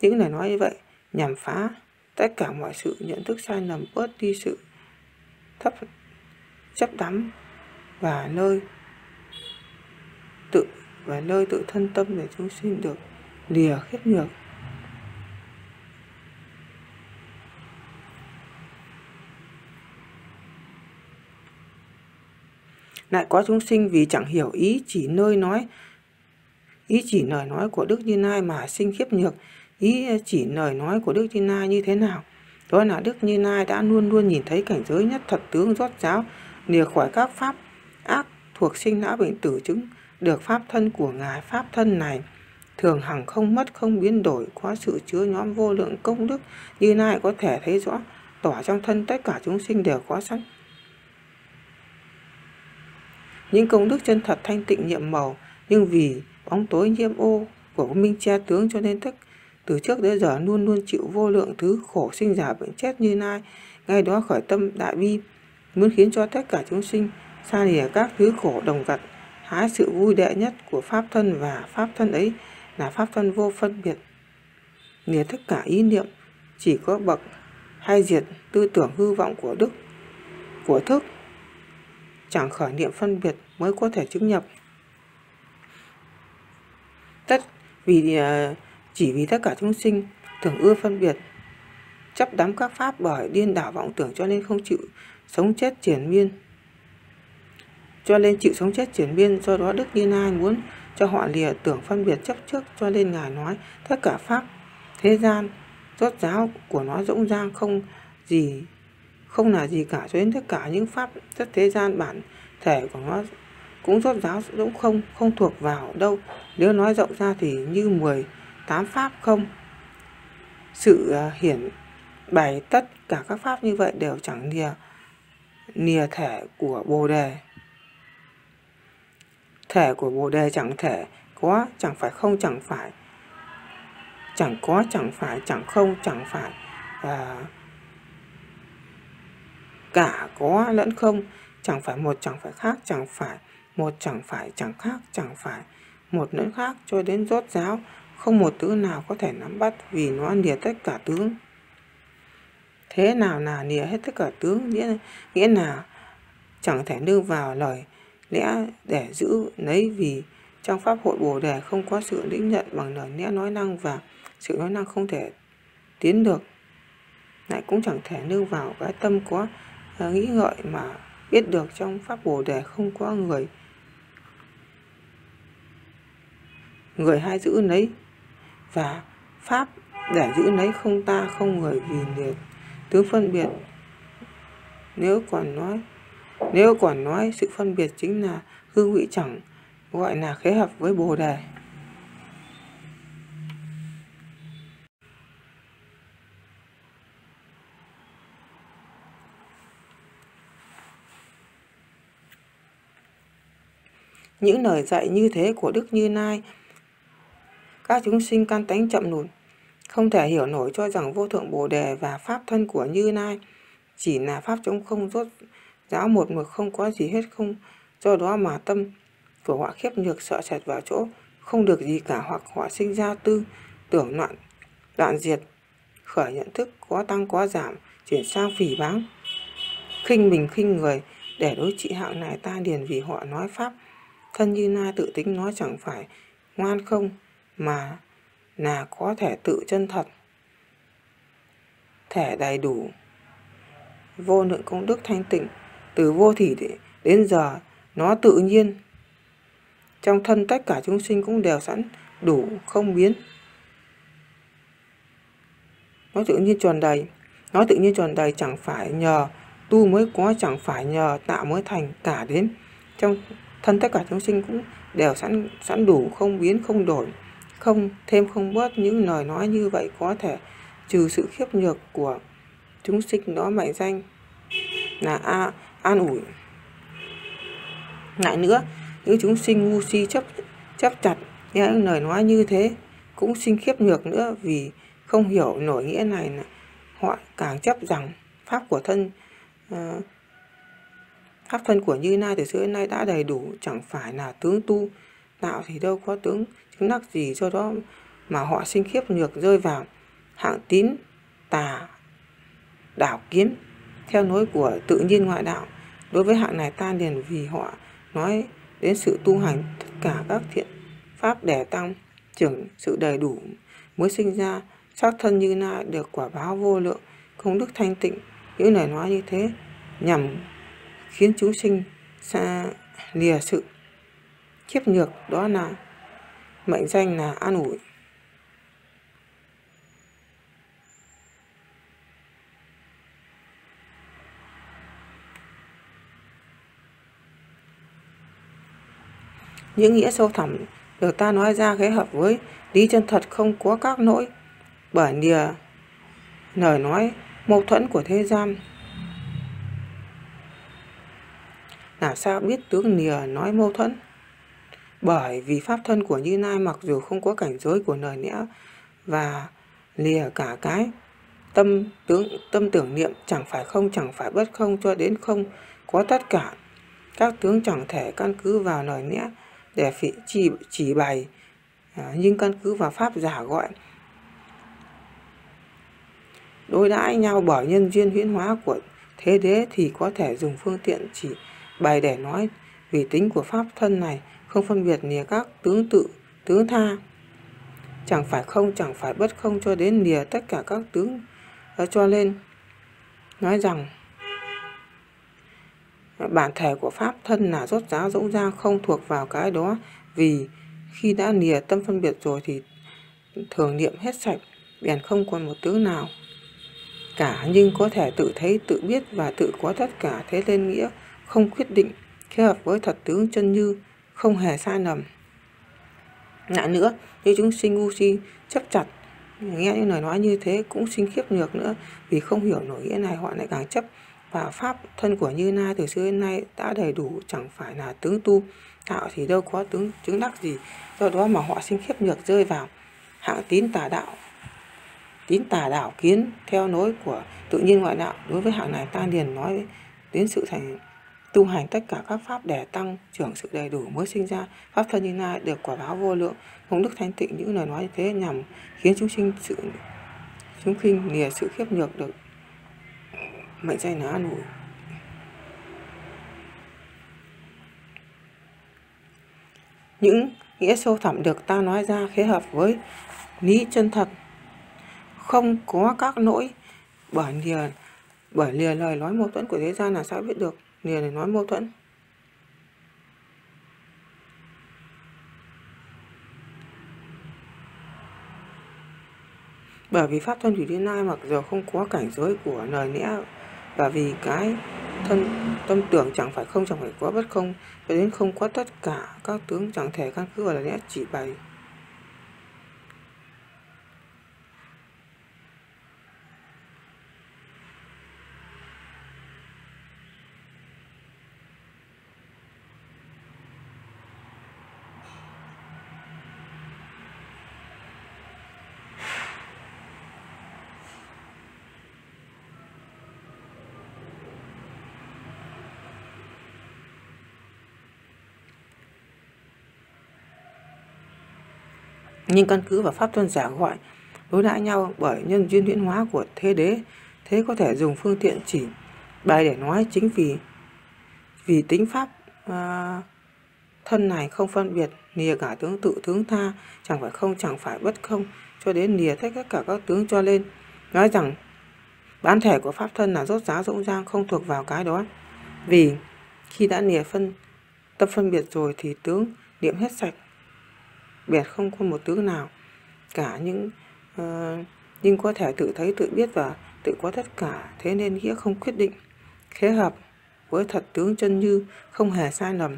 Những lời nói như vậy nhằm phá tất cả mọi sự nhận thức sai lầm, bớt đi sự thấp chấp đắm và nơi tự và nơi tự thân tâm để chúng sinh được lìa khiếp nhược. Lại có chúng sinh vì chẳng hiểu ý chỉ nơi nói, ý chỉ lời nói của Đức Như Lai mà sinh khiếp nhược. Ý chỉ lời nói của Đức Như Lai như thế nào? Đó là Đức Như Lai đã luôn luôn nhìn thấy cảnh giới nhất thật tướng rót ráo, lìa khỏi các pháp ác thuộc sinh lão bệnh tử, chứng được pháp thân của Ngài. Pháp thân này thường hằng không mất, không biến đổi, có sự chứa nhóm vô lượng công đức. Như Lai có thể thấy rõ, tỏ trong thân tất cả chúng sinh đều có sẵn. Những công đức chân thật thanh tịnh nhiệm màu, nhưng vì bóng tối nhiễm ô của vô minh che tướng cho nên thức từ trước đến giờ luôn luôn chịu vô lượng thứ khổ sinh già bệnh chết. Như Lai ngay đó khởi tâm đại bi, muốn khiến cho tất cả chúng sinh xa lìa các thứ khổ đồng gặt, hái sự vui đệ nhất của pháp thân, và pháp thân ấy là pháp thân vô phân biệt, lìa tất cả ý niệm chỉ có bậc hay diệt tư tưởng hư vọng của đức của thức, chẳng khởi niệm phân biệt mới có thể chứng nhập. Tất vì chỉ vì tất cả chúng sinh thường ưa phân biệt, chấp đắm các pháp bởi điên đảo vọng tưởng, cho nên không chịu sống chết triền miên. Cho nên chịu sống chết triền miên, do đó Đức Như Lai muốn cho họ lìa tưởng phân biệt chấp trước, cho nên Ngài nói tất cả pháp thế gian rốt ráo của nó rỗng rang không gì, không là gì cả, cho đến tất cả những pháp rất thế gian bản thể của nó cũng rốt ráo cũng không, không thuộc vào đâu. Nếu nói rộng ra thì như mười tám pháp không. Sự hiển bày tất cả các pháp như vậy đều chẳng lìa, lìa thể của Bồ Đề. Thể của Bồ Đề chẳng thể có, chẳng phải không, chẳng phải chẳng có, chẳng phải chẳng không, chẳng phải à, cả có lẫn không, chẳng phải một, chẳng phải khác, chẳng phải một, chẳng phải chẳng khác, chẳng phải một lẫn khác, cho đến rốt ráo không một tướng nào có thể nắm bắt, vì nó lìa tất cả tướng. Thế nào là lìa hết tất cả tướng? Nghĩa, nghĩa là chẳng thể nương vào lời lẽ để giữ lấy, vì trong pháp hội Bồ Đề không có sự lĩnh nhận bằng lời lẽ nói năng, và sự nói năng không thể tiến được. Lại cũng chẳng thể nương vào cái tâm có nghĩ ngợi mà biết được, trong pháp Bồ Đề không có người người hay giữ lấy, và pháp để giữ lấy không ta không người, vì liệt tướng phân biệt. Nếu còn nói nếu còn nói sự phân biệt chính là hư ngụy, chẳng gọi là khế hợp với Bồ Đề. Những lời dạy như thế của Đức Như Lai, các chúng sinh căn tánh chậm lùn, không thể hiểu nổi, cho rằng vô thượng Bồ Đề và pháp thân của Như Lai chỉ là pháp trống không rốt ráo một mực không có gì hết không. Do đó mà tâm của họ khiếp nhược, sợ sệt vào chỗ không được gì cả, hoặc họ sinh ra tư tưởng loạn, đoạn diệt, khởi nhận thức có tăng có giảm, chuyển sang phỉ báng, khinh mình khinh người. Để đối trị hạng này ta điền, vì họ nói pháp thân Như Lai tự tính nó chẳng phải ngoan không, mà là có thể tự chân thật, thể đầy đủ vô lượng công đức thanh tịnh. Từ vô thỉ đến giờ nó tự nhiên trong thân tất cả chúng sinh cũng đều sẵn đủ không biến. Nó tự nhiên tròn đầy, nó tự nhiên tròn đầy, chẳng phải nhờ tu mới có, chẳng phải nhờ tạo mới thành, cả đến trong thân tất cả chúng sinh cũng đều sẵn sẵn đủ, không biến không đổi, không thêm không bớt. Những lời nói như vậy có thể trừ sự khiếp nhược của chúng sinh, đó mệnh danh là a, an ủi. Lại nữa, những chúng sinh ngu si chấp chấp chặt nghe những lời nói như thế cũng sinh khiếp nhược nữa, vì không hiểu nổi nghĩa này, là họ càng chấp rằng pháp của thân uh, pháp thân của Như Lai từ xưa đến nay đã đầy đủ, chẳng phải là tướng tu tạo thì đâu có tướng chứng đắc gì. Do đó mà họ sinh khiếp nhược, rơi vào hạng tín tà đảo kiếm theo nối của tự nhiên ngoại đạo. Đối với hạng này ta liền, vì họ nói đến sự tu hành cả các thiện pháp để tăng trưởng sự đầy đủ mới sinh ra xác thân Như Lai được quả báo vô lượng công đức thanh tịnh. Những lời nói như thế nhằm khiến chúng sinh xa lìa sự kiếp nhược, đó là mệnh danh là an ủi. Những nghĩa sâu thẳm được ta nói ra khế hợp với lý chân thật, không có các nỗi bởi lìa lời nói mâu thuẫn của thế gian. Làm sao biết tướng lìa nói mâu thuẫn? Bởi vì pháp thân của Như Lai mặc dù không có cảnh giới của lời lẽ và lìa cả cái tâm tướng tâm tưởng niệm, chẳng phải không, chẳng phải bất không, cho đến không có tất cả các tướng, chẳng thể căn cứ vào lời lẽ để phỉ chỉ, chỉ bày, nhưng căn cứ vào pháp giả gọi đối đãi nhau bởi nhân duyên huyễn hóa của thế đế, thì có thể dùng phương tiện chỉ bày để nói. Vì tính của pháp thân này không phân biệt lìa các tướng tự, tướng tha, chẳng phải không, chẳng phải bất không, cho đến lìa tất cả các tướng, cho nên nói rằng bản thể của pháp thân là rốt ráo rỗng ra, không thuộc vào cái đó. Vì khi đã lìa tâm phân biệt rồi thì thường niệm hết sạch, bèn không còn một tướng nào cả, nhưng có thể tự thấy, tự biết và tự có tất cả. Thế nên nghĩa không quyết định kết hợp với thật tướng chân như, không hề sai lầm. Lại nữa, như chúng sinh ngu si chấp chặt nghe những lời nói như thế cũng sinh khiếp nhược nữa. Vì không hiểu nổi nghĩa này, họ lại càng chấp và pháp thân của Như Lai từ xưa đến nay đã đầy đủ, chẳng phải là tướng tu tạo thì đâu có tướng chứng đắc gì. Do đó mà họ sinh khiếp nhược, rơi vào hạng tín tà đạo, tín tà đảo kiến theo nối của tự nhiên ngoại đạo. Đối với hạng này ta liền nói đến sự thành tu hành tất cả các pháp để tăng trưởng sự đầy đủ mới sinh ra pháp thân Như Lai được quả báo vô lượng công đức thanh tịnh. Những lời nói như thế nhằm khiến chúng sinh sự chúng khinh lìa sự khiếp nhược, được mệnh danh là an ủi. Những nghĩa sâu thẳm được ta nói ra khế hợp với lý chân thật, không có các nỗi bởi lìa bởi lìa lời nói mâu thuẫn của thế gian. Là sao biết được lìa lời nói mâu thuẫn? Bởi vì pháp thân của Như Lai mặc dù không có cảnh giới của lời lẽ, và vì cái thân tâm tưởng chẳng phải không, chẳng phải có bất không, cho đến không có tất cả các tướng, chẳng thể căn cứ vào lời lẽ chỉ bày. Nhưng căn cứ vào pháp thân giả gọi đối đãi nhau bởi nhân duyên huyễn hóa của thế đế, thế có thể dùng phương tiện chỉ bài để nói. Chính vì vì tính pháp à, thân này không phân biệt lìa cả tướng tự, tướng tha, chẳng phải không, chẳng phải bất không, cho đến lìa tất cả các tướng, cho nên nói rằng bản thể của pháp thân là rốt ráo rỗng rang, không thuộc vào cái đó. Vì khi đã lìa phân tâm phân biệt rồi thì tướng niệm hết sạch, biệt không có một tướng nào cả, những uh, nhưng có thể tự thấy, tự biết và tự có tất cả. Thế nên nghĩa không quyết định khế hợp với thật tướng chân như, không hề sai lầm.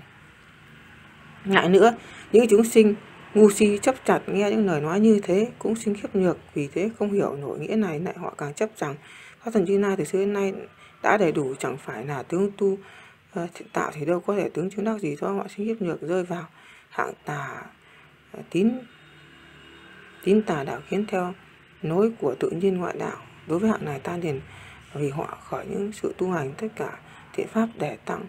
Lại nữa, những chúng sinh ngu si chấp chặt nghe những lời nói như thế cũng sinh khiếp nhược, vì thế không hiểu nổi nghĩa này, lại họ càng chấp rằng pháp thần Như Lai từ xưa đến nay đã đầy đủ, chẳng phải là tướng tu uh, tạo thì đâu có thể tướng chứng đắc gì. Do họ sinh khiếp nhược, rơi vào hạng tà tín tín tà đạo khiến theo nối của tự nhiên ngoại đạo. Đối với hạng này ta liền vì họ khởi những sự tu hành tất cả thiện pháp để tăng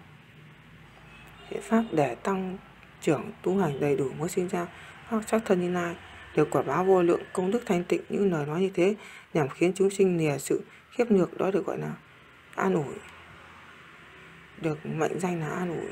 thiện pháp để tăng trưởng tu hành đầy đủ mới sinh ra pháp sắc thân Như Lai được quả báo vô lượng công đức thanh tịnh. Những lời nói như thế nhằm khiến chúng sinh lìa sự khiếp nhược, đó được gọi là an ủi, được mệnh danh là an ủi.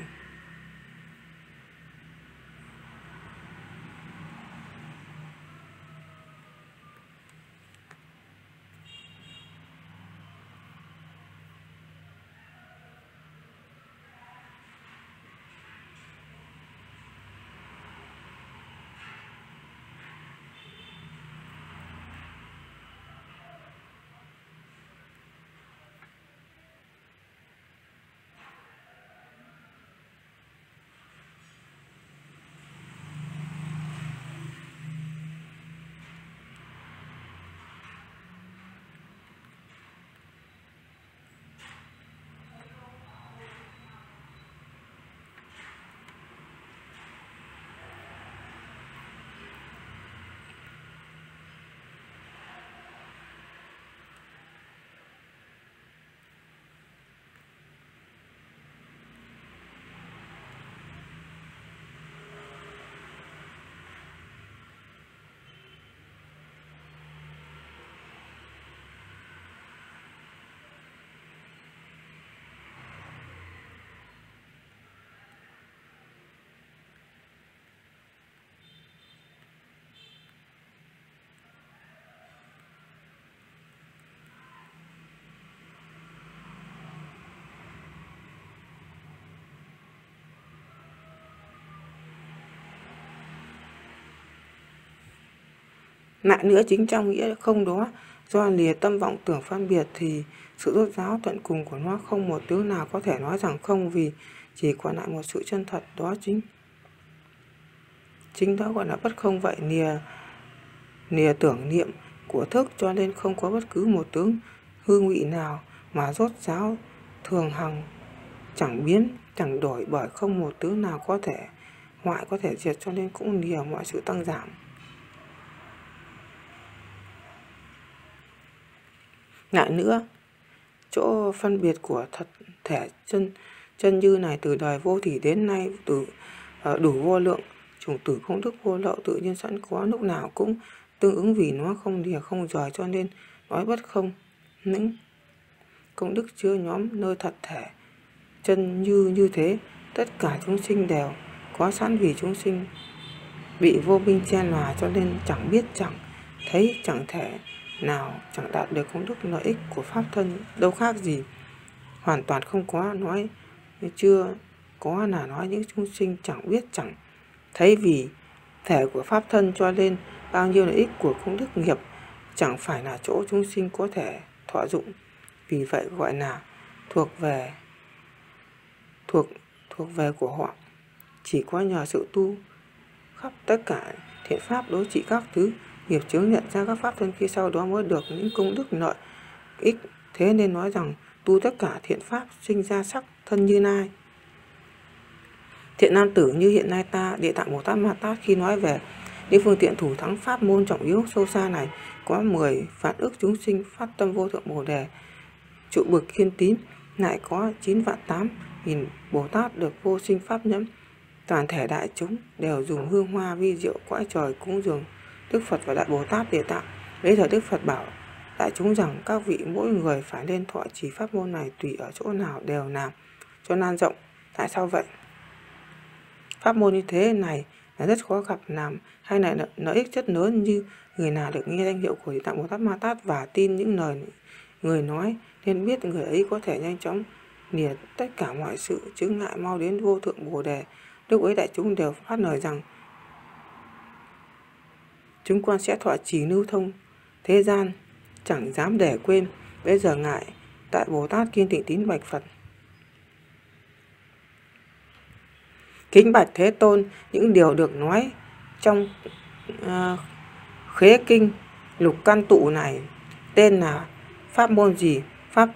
Lại nữa chính trong nghĩa không đó, do lìa tâm vọng tưởng phân biệt thì sự rốt ráo tận cùng của nó không một thứ nào có thể nói rằng không, vì chỉ còn lại một sự chân thật, đó chính chính đó gọi là bất không. Vậy lìa lìa tưởng niệm của thức, cho nên không có bất cứ một tướng hư ngụy nào mà rốt ráo thường hằng chẳng biến chẳng đổi, bởi không một tướng nào có thể ngoại có thể diệt, cho nên cũng lìa mọi sự tăng giảm. Lại nữa, chỗ phân biệt của thật thể chân chân như này từ đời vô thỉ đến nay từ đủ vô lượng chủng tử công đức vô lậu tự nhiên sẵn có, lúc nào cũng tương ứng, vì nó không lìa không rời, cho nên nói bất không. Những công đức chứa nhóm nơi thật thể chân như như thế, tất cả chúng sinh đều có sẵn, vì chúng sinh bị vô minh che lòa, cho nên chẳng biết chẳng thấy, chẳng thể nào chẳng đạt được công đức lợi ích của pháp thân, đâu khác gì hoàn toàn không có. Nói chưa có là nói những chúng sinh chẳng biết chẳng thấy vì thể của pháp thân, cho nên bao nhiêu lợi ích của công đức nghiệp chẳng phải là chỗ chúng sinh có thể thọ dụng, vì vậy gọi là thuộc về thuộc thuộc về của họ. Chỉ có nhờ sự tu khắp tất cả thiện pháp đối trị các thứ nghiệp chướng, nhận ra các pháp thân kia, sau đó mới được những công đức lợi ích. Thế nên nói rằng tu tất cả thiện pháp sinh ra sắc thân Như Lai, thiện nam tử như hiện nay ta. Địa Tạng Bồ Tát Ma Ha Tát khi nói về những phương tiện thủ thắng pháp môn trọng yếu sâu xa này, có mười vạn ức chúng sinh phát tâm vô thượng bồ đề trụ bực khiên tín, lại có chín vạn tám nghìn Bồ Tát được vô sinh pháp nhẫn. Toàn thể đại chúng đều dùng hương hoa vi diệu cõi trời cúng dường Đức Phật và Đại Bồ Tát Địa Tạng. Bây giờ Đức Phật bảo đại chúng rằng các vị mỗi người phải nên thọ trì pháp môn này, tùy ở chỗ nào đều làm cho lan rộng. Tại sao vậy? Pháp môn như thế này là rất khó gặp, làm hay là lợi ích rất lớn. Như người nào được nghe danh hiệu của Địa Tạng Bồ Tát Ma Ha Tát và tin những lời người nói, nên biết người ấy có thể nhanh chóng lìa tất cả mọi sự chướng ngại, mau đến vô thượng bồ đề. Lúc ấy đại chúng đều phát lời rằng chúng con sẽ thọ trì lưu thông thế gian, chẳng dám để quên. Bây giờ ngại Đại Bồ Tát Kiên Tịnh Tín bạch Phật: kính bạch Thế Tôn, những điều được nói trong uh, khế kinh lục căn tụ này tên là pháp môn gì? Pháp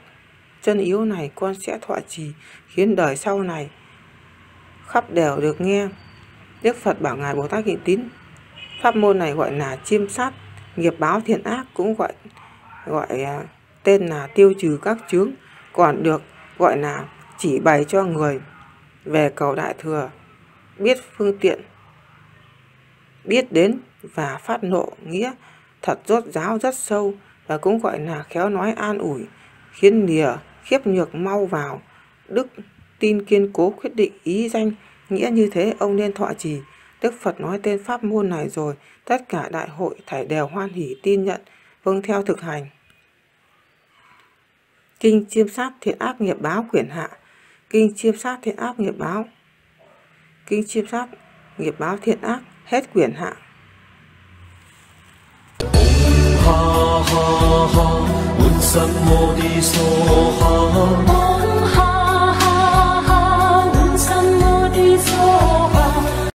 chân yếu này con sẽ thọ trì, khiến đời sau này khắp đều được nghe. Đức Phật bảo ngài Bồ Tát Kiên Tín, pháp môn này gọi là chiêm sát nghiệp báo thiện ác, cũng gọi gọi tên là tiêu trừ các chướng, còn được gọi là chỉ bày cho người về cầu đại thừa, biết phương tiện biết đến và phát nộ nghĩa thật rốt ráo rất sâu, và cũng gọi là khéo nói an ủi, khiến lìa khiếp nhược mau vào đức tin kiên cố quyết định ý danh nghĩa như thế, ông nên thọ trì. Đức Phật nói tên pháp môn này rồi, tất cả đại hội thảy đều hoan hỉ tin nhận, vâng theo thực hành. Kinh Chiêm Sát Thiện Ác Nghiệp Báo quyển hạ. Kinh Chiêm Sát Thiện Ác Nghiệp Báo. Kinh Chiêm Sát Nghiệp Báo Thiện Ác hết quyển hạ. Om ha ha ha,